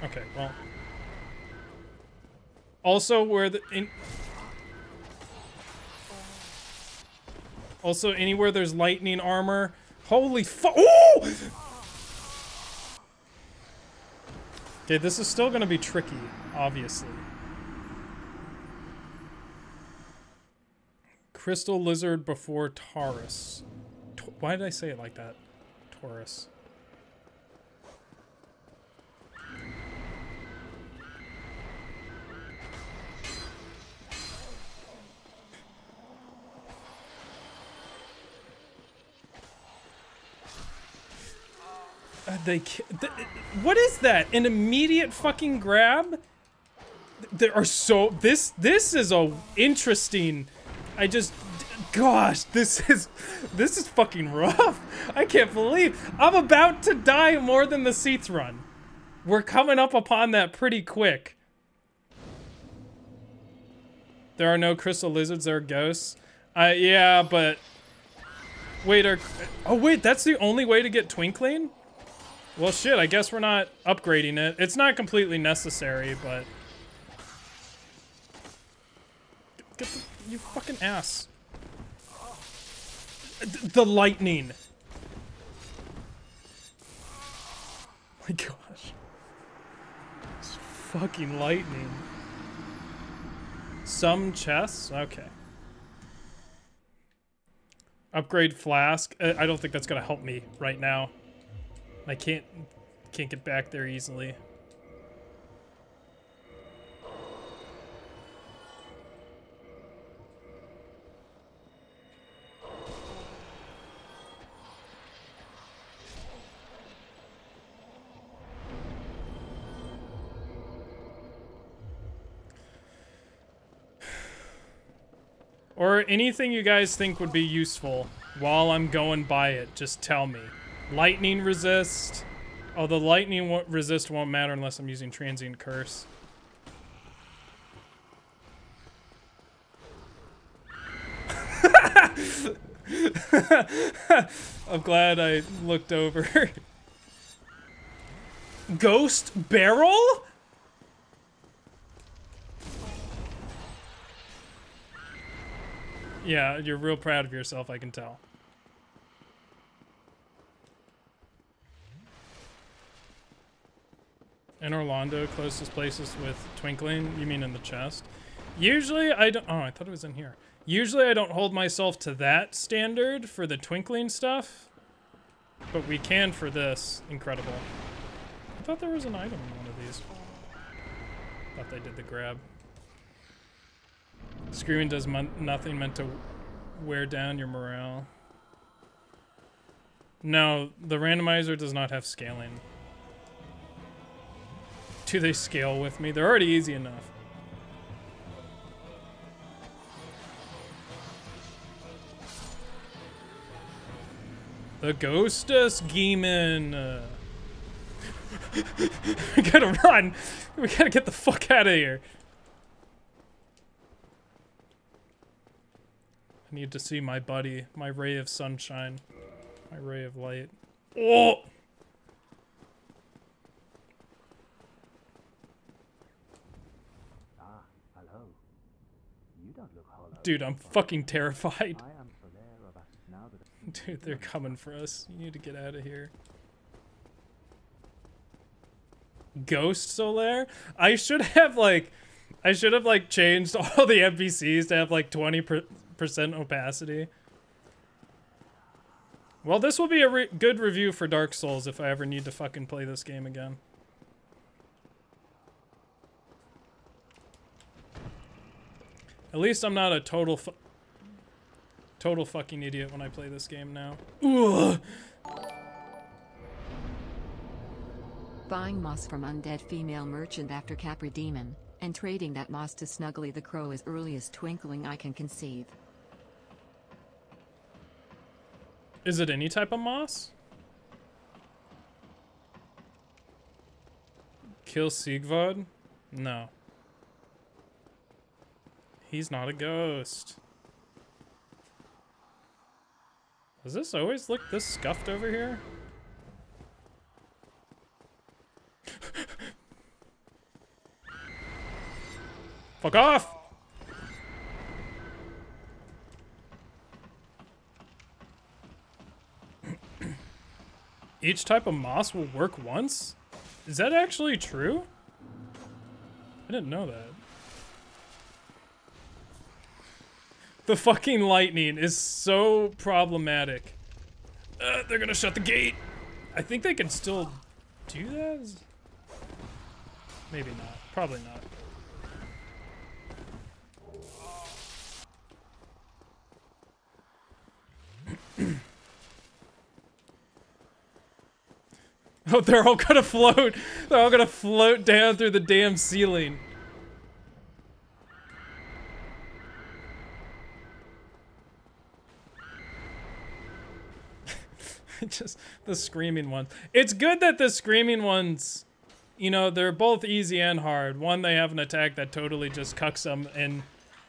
Okay, well. Also, also, anywhere there's lightning armor. Holy fuck! Ooh! Okay, this is still gonna be tricky, obviously. Crystal Lizard before Taurus. Why did I say it like that? Taurus. What is that? An immediate fucking grab? There are so... This is a interesting... Gosh, this is fucking rough. I can't believe I'm about to die more than the Seathrun. We're coming up upon that pretty quick. There are no crystal lizards, there are ghosts. Yeah, but... Wait, oh wait, that's the only way to get twinkling? Well, shit, I guess we're not upgrading it. It's not completely necessary, but... Get the... You fucking ass. The lightning. My gosh. It's fucking lightning. Some chests? Okay. Upgrade flask. I don't think that's gonna help me right now. I can't get back there easily. Or anything you guys think would be useful while I'm going by it, just tell me. Lightning resist. Oh, the lightning resist won't matter unless I'm using transient curse. I'm glad I looked over. Ghost barrel? Yeah, you're real proud of yourself, I can tell. In Orlando, closest places with twinkling? You mean in the chest? Usually I don't... Oh, I thought it was in here. Usually I don't hold myself to that standard for the twinkling stuff. But we can for this. Incredible. I thought there was an item in one of these. Thought they did the grab. Screaming does nothing meant to wear down your morale. No, the randomizer does not have scaling. Do they scale with me? They're already easy enough. The Ghostbuster Demon. We gotta run. We gotta get the fuck out of here. Need to see my buddy, my ray of sunshine, my ray of light. Oh! Ah, hello. You don't look hollow. Dude, I'm fucking terrified. Dude, they're coming for us. You need to get out of here. Ghost Solaire? I should have changed all the NPCs to have like 20% opacity. Well, this will be a good review for Dark Souls if I ever need to fucking play this game again. At least I'm not a total Total fucking idiot when I play this game now. Ugh. Buying moss from undead female merchant after Capra Demon, and trading that moss to Snuggly the Crow is earliest twinkling I can conceive. Is it any type of moss? Kill Sigvard? No. He's not a ghost. Does this always look this scuffed over here? Fuck off! Each type of moss will work once? Is that actually true? I didn't know that. The fucking lightning is so problematic. They're gonna shut the gate. I think they can still do that? Maybe not. Probably not. Oh, they're all gonna float. They're all gonna float down through the damn ceiling. Just the screaming ones. It's good that the screaming ones, you know, they're both easy and hard. One, they have an attack that totally just cucks them, and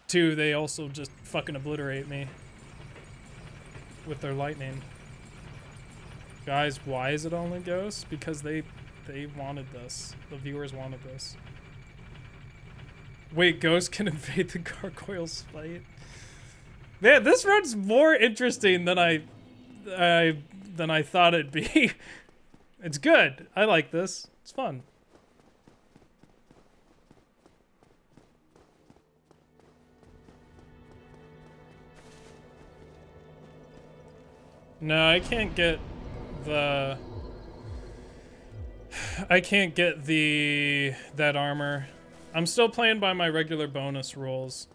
two, they also just fucking obliterate me with their lightning. Guys, why is it only ghosts? Because they wanted this. The viewers wanted this. Wait, ghosts can invade the gargoyles fight? Man, this run's more interesting than I thought it'd be. It's good. I like this. It's fun. No, I can't get that armor. I'm still playing by my regular bonus rules.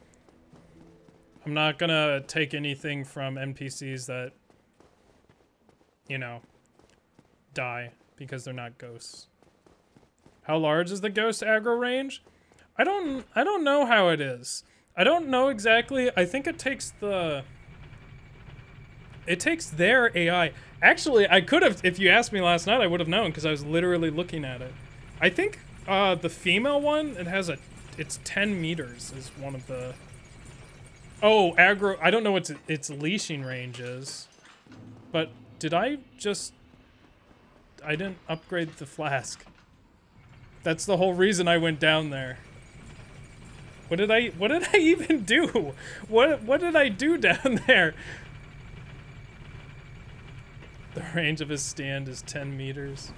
I'm not gonna take anything from NPCs that, you know, die because they're not ghosts. How large is the ghost aggro range? I don't know how it is. I don't know exactly. I think it takes the... It takes their AI. Actually, I could have, if you asked me last night, I would have known because I was literally looking at it. I think the female one, it has a, it's 10 meters is one of the... Oh, aggro, I don't know what its leashing range is, but did I just... I didn't upgrade the flask. That's the whole reason I went down there. What did I even do? What did I do down there? The range of his stand is 10 meters.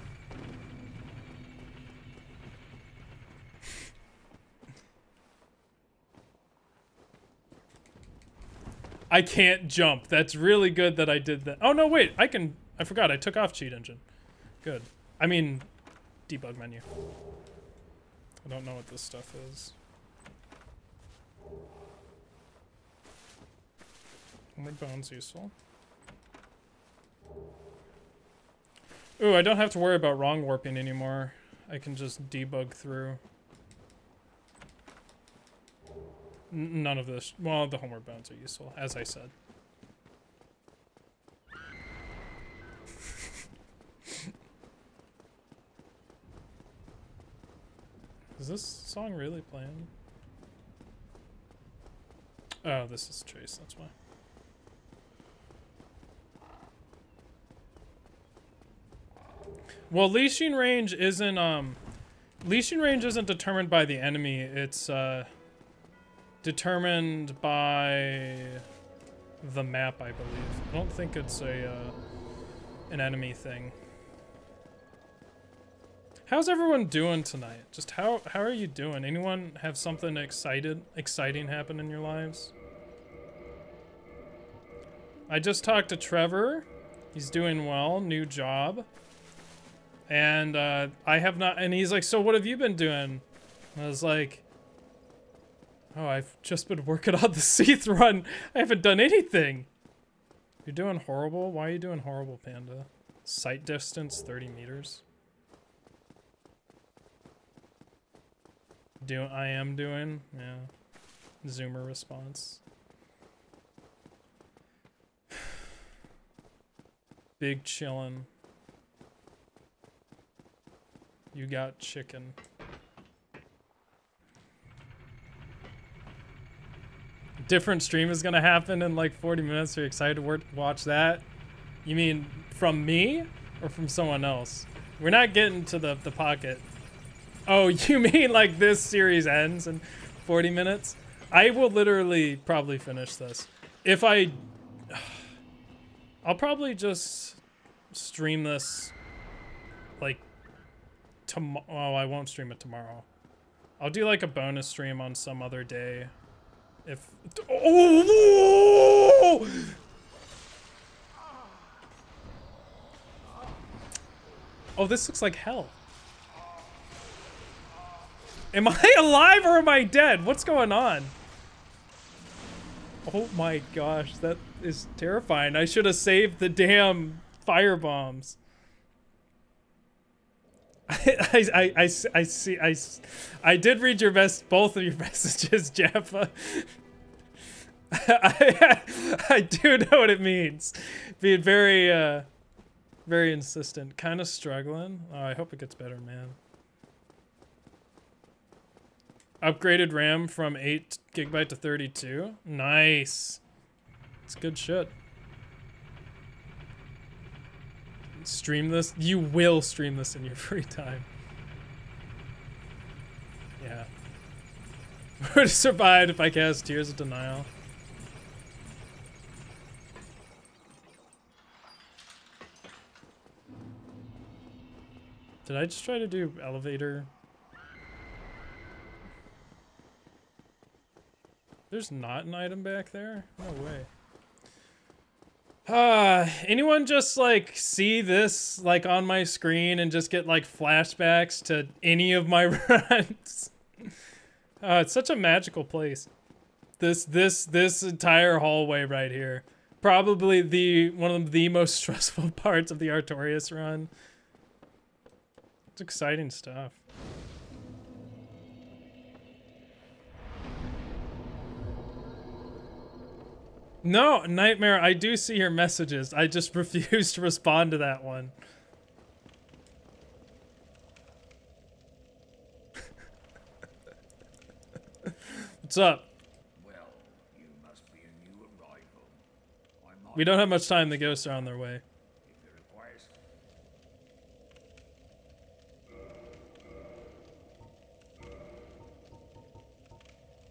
I can't jump. That's really good that I did that. Oh, no, wait. I can... I forgot. I took off cheat engine. Good. I mean, debug menu. I don't know what this stuff is. Armor bone's useful. Ooh, I don't have to worry about wrong warping anymore. I can just debug through. None of this. Well, the homeward bounds are useful, as I said. Is this song really playing? Oh, this is Chase, that's why. Well, leashing range isn't determined by the enemy. It's determined by the map, I believe. I don't think it's a an enemy thing. How's everyone doing tonight? Just how are you doing? Anyone have something exciting happen in your lives? I just talked to Trevor. He's doing well. New job. And I have not, and he's like, so what have you been doing? And I was like, oh, I've just been working on the Seathrun. I haven't done anything. You're doing horrible? Why are you doing horrible, Panda? Sight distance, 30 meters. Yeah. Zoomer response. Big chillin'. You got chicken. Different stream is gonna happen in like 40 minutes. Are you excited to watch that? You mean from me or from someone else? We're not getting to the pocket. Oh, you mean like this series ends in 40 minutes? I will literally probably finish this. If I'll probably just stream this like tomorrow. Oh, I won't stream it tomorrow. I'll do like a bonus stream on some other day. If, oh, oh, this looks like hell. Am I alive or am I dead? What's going on? Oh my gosh, that is terrifying. I should have saved the damn firebombs. I see. I did read your both of your messages, Jaffa. I do know what it means. Being very, very insistent. Kind of struggling. Oh, I hope it gets better, man. Upgraded RAM from 8 GB to 32. Nice. It's good shit. Stream this. You will stream this in your free time. Yeah. Would have survived if I cast Tears of Denial. Did I just try to do elevator? There's not an item back there? No way. Anyone just like see this like on my screen and just get like flashbacks to any of my runs? It's such a magical place. This entire hallway right here, probably one of the most stressful parts of the Artorias run. It's exciting stuff. No, Nightmare, I do see your messages. I just refuse to respond to that one. What's up? Well, you must be a new arrival. We don't have much time. The ghosts are on their way.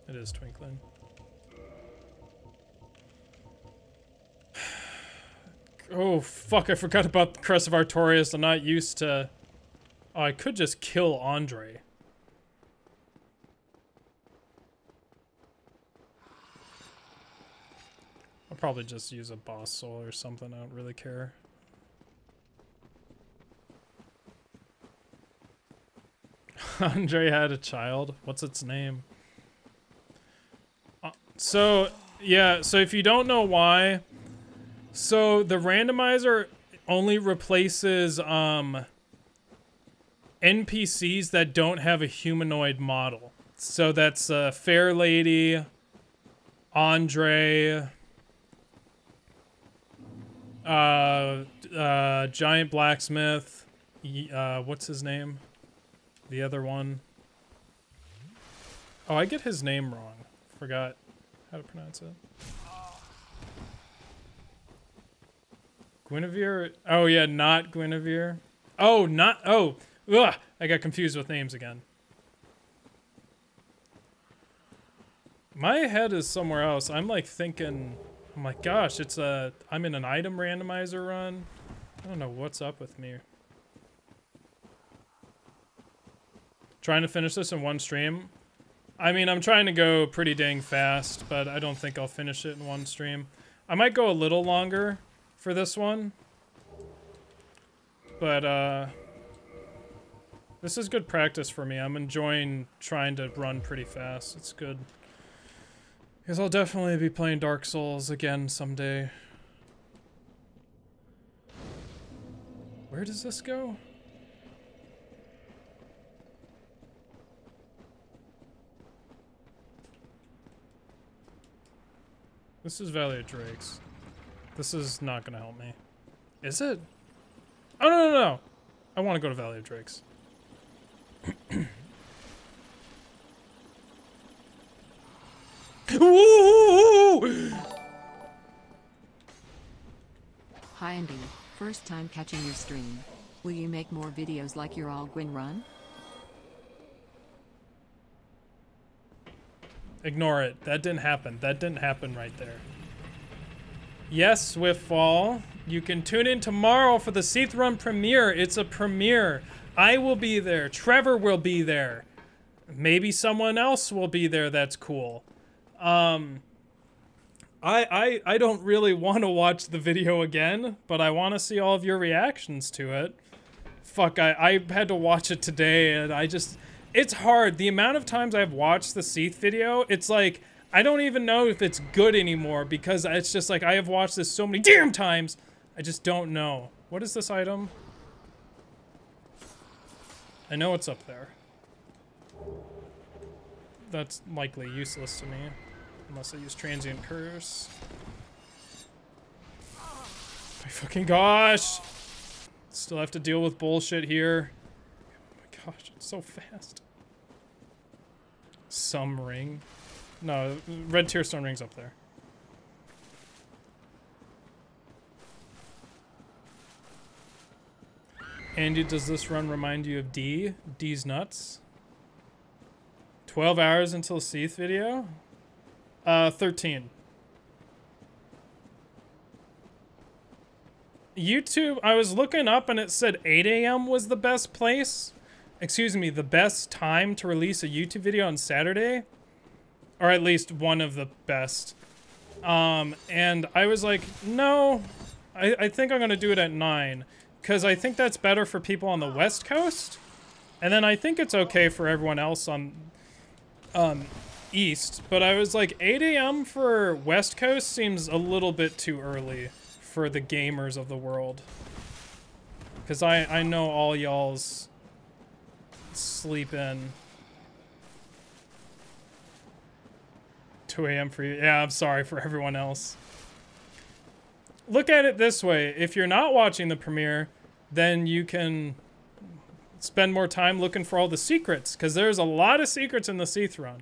It is twinkling. Oh, fuck, I forgot about the Crest of Artorias. I'm not used to... Oh, I could just kill Andre. I'll probably just use a boss soul or something. I don't really care. Andre had a child. What's its name? So, yeah, so if you don't know why... So the randomizer only replaces NPCs that don't have a humanoid model. So that's Fair Lady, Andre, Giant Blacksmith, what's his name? The other one. Oh, I get his name wrong. Forgot how to pronounce it. Guinevere? Oh yeah, not Guinevere. Oh, not, oh, ugh, I got confused with names again. My head is somewhere else. I'm like thinking, oh my gosh, it's a, I'm in an item randomizer run. I don't know what's up with me. Trying to finish this in one stream. I mean, I'm trying to go pretty dang fast, but I don't think I'll finish it in one stream. I might go a little longer for this one, but this is good practice for me. I'm enjoying trying to run pretty fast. It's good because I'll definitely be playing Dark Souls again someday. Where does this go? This is Valley of Drakes. This is not gonna help me. Is it? Oh, no, no, no. I want to go to Valley of Drakes. Woo! Hi, Andy. First time catching your stream. Will you make more videos like your all Gwyn run? Ignore it. That didn't happen. That didn't happen right there. Yes, Swiftfall. You can tune in tomorrow for the Seathrun premiere. It's a premiere. I will be there. Trevor will be there. Maybe someone else will be there. That's cool. I don't really want to watch the video again, but I want to see all of your reactions to it. Fuck, I had to watch it today, and I just... It's hard. The amount of times I've watched the Seath video, it's like... I don't even know if it's good anymore because it's just like I have watched this so many damn times. I just don't know. What is this item? I know it's up there. That's likely useless to me. Unless I use Transient Curse. My fucking gosh! Still have to deal with bullshit here. Oh my gosh, it's so fast. Some ring. No, red tearstone ring's up there. Andy, does this run remind you of D? D's nuts? 12 hours until Seath video? 13. YouTube, I was looking up and it said 8 a.m. was the best place. Excuse me, the best time to release a YouTube video on Saturday. Or at least one of the best. And I was like, no, I think I'm going to do it at 9. Because I think that's better for people on the West Coast. And then I think it's okay for everyone else on East. But I was like, 8 a.m. for West Coast seems a little bit too early for the gamers of the world. Because I know all y'all's sleep in. 2 a.m. for you. Yeah, I'm sorry for everyone else. Look at it this way. If you're not watching the premiere, then you can spend more time looking for all the secrets, because there's a lot of secrets in the Seathrun.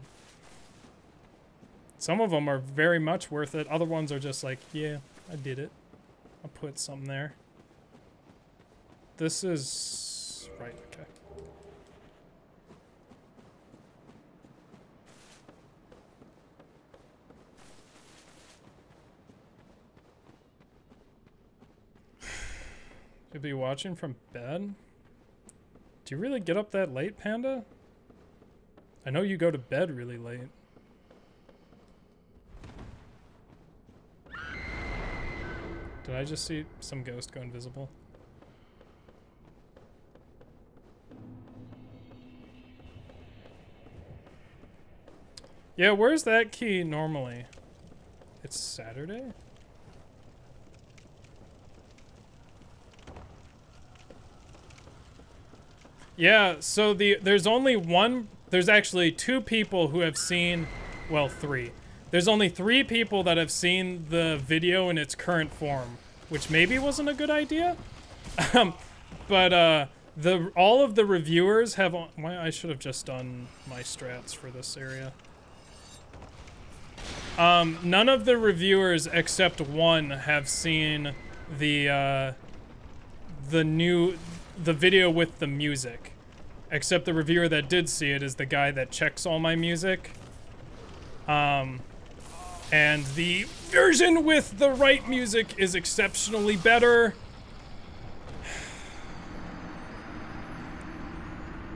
Some of them are very much worth it. Other ones are just like, yeah, I did it. I'll put something there. This is... right, okay. You'll be watching from bed? Do you really get up that late, Panda? I know you go to bed really late. Did I just see some ghost go invisible? Yeah, where's that key normally? It's Saturday? Yeah, so there's only one, there's actually two people who have seen, well, three. There's only three people that have seen the video in its current form, which maybe wasn't a good idea. All of the reviewers have, well, I should have just done my strats for this area. None of the reviewers except one have seen the video with the music, except the reviewer that did see it is the guy that checks all my music, and the version with the right music is exceptionally better.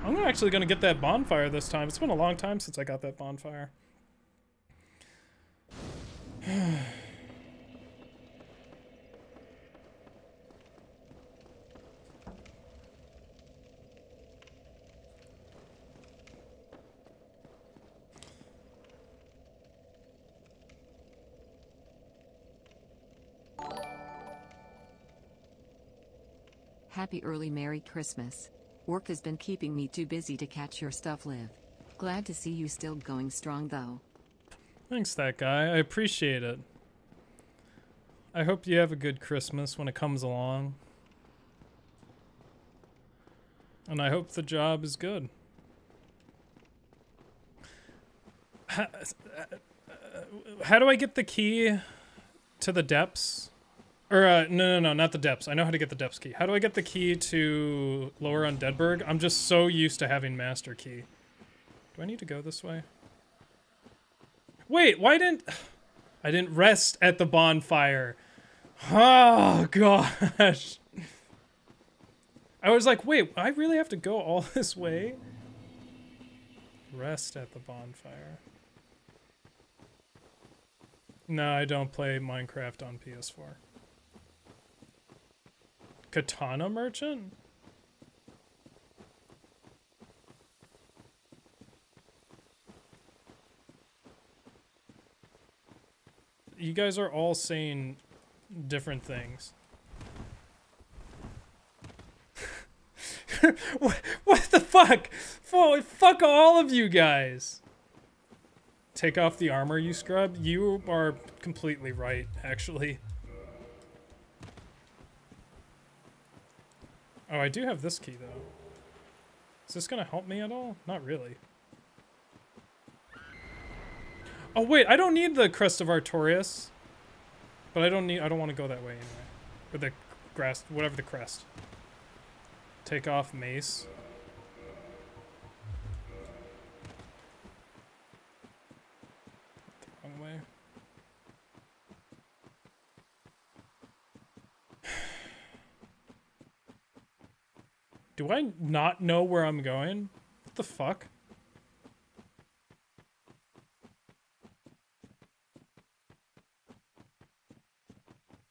I'm actually gonna get that bonfire this time. It's been a long time since I got that bonfire. Happy early Merry Christmas. Work has been keeping me too busy to catch your stuff live. Glad to see you still going strong though. Thanks that guy, I appreciate it. I hope you have a good Christmas when it comes along. And I hope the job is good. How do I get the key to the depths? Or, no, not the depths. I know how to get the depths key. How do I get the key to Lower Undeadburg? I'm just so used to having master key. Do I need to go this way? Wait, why didn't... I didn't rest at the bonfire. Oh, gosh. I was like, wait, I really have to go all this way? Rest at the bonfire. No, I don't play Minecraft on PS4. Katana Merchant? You guys are all saying different things. What the fuck? Fuck all of you guys. Take off the armor, you scrub. You are completely right, actually. Oh, I do have this key, though. Is this gonna help me at all? Not really. Oh wait, I don't need the Crest of Artorias. But I don't want to go that way anyway. Or the grass, whatever the crest. Take off mace. The wrong way. Do I not know where I'm going? What the fuck?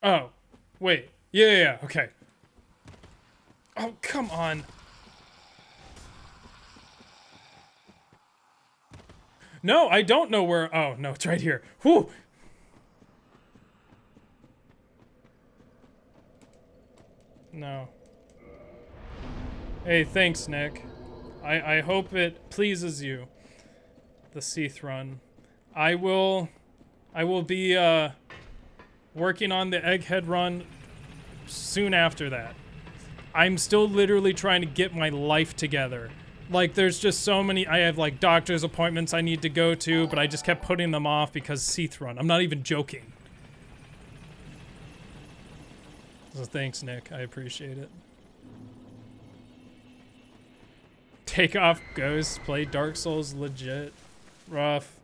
Oh, wait. Yeah, okay. Oh, come on. No, I don't know where... Oh, no, it's right here. Whew! No. Hey, thanks, Nick. I hope it pleases you. The Seathrun. I will be, working on the Egghead run soon after that. I'm still literally trying to get my life together. Like, there's just so many... I have, like, doctor's appointments I need to go to, but I just kept putting them off because Seathrun. I'm not even joking. So thanks, Nick. I appreciate it. Take off Ghosts. Play Dark Souls legit. Rough.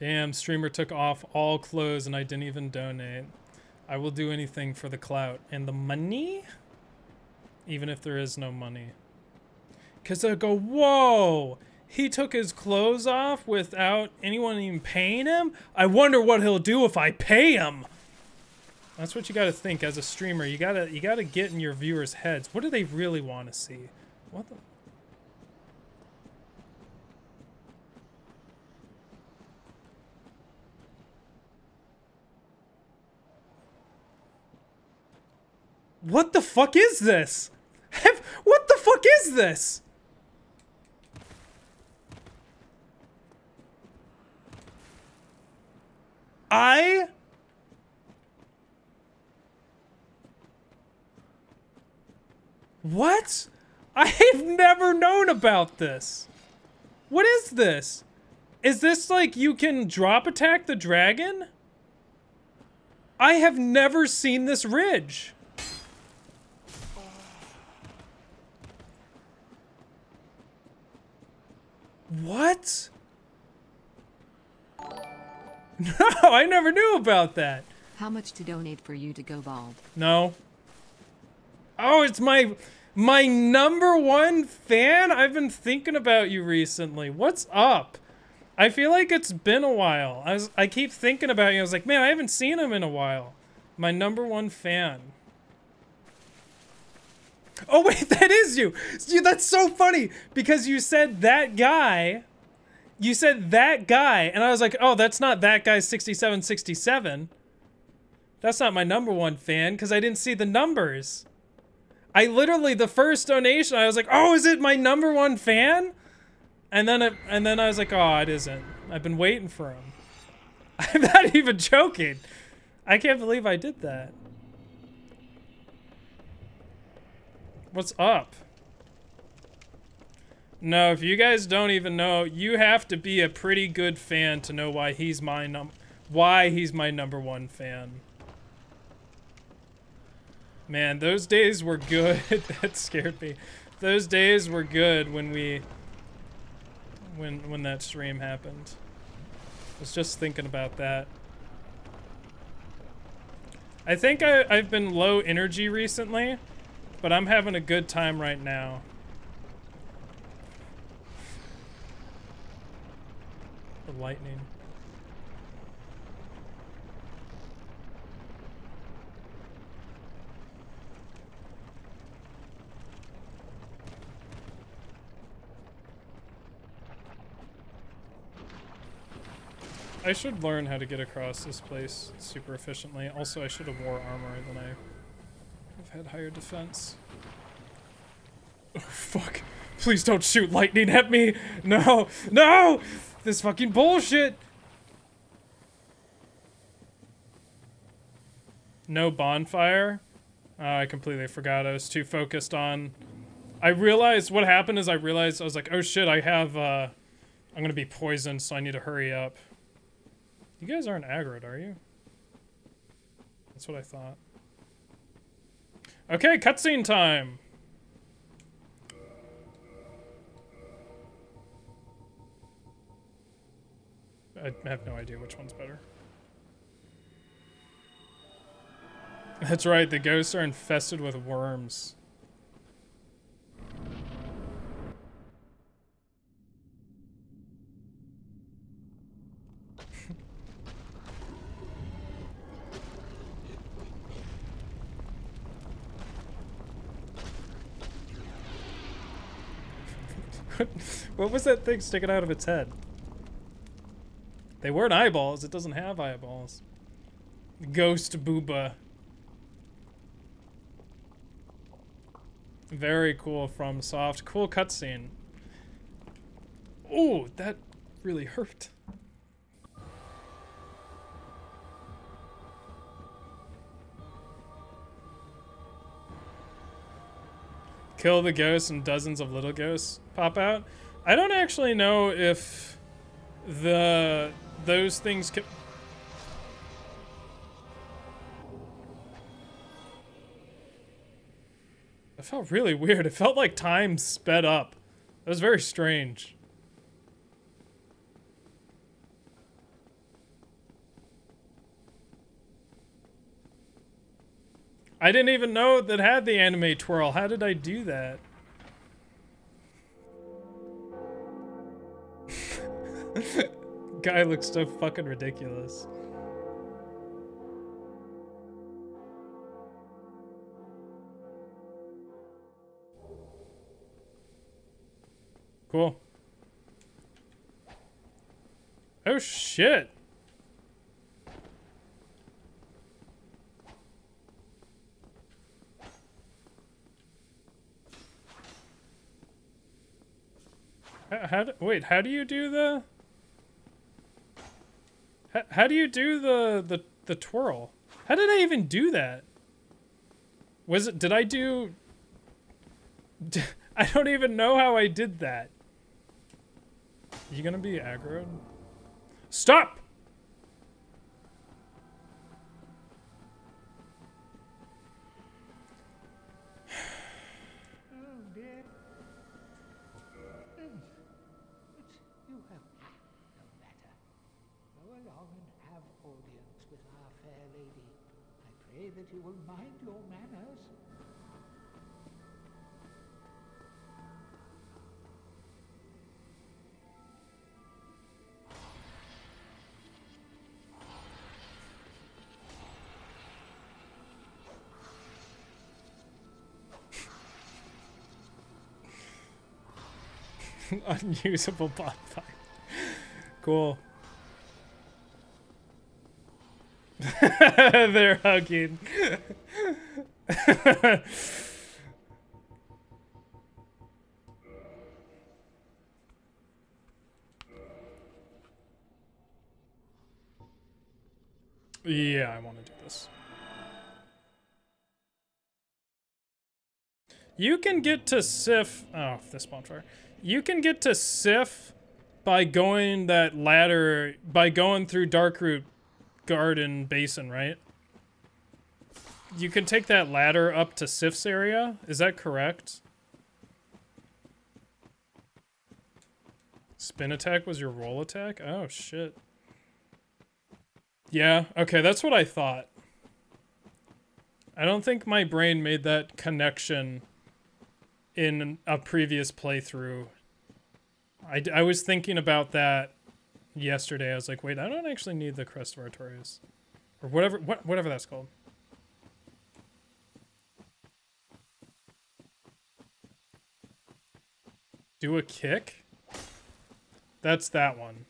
Damn, streamer took off all clothes and I didn't even donate. I will do anything for the clout. And the money? Even if there is no money. 'Cause they'll go, whoa! He took his clothes off without anyone even paying him? I wonder what he'll do if I pay him! That's what you gotta think as a streamer. You gotta get in your viewers' heads. What do they really want to see? What the... What the fuck is this? What the fuck is this? What? I've never known about this. What is this? Is this like you can drop attack the dragon? I have never seen this ridge. What? No, I never knew about that. How much to donate for you to go bald? No. Oh, it's my number one fan. I've been thinking about you recently. What's up? I feel like it's been a while. I keep thinking about you. I was like, man, I haven't seen him in a while. My number one fan. Oh wait, that is you! That's so funny! Because you said that guy, You said that guy, and I was like, oh, that's not that guy's 6767. That's not my number one fan, because I didn't see the numbers. I literally, the first donation, I was like, oh, is it my number one fan? And then I was like, oh, it isn't. I've been waiting for him. I'm not even joking. I can't believe I did that. What's up? No, if you guys don't even know, you have to be a pretty good fan to know why he's my number one fan. Man, those days were good. That scared me. Those days were good when we when that stream happened. I was just thinking about that. I think I've been low energy recently, but I'm having a good time right now. The lightning. I should learn how to get across this place super efficiently. Also, I should have wore armor than I've had higher defense. Oh, fuck. Please don't shoot lightning at me! No! No! This fucking bullshit! No bonfire? I completely forgot. I was too focused on... I realized... What happened is I realized... I was like, oh shit, I have, I'm gonna be poisoned, so I need to hurry up. You guys aren't aggroed, are you? That's what I thought. Okay, cutscene time! I have no idea which one's better. That's right, the ghosts are infested with worms. What was that thing sticking out of its head? They weren't eyeballs. It doesn't have eyeballs. Ghost Booba. Very cool FromSoft. Cool cutscene. Oh, that really hurt. Kill the ghosts and dozens of little ghosts pop out. I don't actually know if those things can... It felt really weird. It felt like time sped up. That was very strange. I didn't even know that had the anime twirl. How did I do that? Guy looks so fucking ridiculous. Cool. Oh shit. Wait, how do you do the... How do you do the twirl? How did I even do that? Was it... Did I do... I don't even know how I did that. Are you gonna be aggroed? Stop! That you will mind your manners. Unusable bonfire. Cool. They're hugging. Yeah, I want to do this. You can get to Sif. Oh, this bonfire. You can get to Sif by going that ladder, by going through Darkroot Garden Basin, right? You can take that ladder up to Sif's area. Is that correct? Spin attack was your roll attack? Oh, shit. Yeah, okay, that's what I thought. I don't think my brain made that connection in a previous playthrough. I was thinking about that yesterday. I was like, wait, I don't actually need the Crest of Artorias. Or whatever, whatever that's called. Do a kick? That's that one.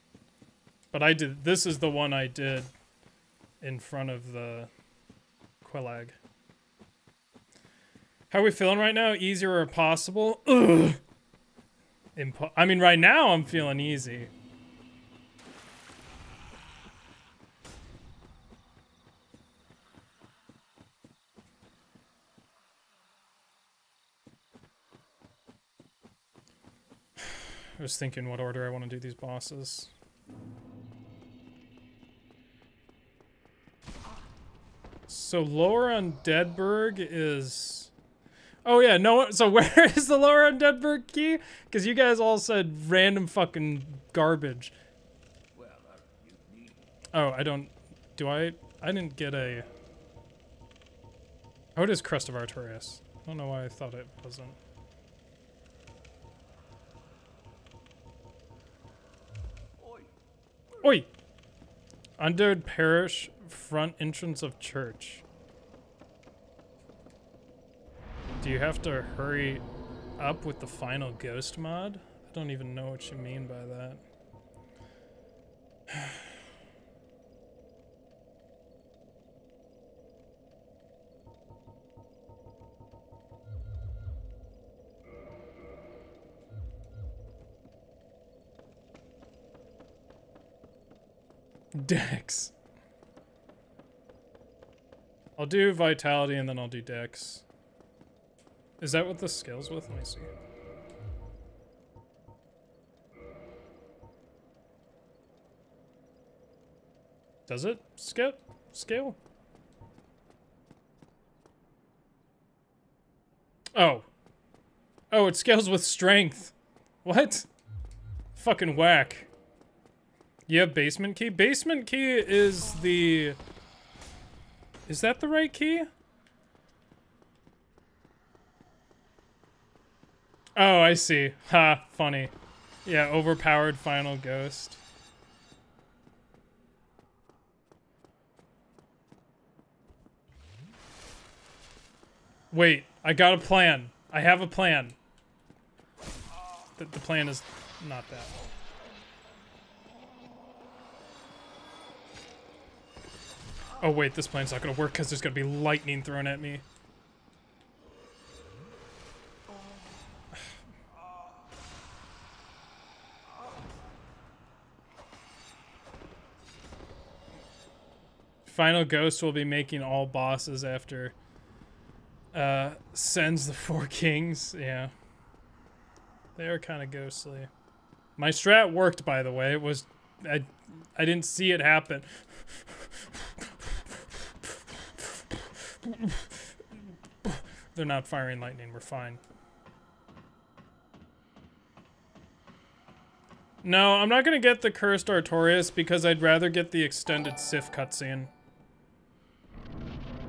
But I did, this is the one I did in front of the Quelag. How are we feeling right now? Easier or possible? Ugh. I mean, right now I'm feeling easy. I was thinking what order I want to do these bosses. So Lower Undeadburg is... Oh yeah, no, so where is the Lower Undeadburg key? Because you guys all said random fucking garbage. Oh, I don't... Do I... I didn't get a... Oh, it is Crest of Artorias. I don't know why I thought it wasn't. Oi! Undead Parish, front entrance of church. Do you have to hurry up with the final ghost mod? I don't even know what you mean by that. Dex. I'll do Vitality and then I'll do Dex. Is that what the scale's with? Let me see. Does it skip? Scale? Oh. Oh, it scales with strength. What? Fucking whack. You have basement key? Basement key is the... Is that the right key? Oh, I see. Ha, funny. Yeah, overpowered final ghost. Wait, I got a plan. I have a plan. The plan is not that. Oh wait, this plan's not gonna work because there's gonna be lightning thrown at me. Final Ghost will be making all bosses after sends the four kings. Yeah. They are kind of ghostly. My strat worked, by the way. It was... I didn't see it happen. They're not firing lightning, we're fine. No, I'm not gonna get the Cursed Artorias because I'd rather get the extended Sif cutscene.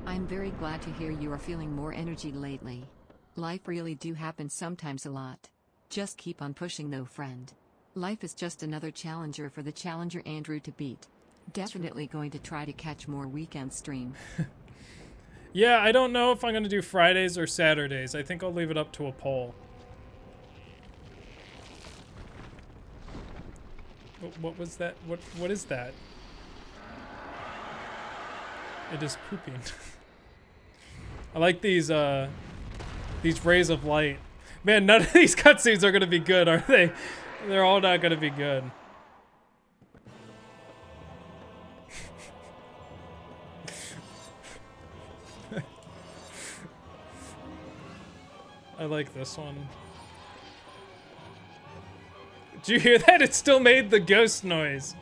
I'm very glad to hear you are feeling more energy lately. Life really do happen sometimes a lot. Just keep on pushing though, friend. Life is just another challenger for the challenger Andrew to beat. Definitely going to try to catch more weekend stream. Yeah, I don't know if I'm going to do Fridays or Saturdays. I think I'll leave it up to a poll. What was that? What is that? It is pooping. I like these rays of light. Man, none of these cutscenes are gonna be good, are they? They're all not gonna be good. I like this one. Did you hear that? It still made the ghost noise.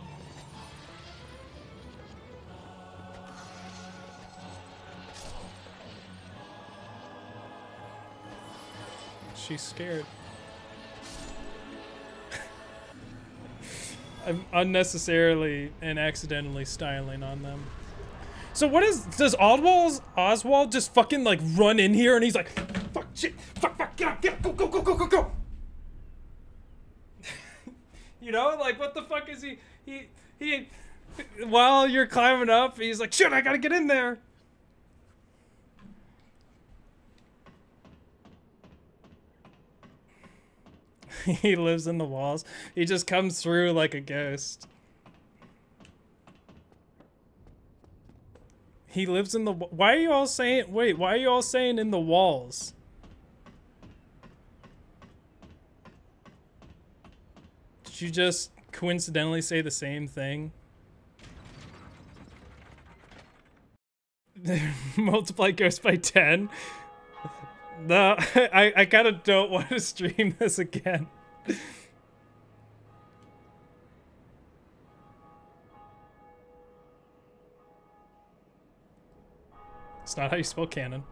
She's scared. I'm unnecessarily and accidentally styling on them. So what is, does Oswald just fucking like run in here and he's like, fuck shit, fuck, fuck, get up, go. You know, like what the fuck is he, while you're climbing up, he's like, shit, I gotta get in there. He lives in the walls. He just comes through like a ghost. He lives in the... Why are you all saying... Wait, why are you all saying in the walls? Did you just coincidentally say the same thing? Multiply ghosts by 10? No, I kind of don't want to stream this again. It's not how you spell cannon.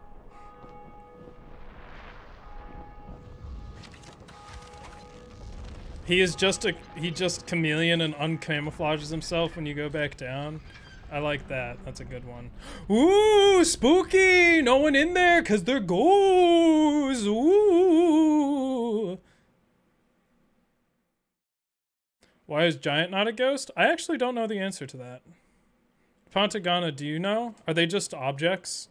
He is just he just chameleon and uncamouflages himself when you go back down. I like that. That's a good one. Ooh, spooky! No one in there because they're ghosts. Ooh. Why is Giant not a ghost? I actually don't know the answer to that. Pontagana, do you know? Are they just objects?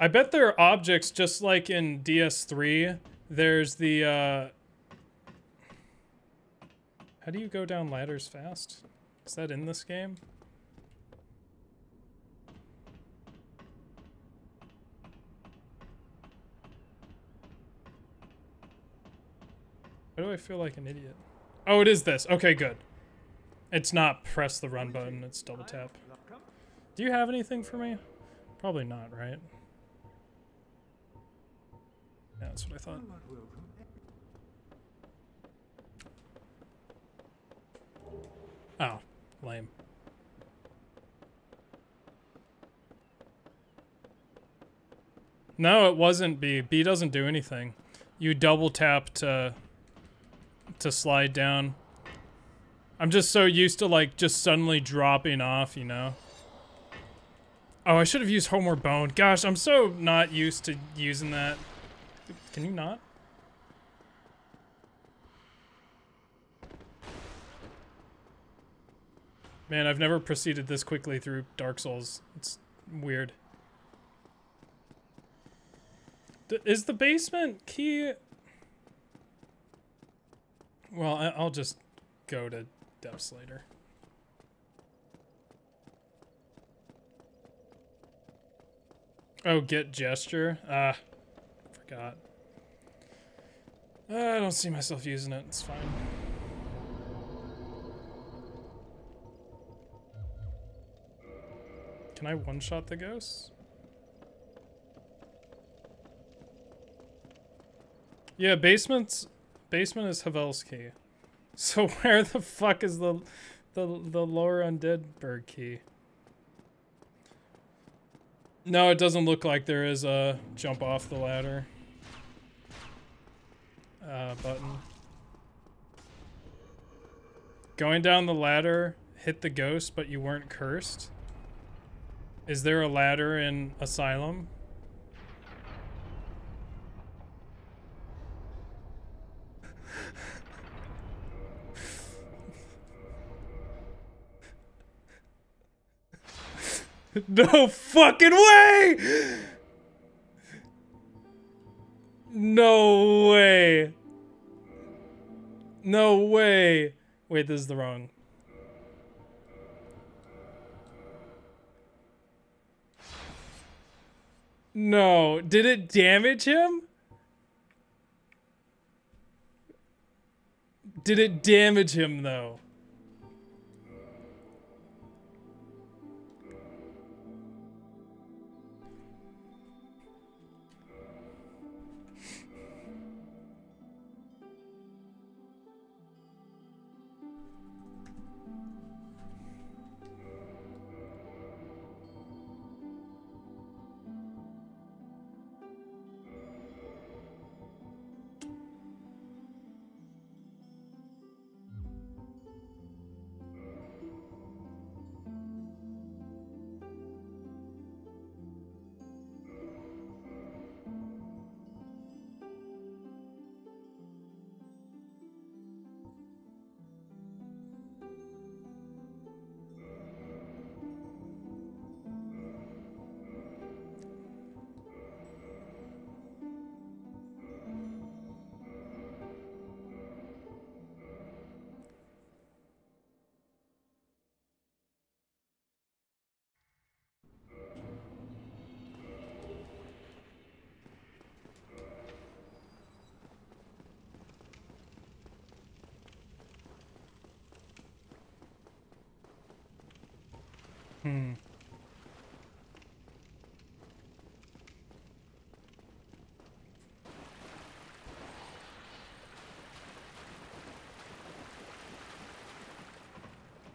I bet they're objects just like in DS3. There's the... How do you go down ladders fast? Is that in this game? Why do I feel like an idiot? Oh, it is this. Okay, good. It's not press the run button, it's double tap. Do you have anything for me? Probably not, right? Yeah, that's what I thought. Oh, lame. No, it wasn't B. B doesn't do anything. You double tap to slide down. I'm just so used to like just suddenly dropping off, you know? Oh, I should have used Homeward Bone. Gosh, I'm so not used to using that. Can you not? Man, I've never proceeded this quickly through Dark Souls. It's weird. Is the basement key... Well, I'll just go to depths later. Oh, get gesture? Ah, forgot. I don't see myself using it, it's fine. Can I one-shot the ghosts? Yeah, basement is Havel's key. So where the fuck is the lower undead bird key? No, it doesn't look like there is a jump off the ladder button. Going down the ladder, hit the ghost, but you weren't cursed. Is there a ladder in Asylum? No fucking way! No way. No way. Wait, this is the wrong. No, did it damage him? Did it damage him though?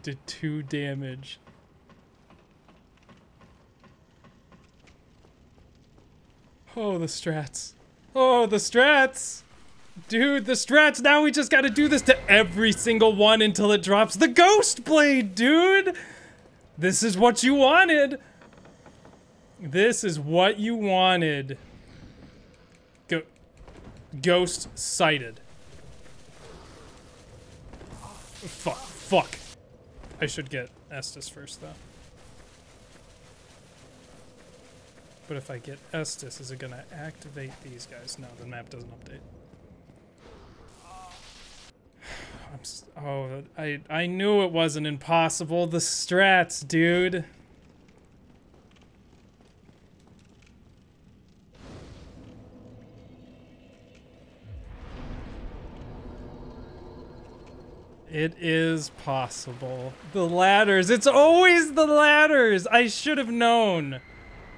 Did 2 damage. Oh, the strats. Oh, the strats! Dude, the strats! Now we just gotta do this to every single one until it drops the Ghost Blade, dude! This is what you wanted! This is what you wanted. Ghost sighted. Fuck, fuck. I should get Estus first, though. But if I get Estus, is it gonna activate these guys? No, the map doesn't update. Oh, I knew it wasn't impossible. The strats, dude. It is possible. The ladders. It's always the ladders. I should have known.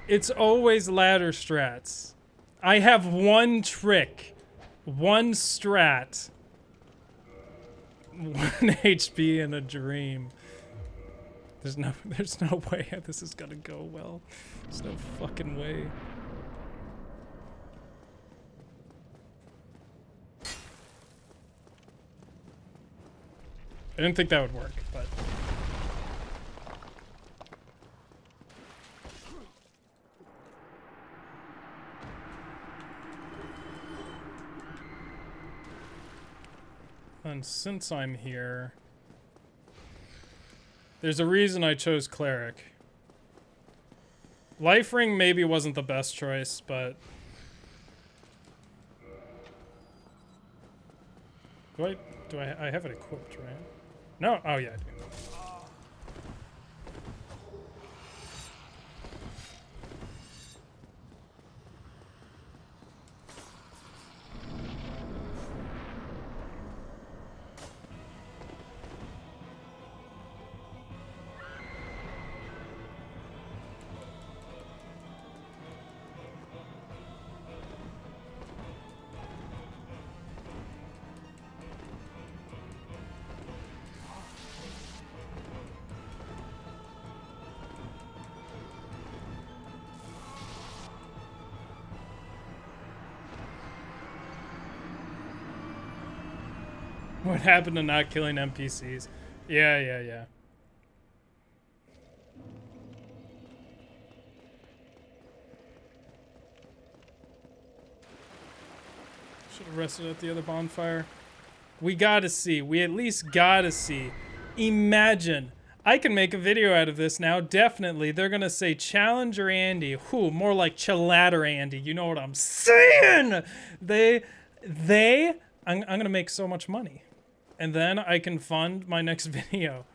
It's always ladder strats. I have one trick. One strat. 1 HP in a dream. There's no way this is gonna go well. There's no fucking way. I didn't think that would work, but... And since I'm here, there's a reason I chose Cleric. Life Ring maybe wasn't the best choice, but... Do I have it equipped, right? No? Oh, yeah, I do. What happened to not killing NPCs? Yeah. Should have rested at the other bonfire. We gotta see. We at least gotta see. Imagine. I can make a video out of this now, definitely. They're gonna say Challenger Andy. Whew, more like Chalatter Andy. You know what I'm saying? I'm gonna make so much money. and then I can fund my next video.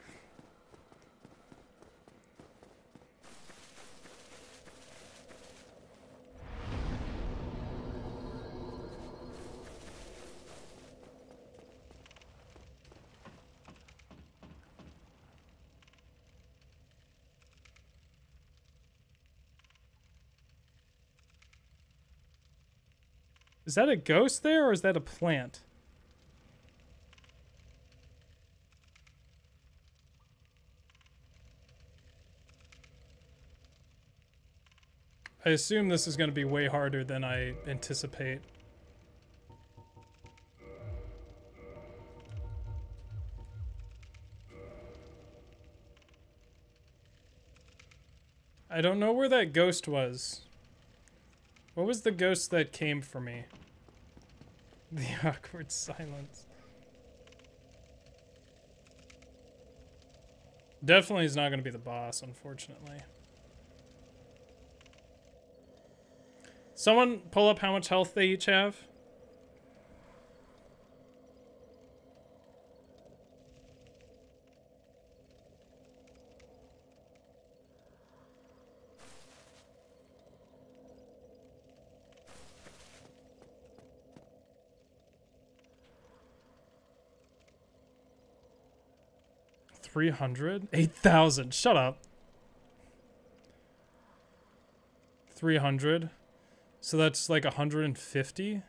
Is that a ghost there, or is that a plant? I assume this is going to be way harder than I anticipate. I don't know where that ghost was. What was the ghost that came for me? The awkward silence. Definitely is not going to be the boss, unfortunately. Someone pull up how much health they each have. $300? $8,000. Shut up. 300. So that's like 150.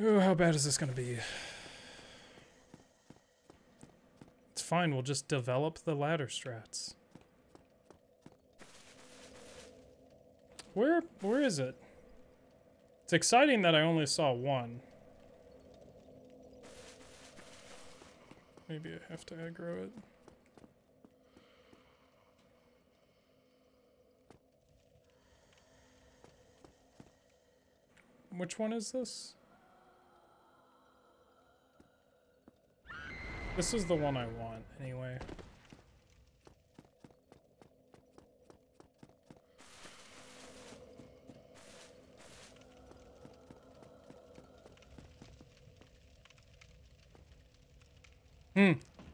Ooh, how bad is this gonna be? It's fine. We'll just develop the ladder strats. Where is it? It's exciting that I only saw one. Maybe I have to aggro it. Which one is this? This is the one I want, anyway.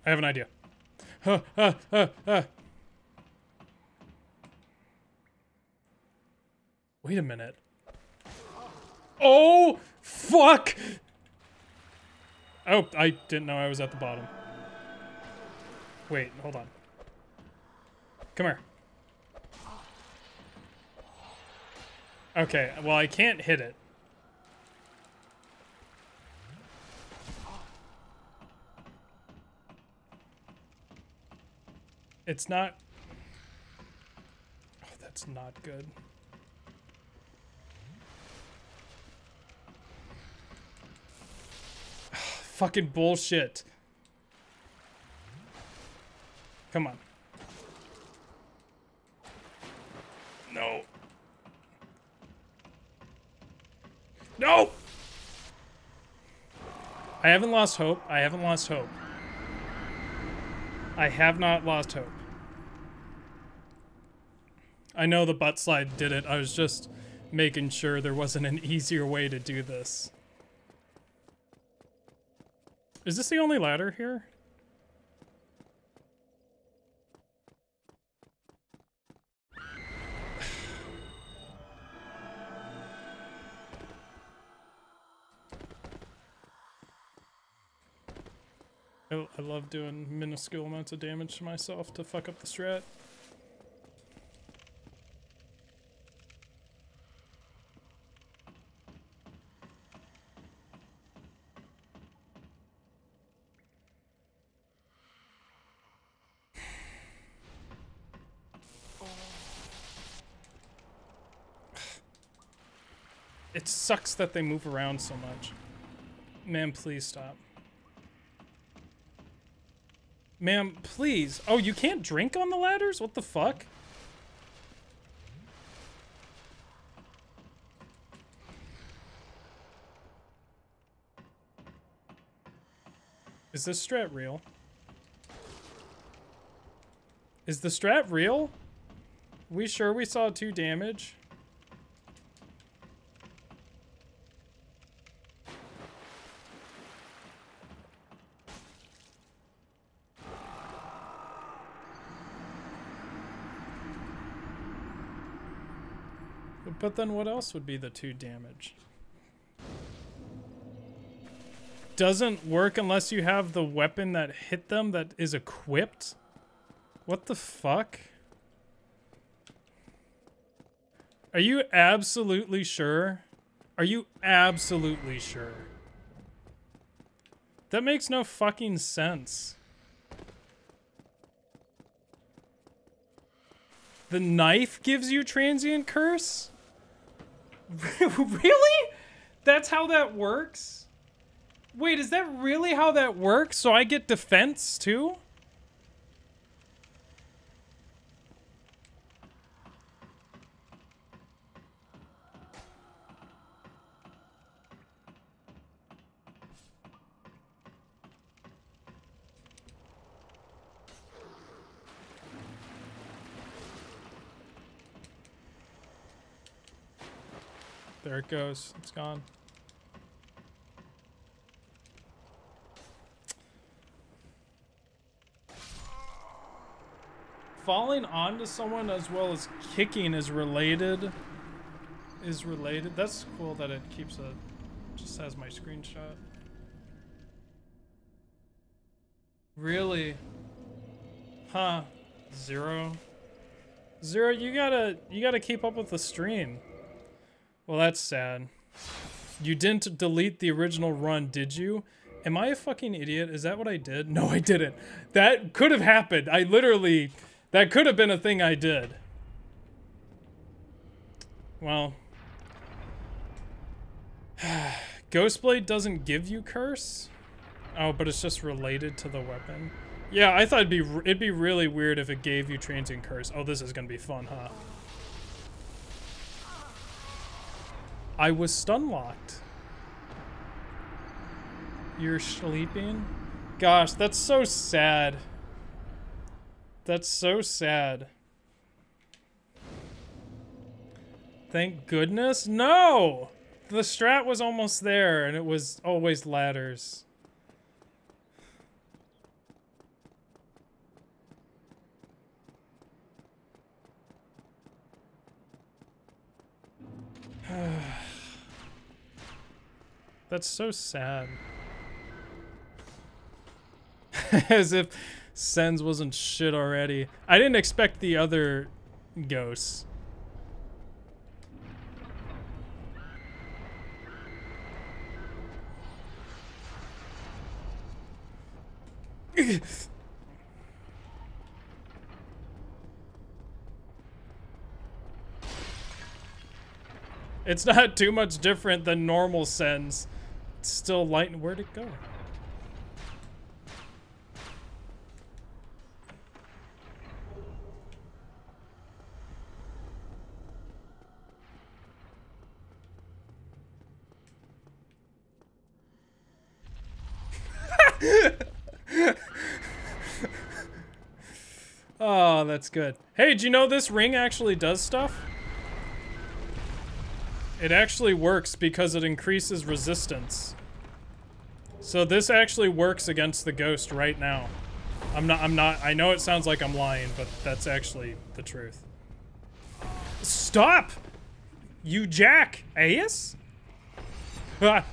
I have an idea. Wait a minute. Oh, fuck! Oh, I didn't know I was at the bottom. Wait, hold on. Come here. Okay, well, I can't hit it. It's not... Oh, that's not good. Ugh, fucking bullshit. Come on. No. No! I haven't lost hope. I haven't lost hope. I have not lost hope. I know the butt slide did it. I was just making sure there wasn't an easier way to do this. Is this the only ladder here? I love doing minuscule amounts of damage to myself to fuck up the strat. It sucks that they move around so much. Ma'am, please stop. Ma'am, please. Oh, you can't drink on the ladders? What the fuck? Is this strat real? Is the strat real? We sure we saw 2 damage? But then what else would be the 2 damage? Doesn't work unless you have the weapon that hit them that is equipped? What the fuck? Are you absolutely sure? Are you absolutely sure? That makes no fucking sense. The knife gives you transient curse? Really? That's how that works? Wait, is that really how that works? So I get defense too? There it goes. It's gone. Falling onto someone as well as kicking is related. That's cool that it keeps a... just has my screenshot. Really? Huh. Zero. Zero, you gotta keep up with the stream. Well, that's sad. You didn't delete the original run, did you? Am I a fucking idiot? Is that what I did? No, I didn't. That could have happened. I literally... that could have been a thing I did. Well. Ghostblade doesn't give you curse? Oh, but it's just related to the weapon. Yeah, I thought it'd be really weird if it gave you transient curse. Oh, this is gonna be fun, huh? I was stunlocked. You're sleeping? Gosh, that's so sad. That's so sad. Thank goodness. No! The strat was almost there and it was always ladders. That's so sad. As if Sens wasn't shit already. I didn't expect the other ghosts. It's not too much different than normal Sens. It's still light. Where'd it go? Oh, that's good. Hey, do you know this ring actually does stuff? It actually works because it increases resistance. So this actually works against the ghost right now. I know it sounds like I'm lying, but that's actually the truth. Stop! You jack! Aeus? Ah.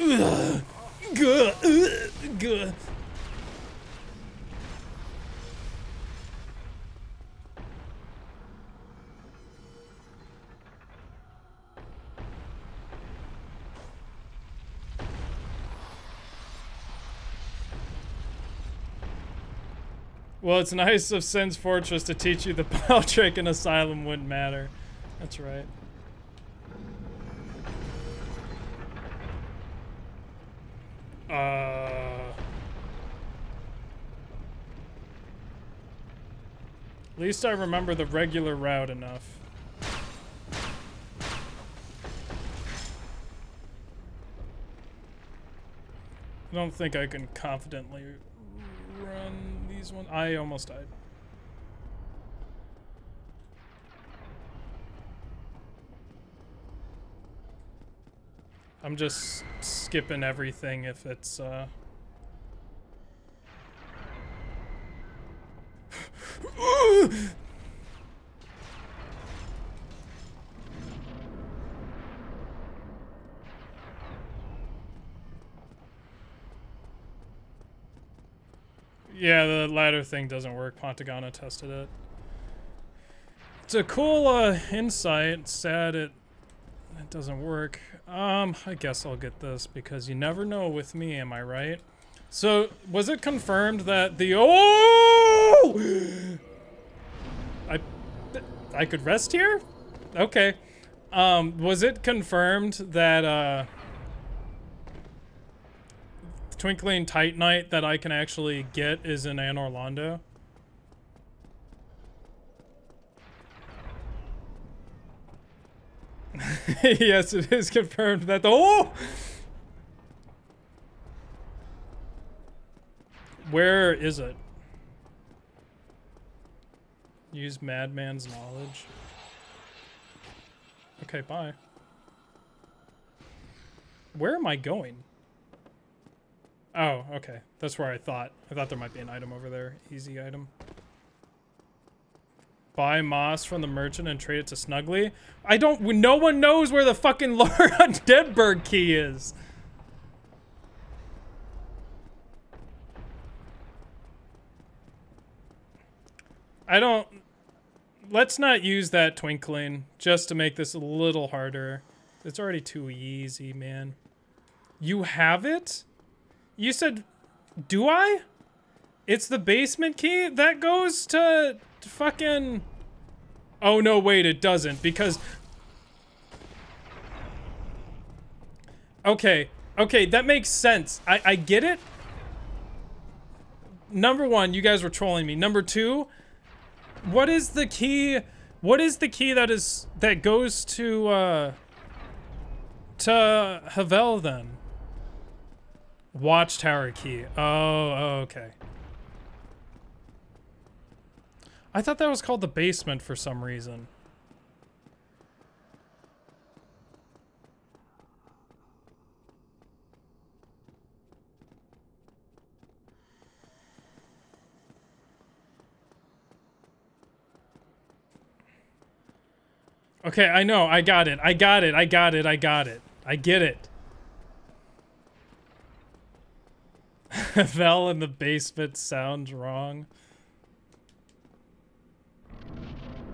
Ugh. Gah. Ugh. Gah. Well, it's nice of Sin's Fortress to teach you the pile trick in Asylum wouldn't matter. That's right. At least I remember the regular route enough. I don't think I can confidently run. One. I almost died. I'm just skipping everything if it's Yeah, the ladder thing doesn't work. Pontagana tested it. It's a cool insight. Sad it doesn't work. I guess I'll get this because you never know with me, am I right? So, was it confirmed that the... Oh! I could rest here? Okay. Was it confirmed that Twinkling Titanite that I can actually get is in Anor Londo? Yes, it is confirmed that the... Oh! Where is it? Use Madman's knowledge. Okay, bye. Where am I going? Oh, okay. That's where I thought. I thought there might be an item over there. Easy item. Buy moss from the merchant and trade it to Snuggly. I don't... No one knows where the fucking Lord Undeadbird key is. I don't... Let's not use that Twinkling just to make this a little harder. It's already too easy, man. You have it? You said... Do I? It's the basement key? That goes to... fucking... Oh, no, wait, it doesn't, because... Okay. Okay, that makes sense. I get it. Number one, you guys were trolling me. Number two... What is the key? What is the key that goes to Havel then? Watchtower key. Oh, okay. I thought that was called the basement for some reason. Okay, I know. I got it. I got it. I got it. I got it. I get it. Val in the basement sounds wrong.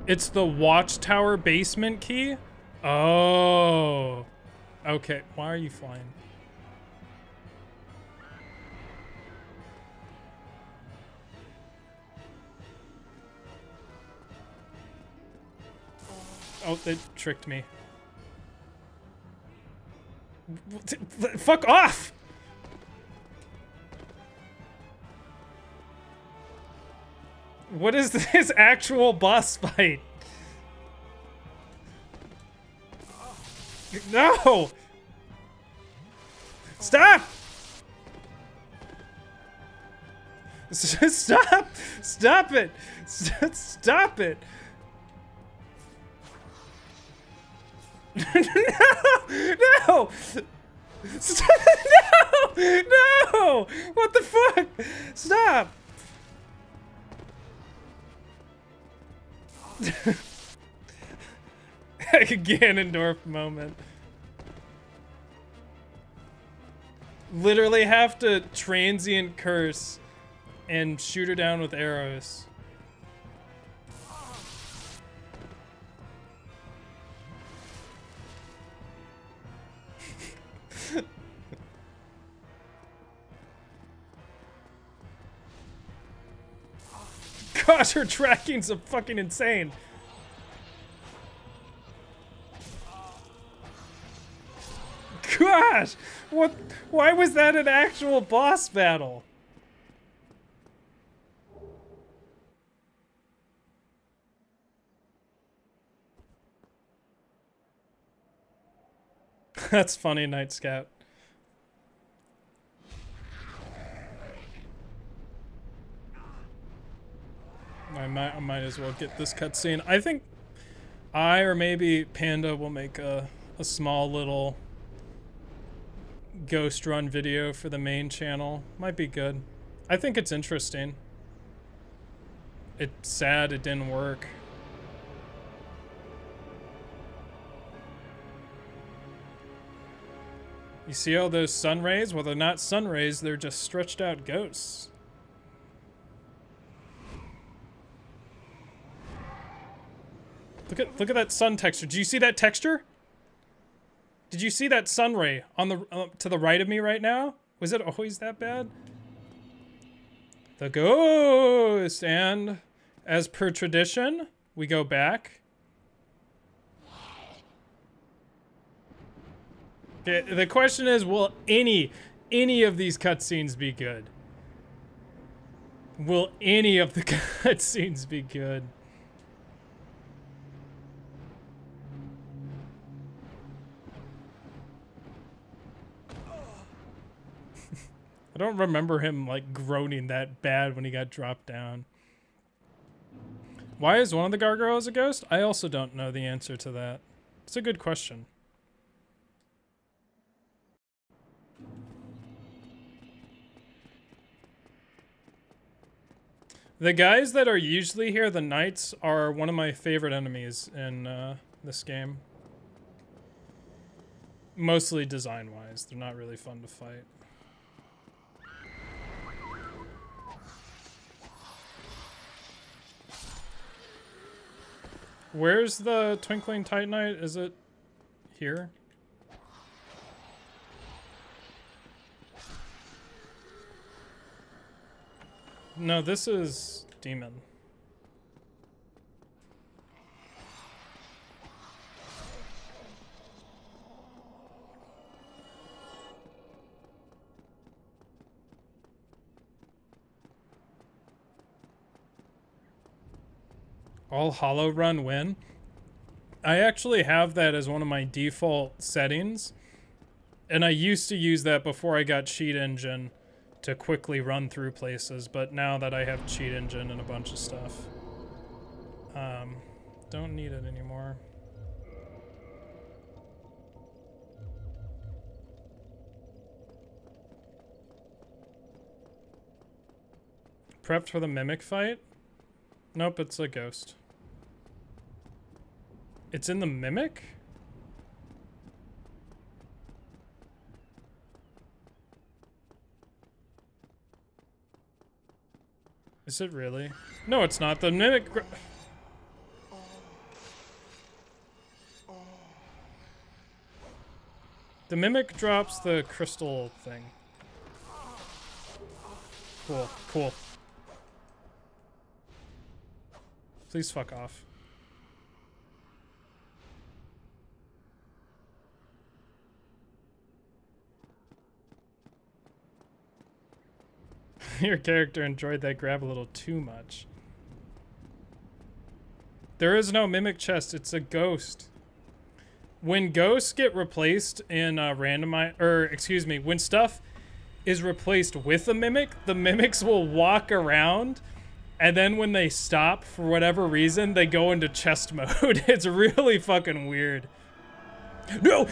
It's the watchtower basement key? Oh. Okay. Why are you flying? Oh, it tricked me. Fuck off! What is this actual boss fight? No! Stop! Stop! Stop it! Stop it! No! No! No! No! What the fuck? Stop! Ganondorf moment. Literally have to transient curse and shoot her down with arrows. Gosh, her tracking's a fucking insane. Gosh, what? Why was that an actual boss battle? That's funny, Night Scout. I might as well get this cutscene. I think I or maybe Panda will make a small little ghost run video for the main channel. Might be good. I think it's interesting. It's sad it didn't work. You see all those sun rays? Well, they're not sun rays, they're just stretched out ghosts. Look at that sun texture. Do you see that texture? Did you see that sun ray on the to the right of me right now? Was it always that bad? The ghost, and as per tradition, we go back. Okay, the question is, will any of these cutscenes be good? Will any of the cutscenes be good? I don't remember him, like, groaning that bad when he got dropped down. Why is one of the gargoyles a ghost? I also don't know the answer to that. It's a good question. The guys that are usually here, the knights, are one of my favorite enemies in this game. Mostly design-wise. They're not really fun to fight. Where's the Twinkling Titanite? Is it here? No, this is Demon. All Hollow Run win. I actually have that as one of my default settings, and I used to use that before I got Cheat Engine to quickly run through places, but now that I have Cheat Engine and a bunch of stuff, don't need it anymore. Prepped for the mimic fight? Nope, it's a ghost. It's in the mimic? Is it really? No, it's not. The mimic... The mimic drops the crystal thing. Cool, cool. Please fuck off. Your character enjoyed that grab a little too much. There is no mimic chest, it's a ghost. When ghosts get replaced in when stuff is replaced with a mimic, the mimics will walk around, and then when they stop for whatever reason, they go into chest mode. It's really fucking weird. No!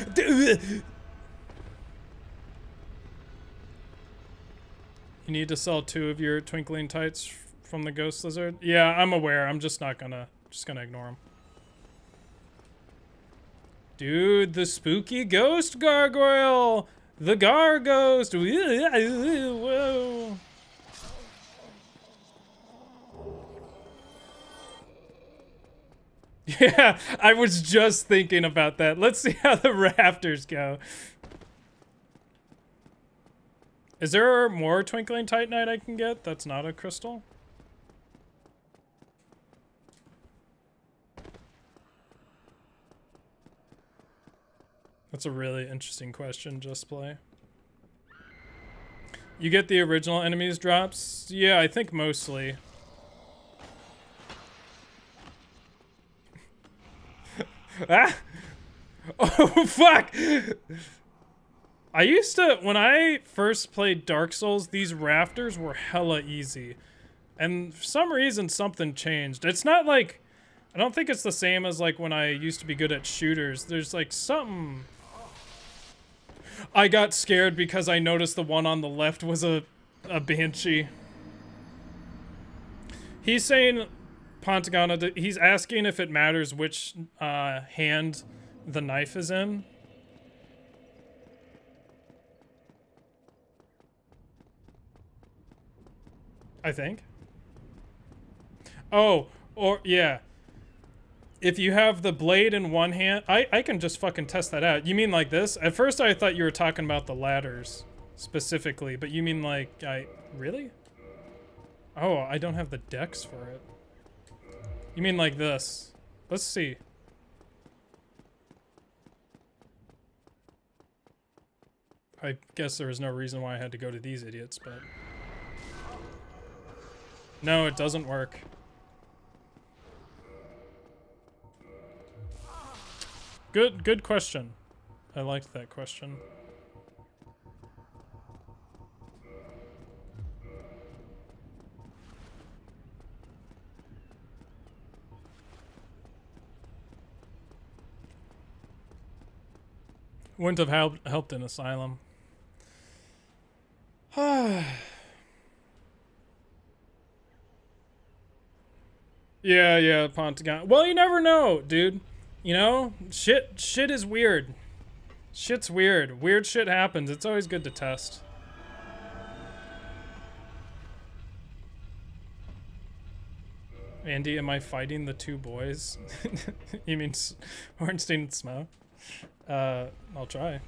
You need to sell 2 of your Twinkling Tights from the Ghost Lizard? Yeah, I'm aware. I'm just not gonna... Just gonna ignore him. Dude, the spooky ghost gargoyle! The Garghost! Whoa! Yeah, I was just thinking about that. Let's see how the rafters go. Is there more Twinkling Titanite I can get that's not a crystal? That's a really interesting question, Just Play. You get the original enemies drops? Yeah, I think mostly. Ah! Oh, fuck! I used to, when I first played Dark Souls, these rafters were hella easy. And for some reason, something changed. It's not like, I don't think it's the same as like when I used to be good at shooters. There's like something. I got scared because I noticed the one on the left was a banshee. He's saying, Pontagana, he's asking if it matters which hand the knife is in. I think. Oh, or yeah. if you have the blade in one hand, I can just fucking test that out. You mean like this? At first I thought you were talking about the ladders specifically, but you mean like really? Oh, I don't have the dex for it. You mean like this? Let's see. I guess there was no reason why I had to go to these idiots, but... No, it doesn't work. Good question. I liked that question. Wouldn't have helped in Asylum. Yeah, Pontagon. Well, you never know, dude. You know, shit is weird. Shit's weird. Weird shit happens. It's always good to test. Andy, am I fighting the two boys? You mean Ornstein and Smough? I'll try.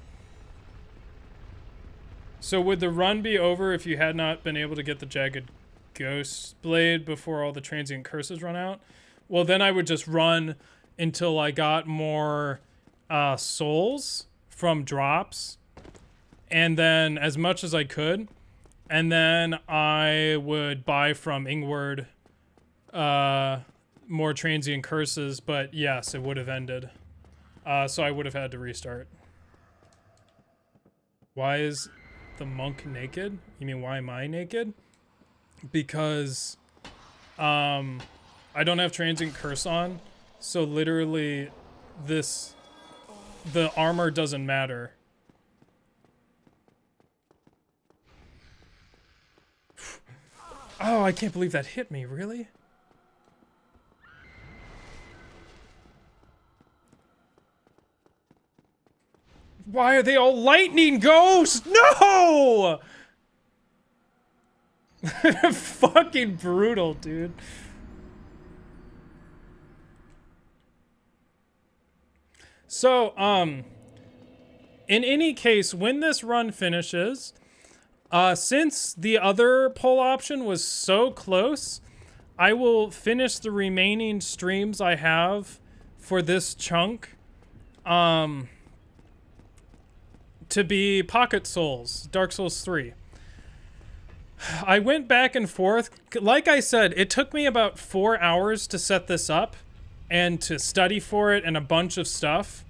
So would the run be over if you had not been able to get the Jagged Ghost Blade before all the transient curses run out? Well, then I would just run until I got more souls from drops, and then as much as I could, and then I would buy from Ingward more transient curses, but yes, it would have ended. So I would have had to restart. Why is the monk naked? You mean, why am I naked? Because I don't have transient curse on, so literally the armor doesn't matter. Oh, I can't believe that hit me, really? Why are they all lightning ghosts? No! Fucking brutal, dude. So, in any case, when this run finishes, since the other poll option was so close, I will finish the remaining streams I have for this chunk. To be Pocket Souls, Dark Souls 3. I went back and forth. Like I said, it took me about 4 hours to set this up and to study for it and a bunch of stuff.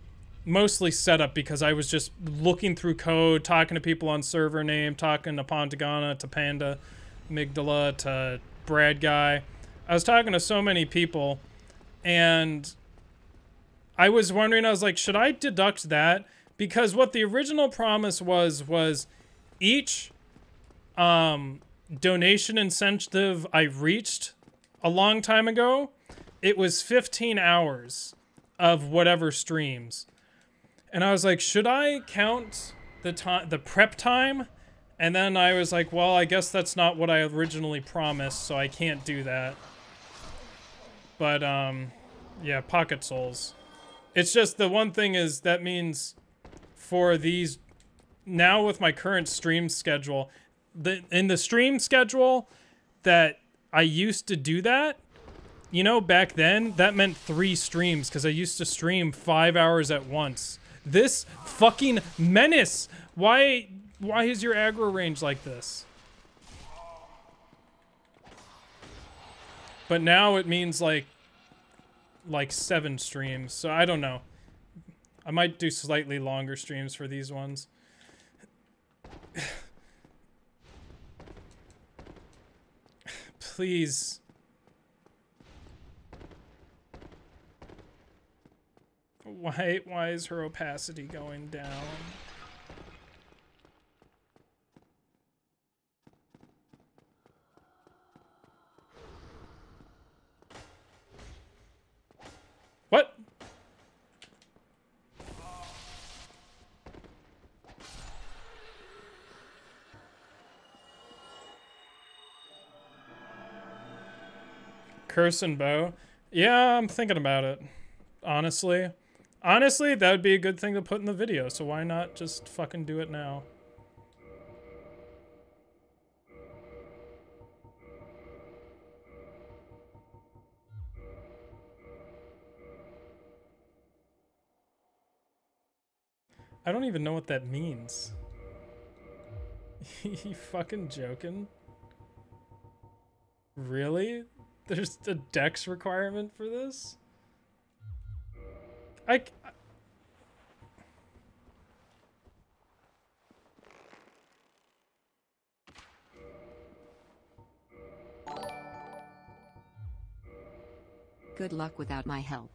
Mostly setup, because I was just looking through code, talking to people on Server Name, talking to Pontagana, to Panda, Migdala, to Bradguy. I was talking to so many people, and I was wondering, I was like, should I deduct that? Because what the original promise was each donation incentive I reached a long time ago, it was 15 hours of whatever streams. And I was like, should I count the prep time? And then I was like, well, I guess that's not what I originally promised, so I can't do that. But, yeah, Pocket Souls. It's just the one thing is that means... for these, now with my current stream schedule, in the stream schedule that I used to do that, you know, back then, that meant 3 streams, because I used to stream 5 hours at once. This fucking menace! Why is your aggro range like this? But now it means like 7 streams, so I don't know. I might do slightly longer streams for these ones. Please. Why is her opacity going down? What? Curse and bow. Yeah, I'm thinking about it. Honestly, that would be a good thing to put in the video, so why not just fucking do it now? I don't even know what that means. You fucking joking? Really? There's a dex requirement for this? Good luck without my help.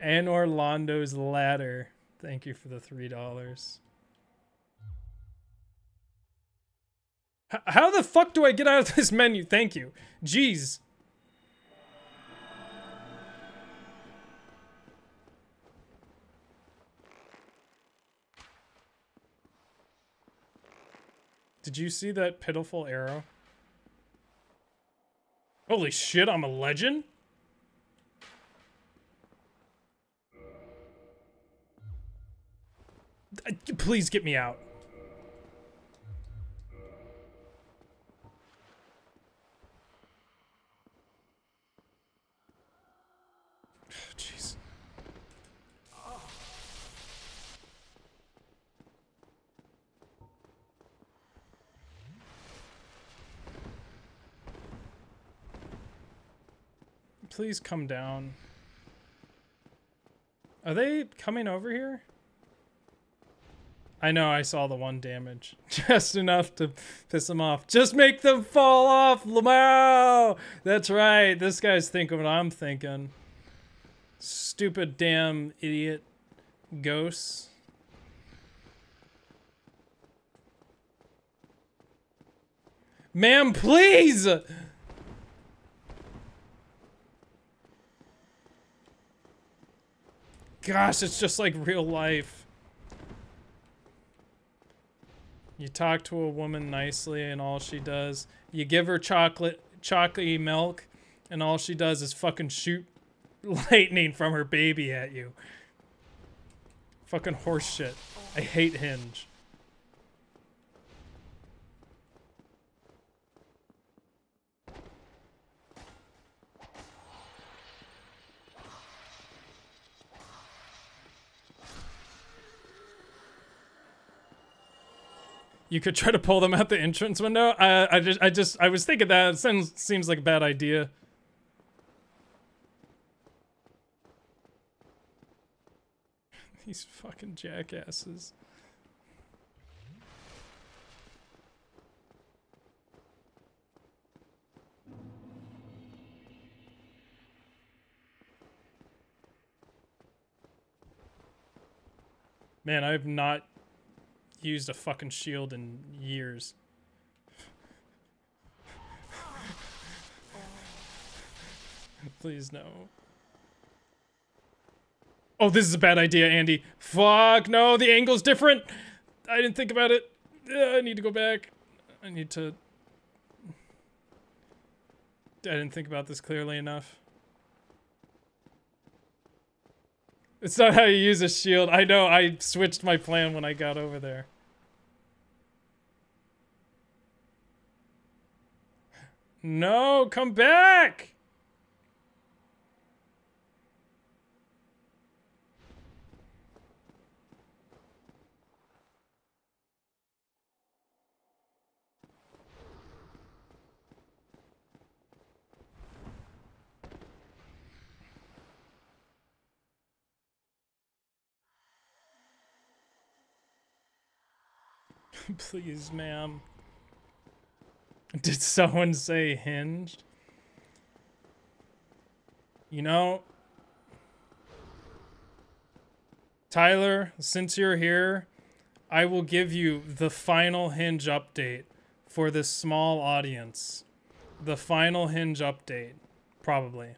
And Orlando's ladder. Thank you for the $3. How the fuck do I get out of this menu? Thank you. Jeez. Did you see that pitiful arrow? Holy shit, I'm a legend? Please get me out. Jeez. Oh. Please come down. Are they coming over here? I know I saw the one damage. Just enough to piss them off. Just make them fall off, Lamau! That's right, this guy's thinking what I'm thinking. Stupid damn idiot ghosts. Ma'am, please! Gosh, it's just like real life. You talk to a woman nicely and all she does, you give her chocolatey milk and all she does is fucking shoot lightning from her baby at you. Fucking horse shit. I hate Hinge. You could try to pull them out the entrance window. I was thinking that. It seems like a bad idea. These fucking jackasses. Man, I've not used a fucking shield in years. Please no. Oh, this is a bad idea, Andy. Fuck, no, the angle's different. I didn't think about it. I need to go back. I didn't think about this clearly enough. It's not how you use a shield. I know, I switched my plan when I got over there. No, come back! Please, ma'am. Did someone say hinged? You know, Tyler, since you're here, I will give you the final Hinge update for this small audience. The final Hinge update, probably.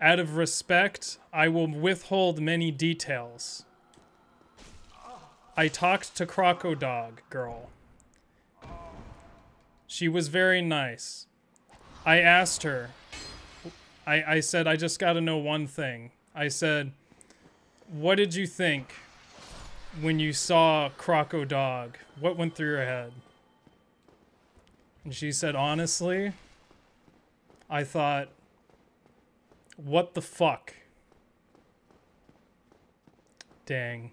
Out of respect, I will withhold many details. I talked to Crocodog girl. She was very nice. I asked her. I said, I just got to know one thing. I said, what did you think when you saw Crocodog? What went through your head? And she said, honestly, I thought, what the fuck? Dang.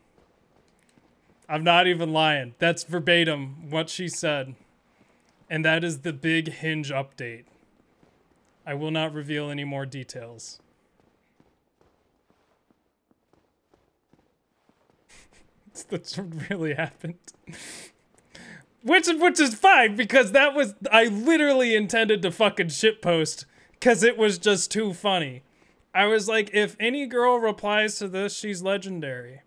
I'm not even lying. That's verbatim what she said. And that is the big Hinge update. I will not reveal any more details. That's what really happened. Which is fine, because that was, I literally intended to fucking shitpost, because it was just too funny. I was like, if any girl replies to this, she's legendary.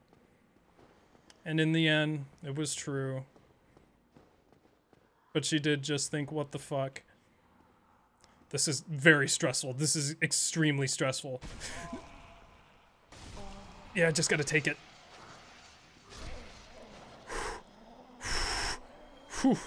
And in the end, it was true. But she did just think, what the fuck? This is very stressful. This is extremely stressful. Yeah, I just gotta take it. Whew.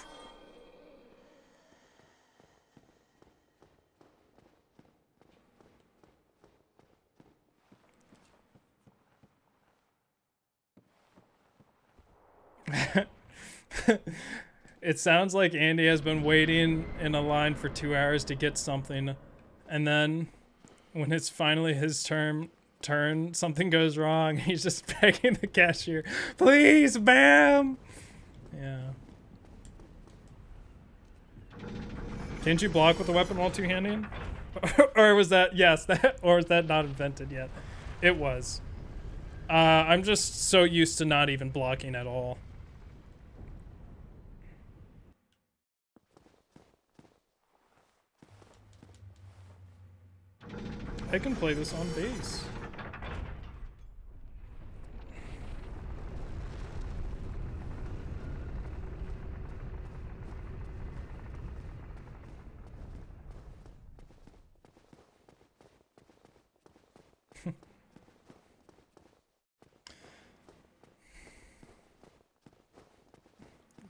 It sounds like Andy has been waiting in a line for 2 hours to get something, and then when it's finally his turn, something goes wrong. He's just begging the cashier, please, ma'am. Yeah. Can't you block with a weapon while two-handing? Or was that, yes, that, or is that not invented yet? It was. I'm just so used to not even blocking at all. I can play this on bass.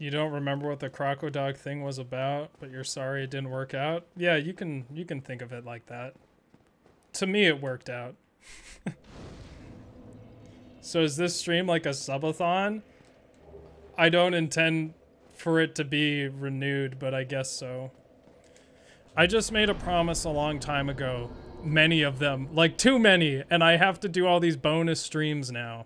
You don't remember what the Crocodog thing was about, but you're sorry it didn't work out? Yeah, you can think of it like that. To me, it worked out. So is this stream like a subathon? I don't intend for it to be renewed, but I guess so. I just made a promise a long time ago. Many of them. Like, too many. And I have to do all these bonus streams now.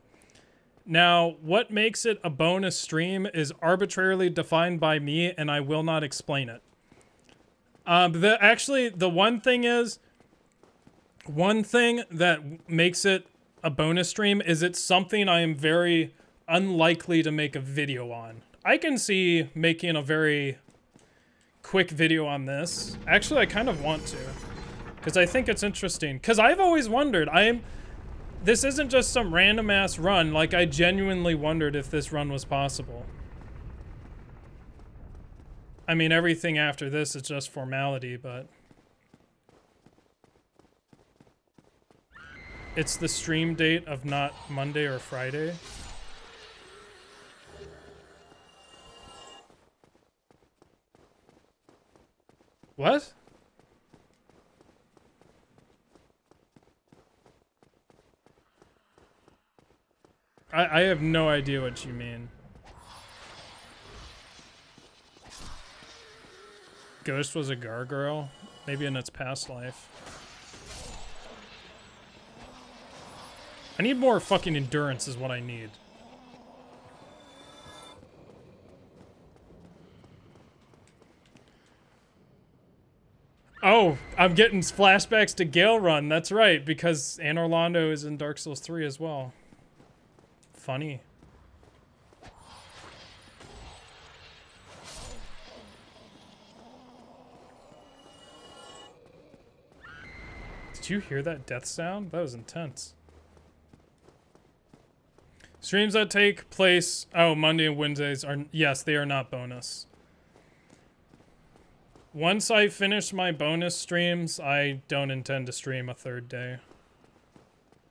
Now, what makes it a bonus stream is arbitrarily defined by me, and I will not explain it. Actually, the one thing is... One thing that makes it a bonus stream is it's something I am very unlikely to make a video on. I can see making a very quick video on this. Actually, I kind of want to, because I think it's interesting. Because I've always wondered, this isn't just some random ass run, like I genuinely wondered if this run was possible. I mean, everything after this is just formality, but... It's the stream date of not Monday or Friday. What? I have no idea what you mean. Ghost was a gargoyle? Maybe in its past life. I need more fucking endurance is what I need. Oh, I'm getting flashbacks to Gale Run. That's right, because New Londo is in Dark Souls 3 as well. Funny. Did you hear that death sound? That was intense. Streams that take place, oh, Monday and Wednesdays are, yes, they are not bonus. Once I finish my bonus streams, I don't intend to stream a third day.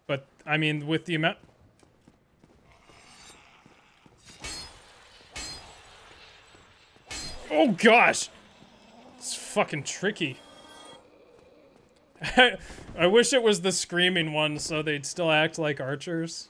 But, I mean, with the amount... Oh, gosh! It's fucking tricky. I wish it was the screaming one so they'd still act like archers.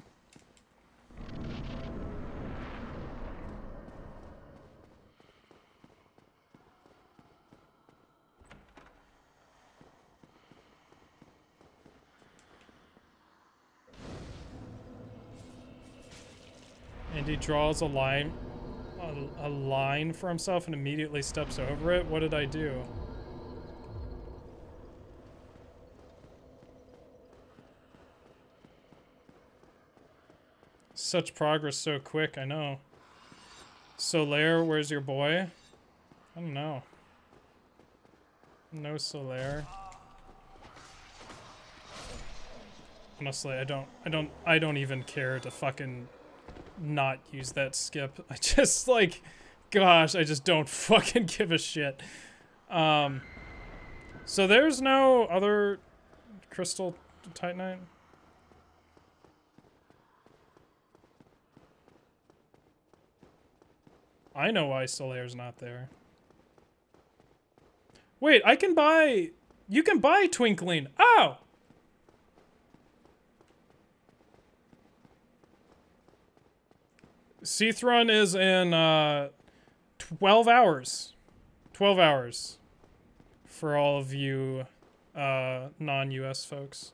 And he draws a line for himself and immediately steps over it. What did I do? Such progress so quick, I know. Solaire, where's your boy? I don't know. No Solaire. Honestly, I don't even care to fucking not use that skip. I just, like, gosh, I just don't fucking give a shit. So there's no other crystal titanite. I know why Solaire's not there. Wait, I can buy... You can buy Twinkling. Oh! Seathrun is in 12 hours. 12 hours. For all of you non-US folks.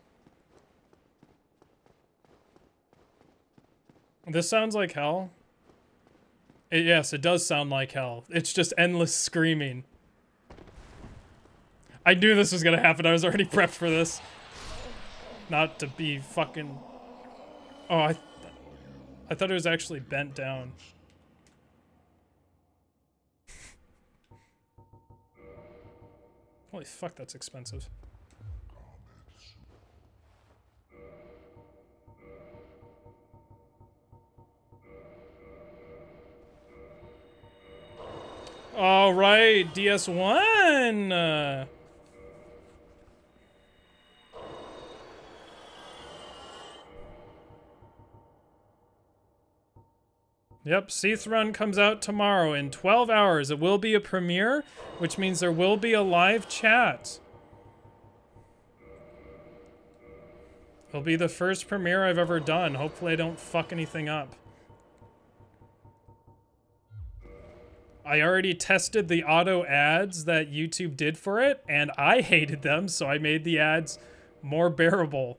This sounds like hell. Yes, it does sound like hell. It's just endless screaming. I knew this was gonna happen. I was already prepped for this. Not to be fucking... Oh, I thought it was actually bent down. Holy fuck, that's expensive. All right, DS1. Yep, Seathrun comes out tomorrow in 12 hours. It will be a premiere, which means there will be a live chat. It'll be the first premiere I've ever done. Hopefully I don't fuck anything up. I already tested the auto ads that YouTube did for it, and I hated them, so I made the ads more bearable.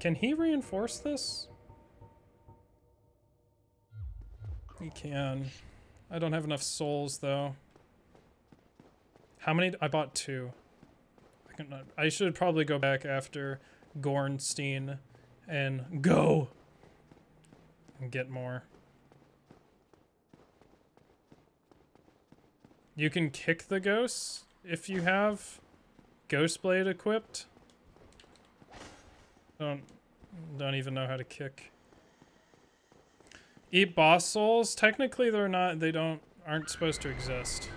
Can he reinforce this? He can. I don't have enough souls, though. How many? I bought 2. I should probably go back after Ornstein and go. And get more. You can kick the ghosts if you have Ghostblade equipped. Don't even know how to kick. Eat boss souls. Technically, they're not. They don't. Aren't supposed to exist.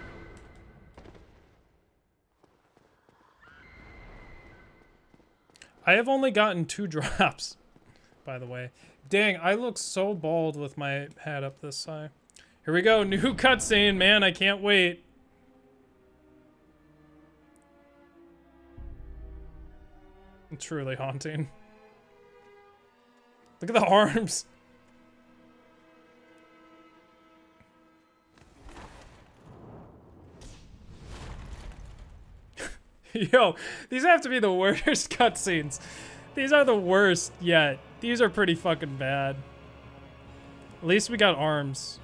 I have only gotten 2 drops, by the way. Dang, I look so bald with my hat up this high. Here we go, new cutscene, man, I can't wait. It's truly haunting. Look at the arms. Yo, these have to be the worst cutscenes. These are the worst yet. These are pretty fucking bad. At least we got arms.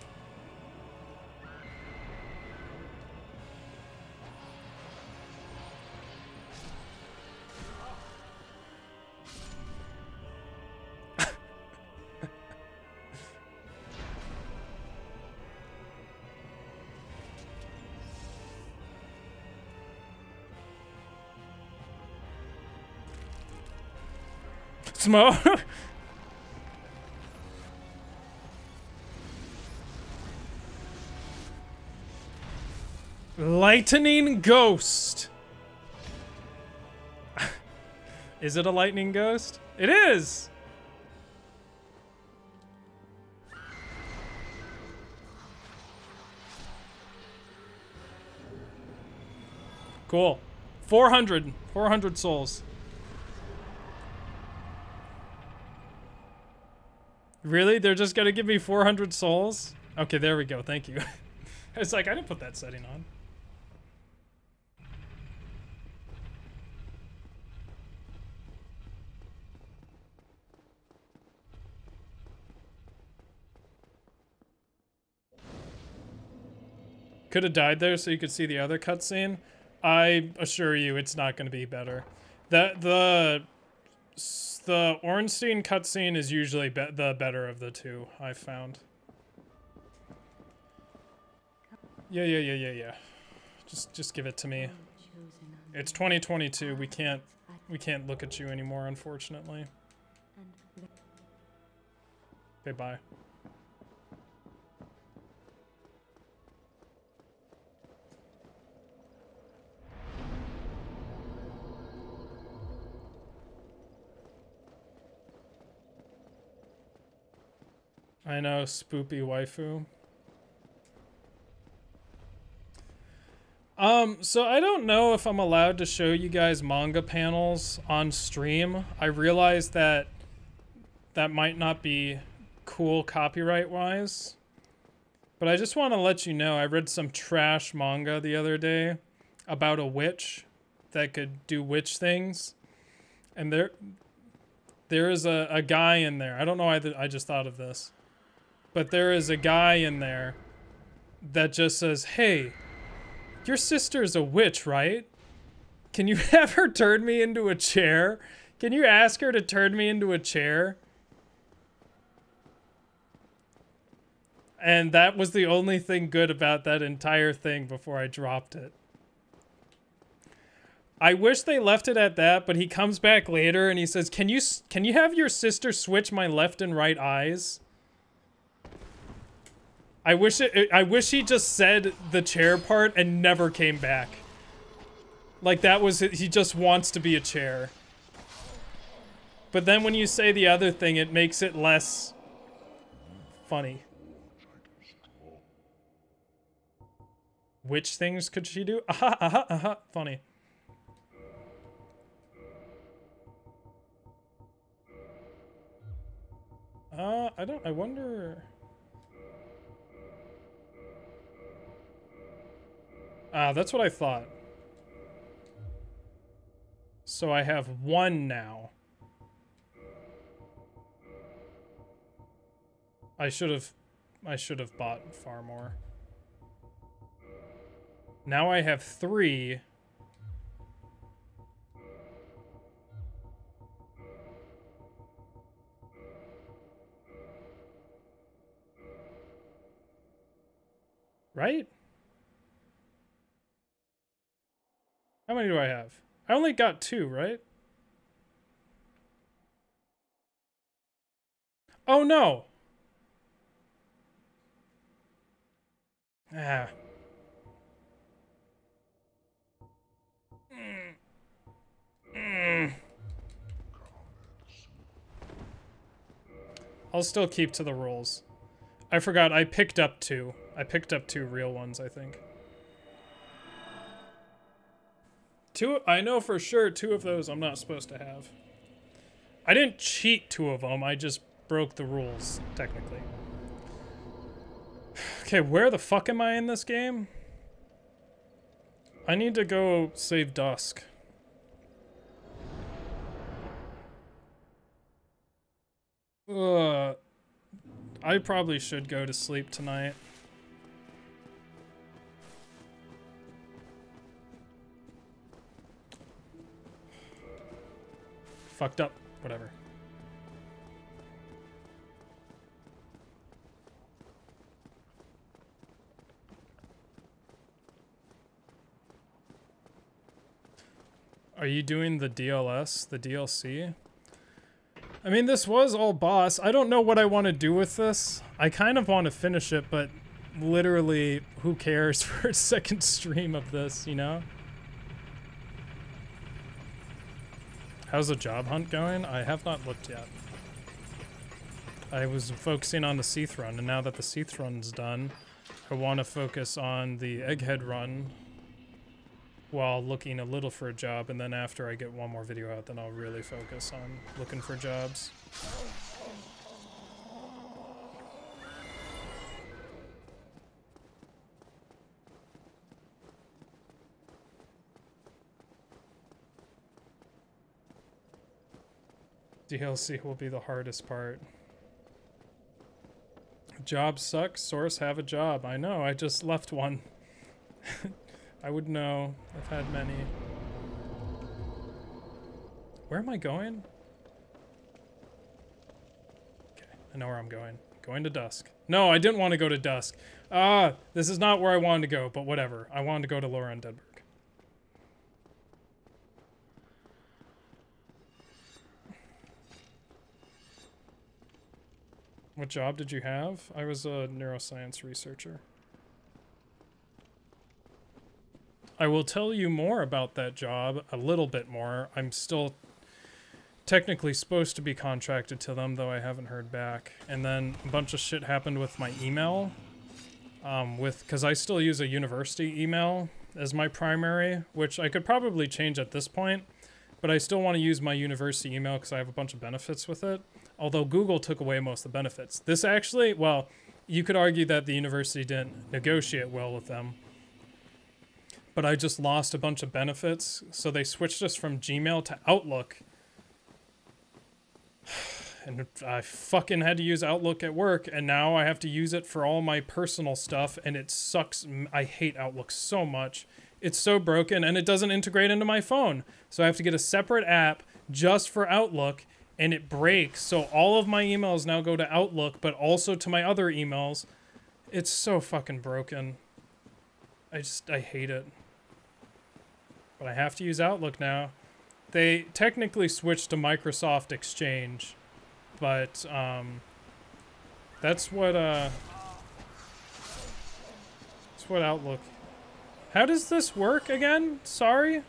Smoke. Lightning ghost. Is it a lightning ghost? It is. Cool. 400 souls. Really? They're just gonna give me 400 souls? Okay, there we go. Thank you. It's like, I didn't put that setting on. Could have died there so you could see the other cutscene. I assure you, it's not going to be better. The Ornstein cutscene is usually the better of the two, I've found. Yeah. Just give it to me. It's 2022. We can't look at you anymore, unfortunately. Okay, bye. I know, spoopy waifu. So I don't know if I'm allowed to show you guys manga panels on stream. I realize that that might not be cool copyright-wise, but I just want to let you know I read some trash manga the other day about a witch that could do witch things, and there is a guy in there. I don't know why I just thought of this. But there is a guy in there that just says, "Hey, your sister's a witch, right? Can you have her turn me into a chair? Can you ask her to turn me into a chair?" And that was the only thing good about that entire thing before I dropped it. I wish they left it at that, but he comes back later and he says, "Can you have your sister switch my left and right eyes?" I wish he just said the chair part and never came back. Like, that was it. He just wants to be a chair. But then when you say the other thing, it makes it less funny. Which things could she do? Aha, aha, aha. Funny. I wonder... Ah, that's what I thought. So I have one now. I should have bought far more. Now I have three. Right? How many do I have? I only got two, right? Oh, no. Ah. I'll still keep to the rules. I forgot I picked up two. I picked up two real ones, I think. Two, I know for sure two of those I'm not supposed to have. I didn't cheat two of them, I just broke the rules, technically. Okay, where the fuck am I in this game? I need to go save Dusk. Ugh. I probably should go to sleep tonight. Fucked up, whatever. Are you doing the DLS, the DLC? I mean, this was all boss. I don't know what I want to do with this. I kind of want to finish it, but literally, who cares for a second stream of this, you know? How's the job hunt going? I have not looked yet. I was focusing on the Seath run, and now that the Seath run's done, I want to focus on the Egghead run, while looking a little for a job, and then after I get one more video out, then I'll really focus on looking for jobs. DLC will be the hardest part. Job sucks, source have a job. I know, I just left one. I would know, I've had many. Where am I going? Okay, I know where I'm going. Going to Dusk. No, I didn't want to go to Dusk. This is not where I wanted to go, but whatever. I wanted to go to Laura and Deadburg. What job did you have? I was a neuroscience researcher. I will tell you more about that job, a little bit more. I'm still technically supposed to be contracted to them, though I haven't heard back. And then a bunch of shit happened with my email, because I still use a university email as my primary, which I could probably change at this point, but I still want to use my university email because I have a bunch of benefits with it. Although Google took away most of the benefits. This actually, well, you could argue that the university didn't negotiate well with them, but I just lost a bunch of benefits. So they switched us from Gmail to Outlook. And I fucking had to use Outlook at work, and now I have to use it for all my personal stuff, and it sucks. I hate Outlook so much. It's so broken, and it doesn't integrate into my phone. So I have to get a separate app just for Outlook, and it breaks, so all of my emails now go to Outlook, but also to my other emails. It's so fucking broken. I hate it. But I have to use Outlook now. They technically switched to Microsoft Exchange, but that's what Outlook. How does this work again? Sorry.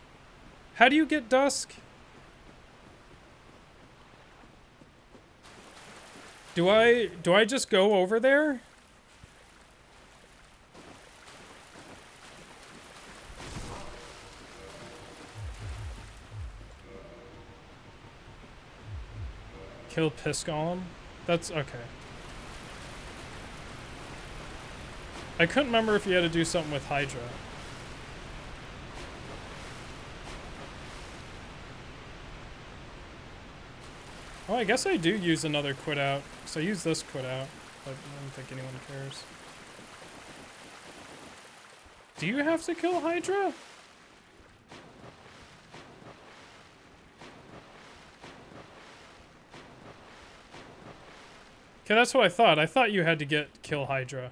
How do you get Dusk? Do I just go over there? Kill Piss Golem? That's okay. I couldn't remember if you had to do something with Hydra. Oh, I guess I do use another quit out. So I use this quit out, but I don't think anyone cares. Do you have to kill Hydra? Okay, that's what I thought. I thought you had to kill Hydra.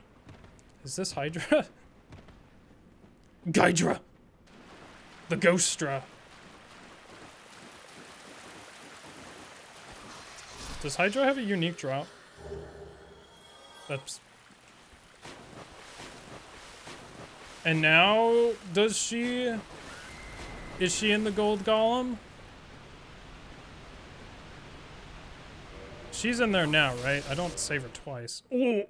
Is this Hydra? Gydra! The Ghostra! Does Hydra have a unique drop? That's... And now, does she... Is she in the gold golem? She's in there now, right? I don't save her twice. Ooh.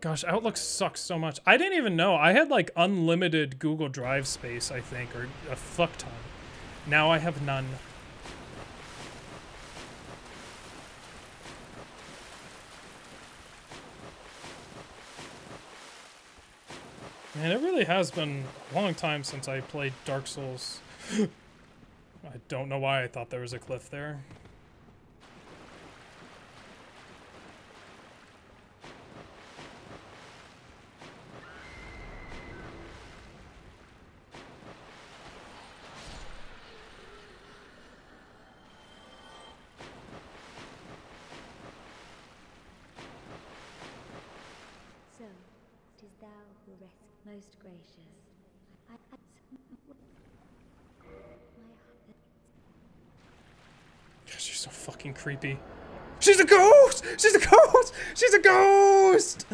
Gosh, Outlook sucks so much. I didn't even know. I had like unlimited Google Drive space, I think, or a fuck ton. Now I have none. Man, it really has been a long time since I played Dark Souls. I don't know why I thought there was a cliff there. So, 'tis thou who rest most gracious. God, she's so fucking creepy. She's a ghost! She's a ghost! She's a ghost!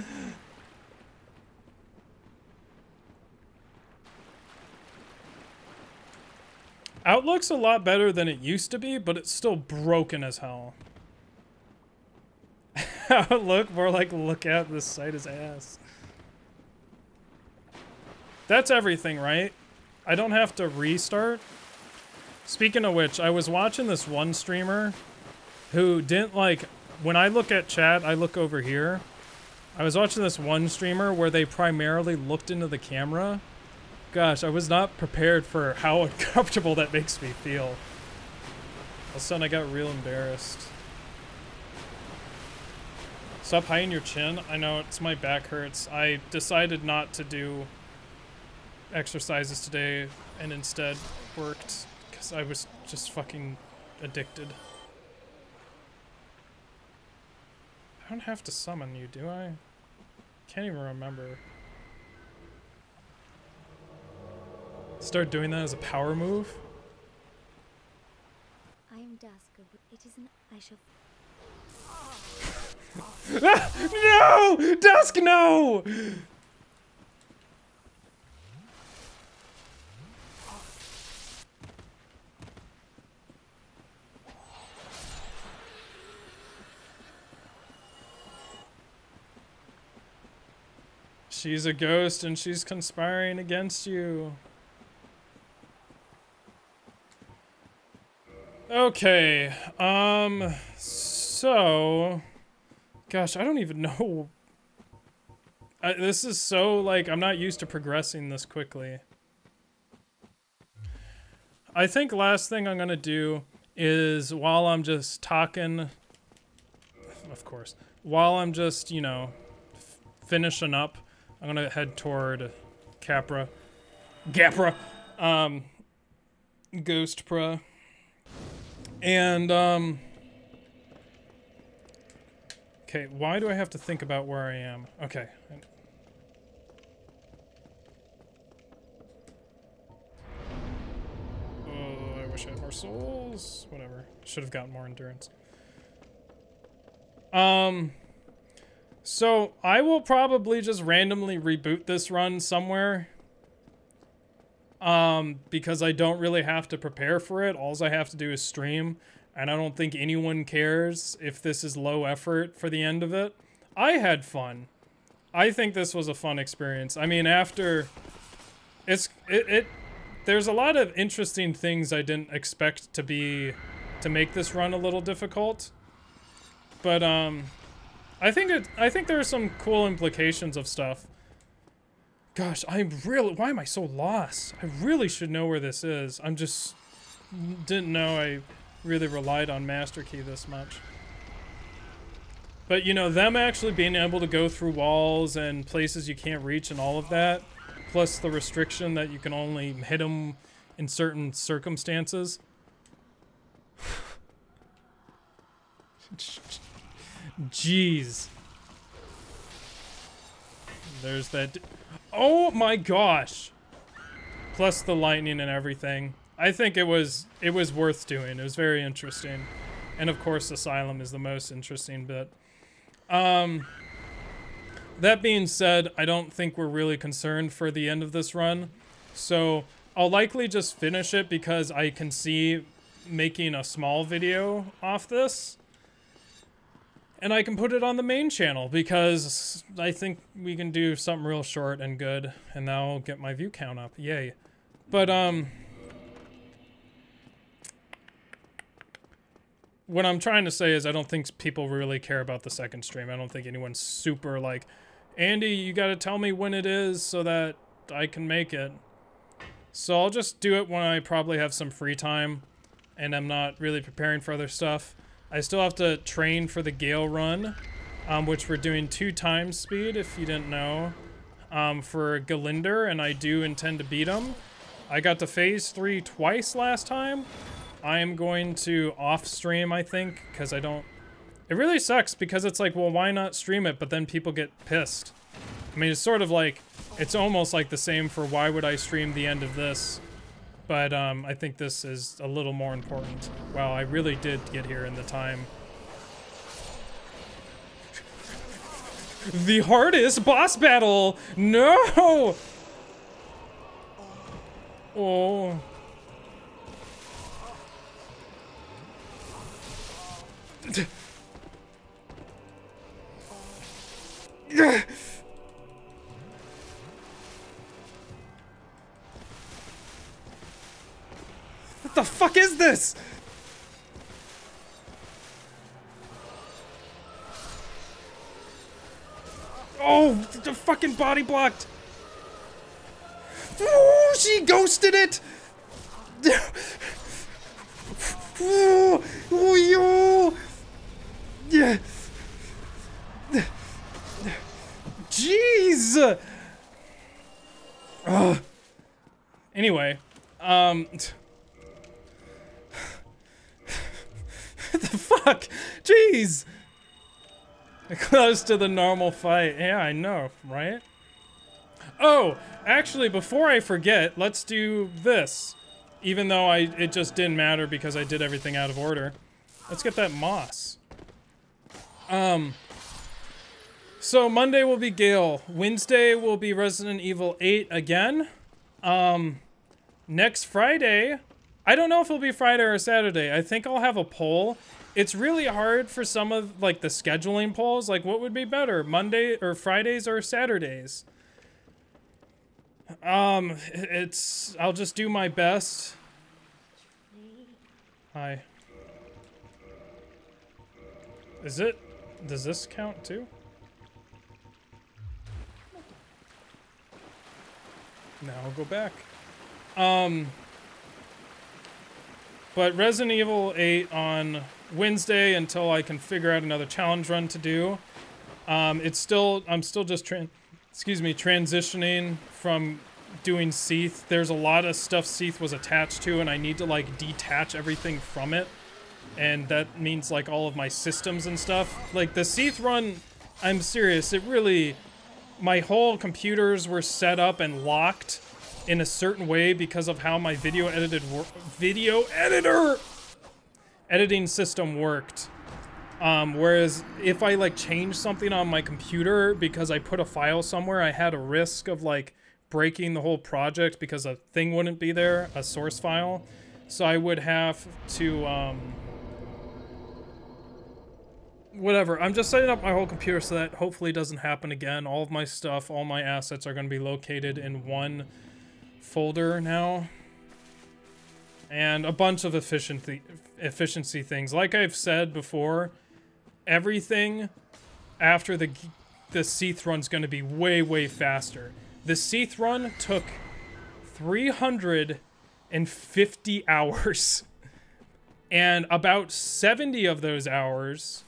Outlook's a lot better than it used to be, but it's still broken as hell. Outlook, more like look at this site is ass. That's everything, right? I don't have to restart. Speaking of which, I was watching this one streamer who didn't like... When I look at chat, I look over here. I was watching this one streamer where they primarily looked into the camera. Gosh, I was not prepared for how uncomfortable that makes me feel. All of a sudden, I got real embarrassed. Stop hiding your chin. I know, it's my back hurts. I decided not to do exercises today and instead worked because I was just fucking addicted. I don't have to summon you, do I? Can't even remember. Start doing that as a power move? I am dusk, it isn't I shall. Ah, no! Dusk, no! She's a ghost and she's conspiring against you. Okay, so... Gosh, I don't even know. This is so, like, I'm not used to progressing this quickly. I think last thing I'm going to do is while I'm just talking, of course, while I'm just, you know, finishing up, I'm going to head toward Capra. Gapra. Ghostpra. And, okay, why do I have to think about where I am? Okay. Oh, I wish I had more souls. Whatever. Should have gotten more endurance. So I will probably just randomly reboot this run somewhere. Because I don't really have to prepare for it. All I have to do is stream. And I don't think anyone cares if this is low effort for the end of it. I had fun. I think this was a fun experience. I mean, after... There's a lot of interesting things I didn't expect to make this run a little difficult. But, I think there are some cool implications of stuff. Gosh, I'm really... Why am I so lost? I really should know where this is. I'm just... Didn't know I... really relied on Master Key this much. But, you know, them actually being able to go through walls and places you can't reach and all of that, plus the restriction that you can only hit them in certain circumstances. Jeez. There's that... Oh my gosh! Plus the lightning and everything. I think it was worth doing. It was very interesting. And of course, Asylum is the most interesting bit. That being said, I don't think we're really concerned for the end of this run. So I'll likely just finish it because I can see making a small video off this. And I can put it on the main channel because I think we can do something real short and good. And that'll get my view count up. Yay. But, what I'm trying to say is I don't think people really care about the second stream. I don't think anyone's super like, Andy, you gotta tell me when it is so that I can make it. So I'll just do it when I probably have some free time and I'm not really preparing for other stuff. I still have to train for the Gale Run, which we're doing 2 times speed, if you didn't know, for Galinder, and I do intend to beat him. I got to phase 3 twice last time. I am going to off stream, I think, because I don't... It really sucks because it's like, well, why not stream it? But then people get pissed. I mean, it's sort of like, it's almost like the same for why would I stream the end of this? But I think this is a little more important. Wow, I really did get here in the time. The hardest boss battle! No! Oh... this? Oh, the fucking body blocked. Ooh, she ghosted it. Ooh, yo. Yeah. Jeez. Anyway, what the fuck? Jeez. Close to the normal fight. Yeah, I know, right? Oh, actually, before I forget, let's do this. Even though it just didn't matter because I did everything out of order. Let's get that moss. So Monday will be Gale. Wednesday will be Resident Evil 8 again. Next Friday, I don't know if it'll be Friday or Saturday. I think I'll have a poll. It's really hard for some of, like, the scheduling polls. Like, what would be better? Monday or Fridays or Saturdays? I'll just do my best. Hi. Does this count too? Now I'll go back. But Resident Evil 8 on Wednesday until I can figure out another challenge run to do. I'm still just transitioning from doing Seath. There's a lot of stuff Seath was attached to, and I need to, like, detach everything from it. And that means, like, all of my systems and stuff. Like, the Seath run, I'm serious, it really... My whole computers were set up and locked in a certain way because of how my video editing system worked. Whereas if I, like, changed something on my computer because I put a file somewhere, I had a risk of, like, breaking the whole project because a thing wouldn't be there, a source file. So I would have to, whatever. I'm just setting up my whole computer so that hopefully doesn't happen again. All of my stuff, all my assets are going to be located in one folder now. And a bunch of efficiency things. Like I've said before, everything after the Seath run's going to be way, way faster. The Seath run took 350 hours. And about 70 of those hours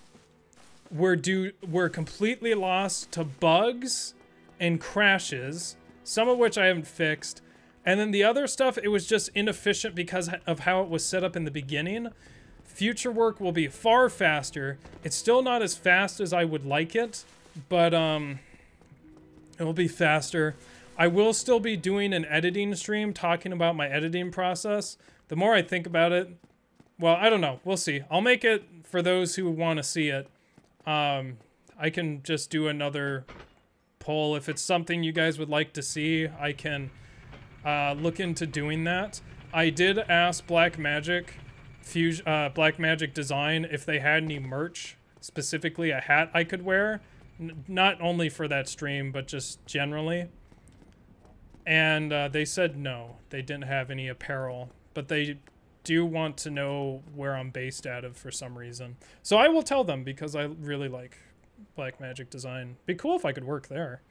were completely lost to bugs and crashes, some of which I haven't fixed. And then the other stuff, it was just inefficient because of how it was set up in the beginning. Future work will be far faster. It's still not as fast as I would like it, but it will be faster. I will still be doing an editing stream talking about my editing process. The more I think about it, well, I don't know. We'll see. I'll make it for those who want to see it. I can just do another poll. If it's something you guys would like to see, I can... look into doing that. I did ask Black Magic Fusion, Black Magic Design, if they had any merch, specifically a hat I could wear, not only for that stream but just generally. And they said no, they didn't have any apparel, but they do want to know where I'm based out of for some reason. So I will tell them because I really like Black Magic Design. Be cool if I could work there.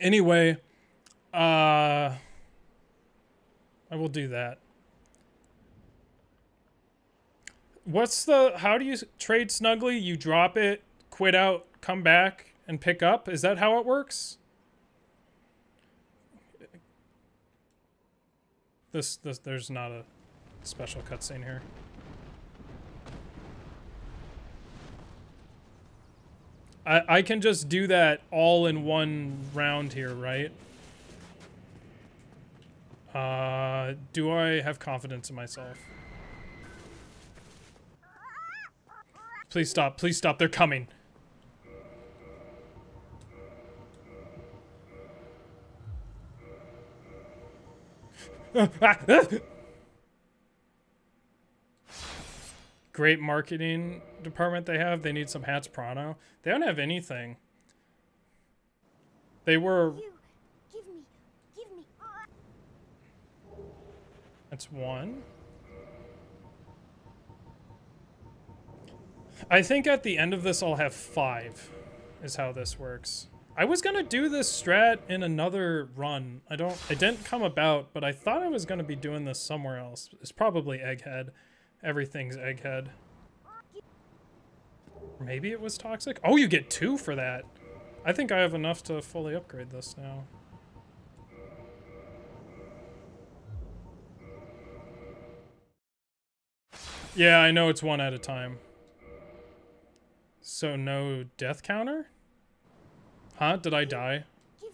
Anyway. I will do that. How do you trade Snuggly? You drop it, quit out, come back, and pick up? Is that how it works? There's not a special cutscene here. I can just do that all in one round here, right? Do I have confidence in myself? Please stop. Please stop. They're coming. Great marketing department they have. They need some hats, Prono. They don't have anything. They were... That's one. I think at the end of this, I'll have 5, is how this works. I was gonna do this strat in another run. It didn't come about, but I thought I was gonna be doing this somewhere else. It's probably Egghead. Everything's Egghead. Maybe it was Toxic? Oh, you get 2 for that. I think I have enough to fully upgrade this now. Yeah, I know it's 1 at a time. So no death counter? Huh? Did I die?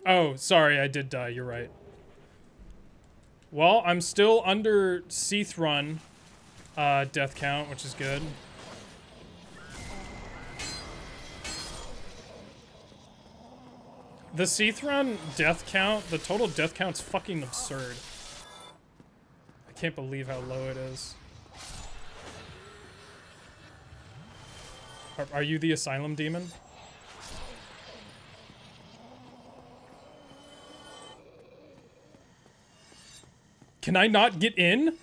Oh, sorry, I did die. You're right. Well, I'm still under Seathrun death count, which is good. The Seathrun death count, the total death count's fucking absurd. I can't believe how low it is. Are you the Asylum Demon? Can I not get in?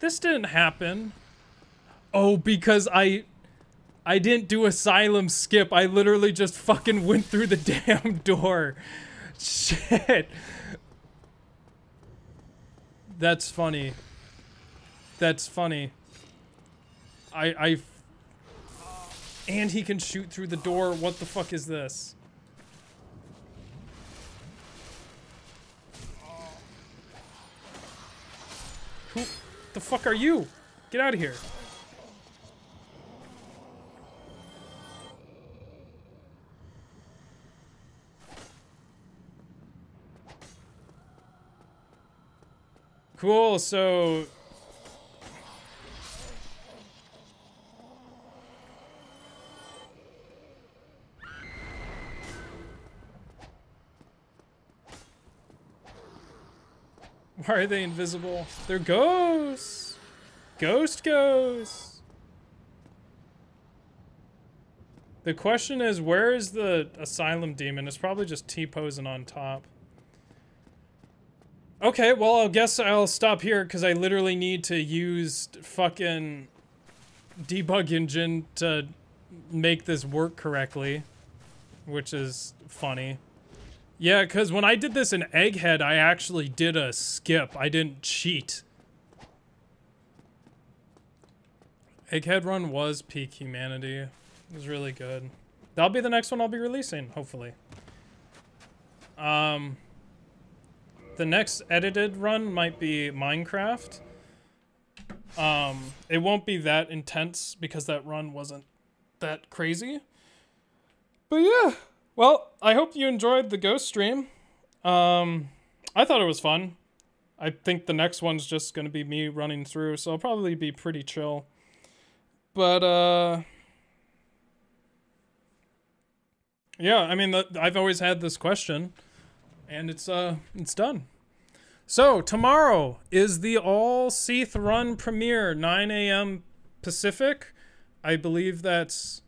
This didn't happen. Oh, because I didn't do Asylum skip. I literally just fucking went through the damn door. Shit. That's funny. That's funny. And he can shoot through the door. What the fuck is this? Who the fuck are you? Get out of here. Cool, so... Why are they invisible? They're ghosts! Ghosts! The question is, where is the Asylum Demon? It's probably just T-posing on top. Okay, well, I guess I'll stop here because I literally need to use fucking debug engine to make this work correctly, which is funny. Yeah, because when I did this in Egghead, I actually did a skip. I didn't cheat. Egghead run was peak humanity. It was really good. That'll be the next one I'll be releasing, hopefully. The next edited run might be Minecraft. It won't be that intense because that run wasn't that crazy. But yeah. Well, I hope you enjoyed the ghost stream. I thought it was fun. I think the next one's just going to be me running through, so I'll probably be pretty chill. But, yeah, I mean, I've always had this question, and it's done. So, tomorrow is the all Seathrun premiere, 9 a.m. Pacific. I believe that's...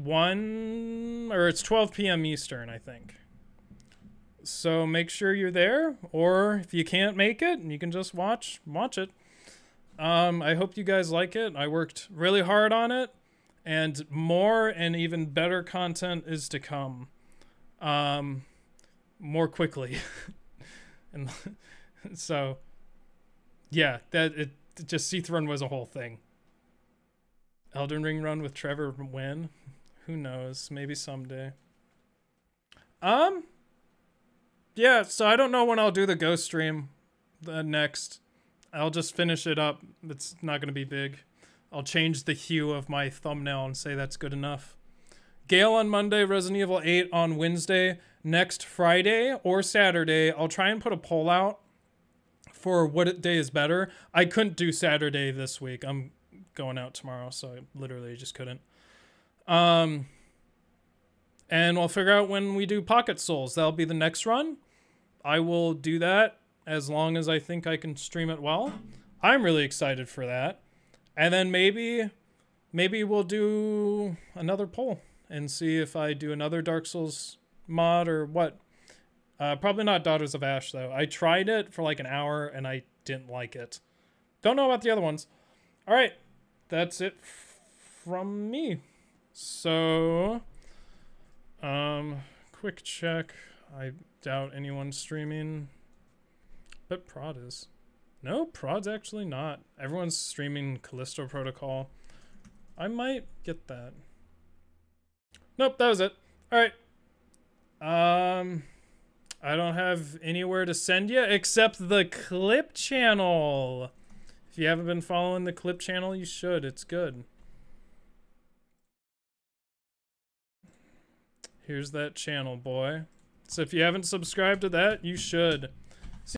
12 p.m. Eastern, I think. So make sure you're there, or if you can't make it, you can just watch it. I hope you guys like it. I worked really hard on it, and more and even better content is to come, more quickly. And so, yeah, it just Seathrun was a whole thing. Elden Ring run with Trevor Wynn. Who knows? Maybe someday. Yeah, so I don't know when I'll do the ghost stream next. I'll just finish it up. It's not going to be big. I'll change the hue of my thumbnail and say that's good enough. Gale on Monday, Resident Evil 8 on Wednesday. Next Friday or Saturday, I'll try and put a poll out for what day is better. I couldn't do Saturday this week. I'm going out tomorrow, so I literally just couldn't. And we'll figure out when we do Pocket Souls. That'll be the next run. I will do that as long as I think I can stream it well. I'm really excited for that. And then maybe we'll do another poll and see if I do another Dark Souls mod or what. Probably not Daughters of Ash, though. I tried it for like an hour, and I didn't like it. Don't know about the other ones. All right. That's it from me. So, quick check. I doubt anyone's streaming. But Prod is. No, Prod's actually not. Everyone's streaming Callisto Protocol. I might get that. Nope, that was it. All right. I don't have anywhere to send you except the Clip channel. If you haven't been following the Clip channel, you should. It's good. Here's that channel, boy. So if you haven't subscribed to that, you should.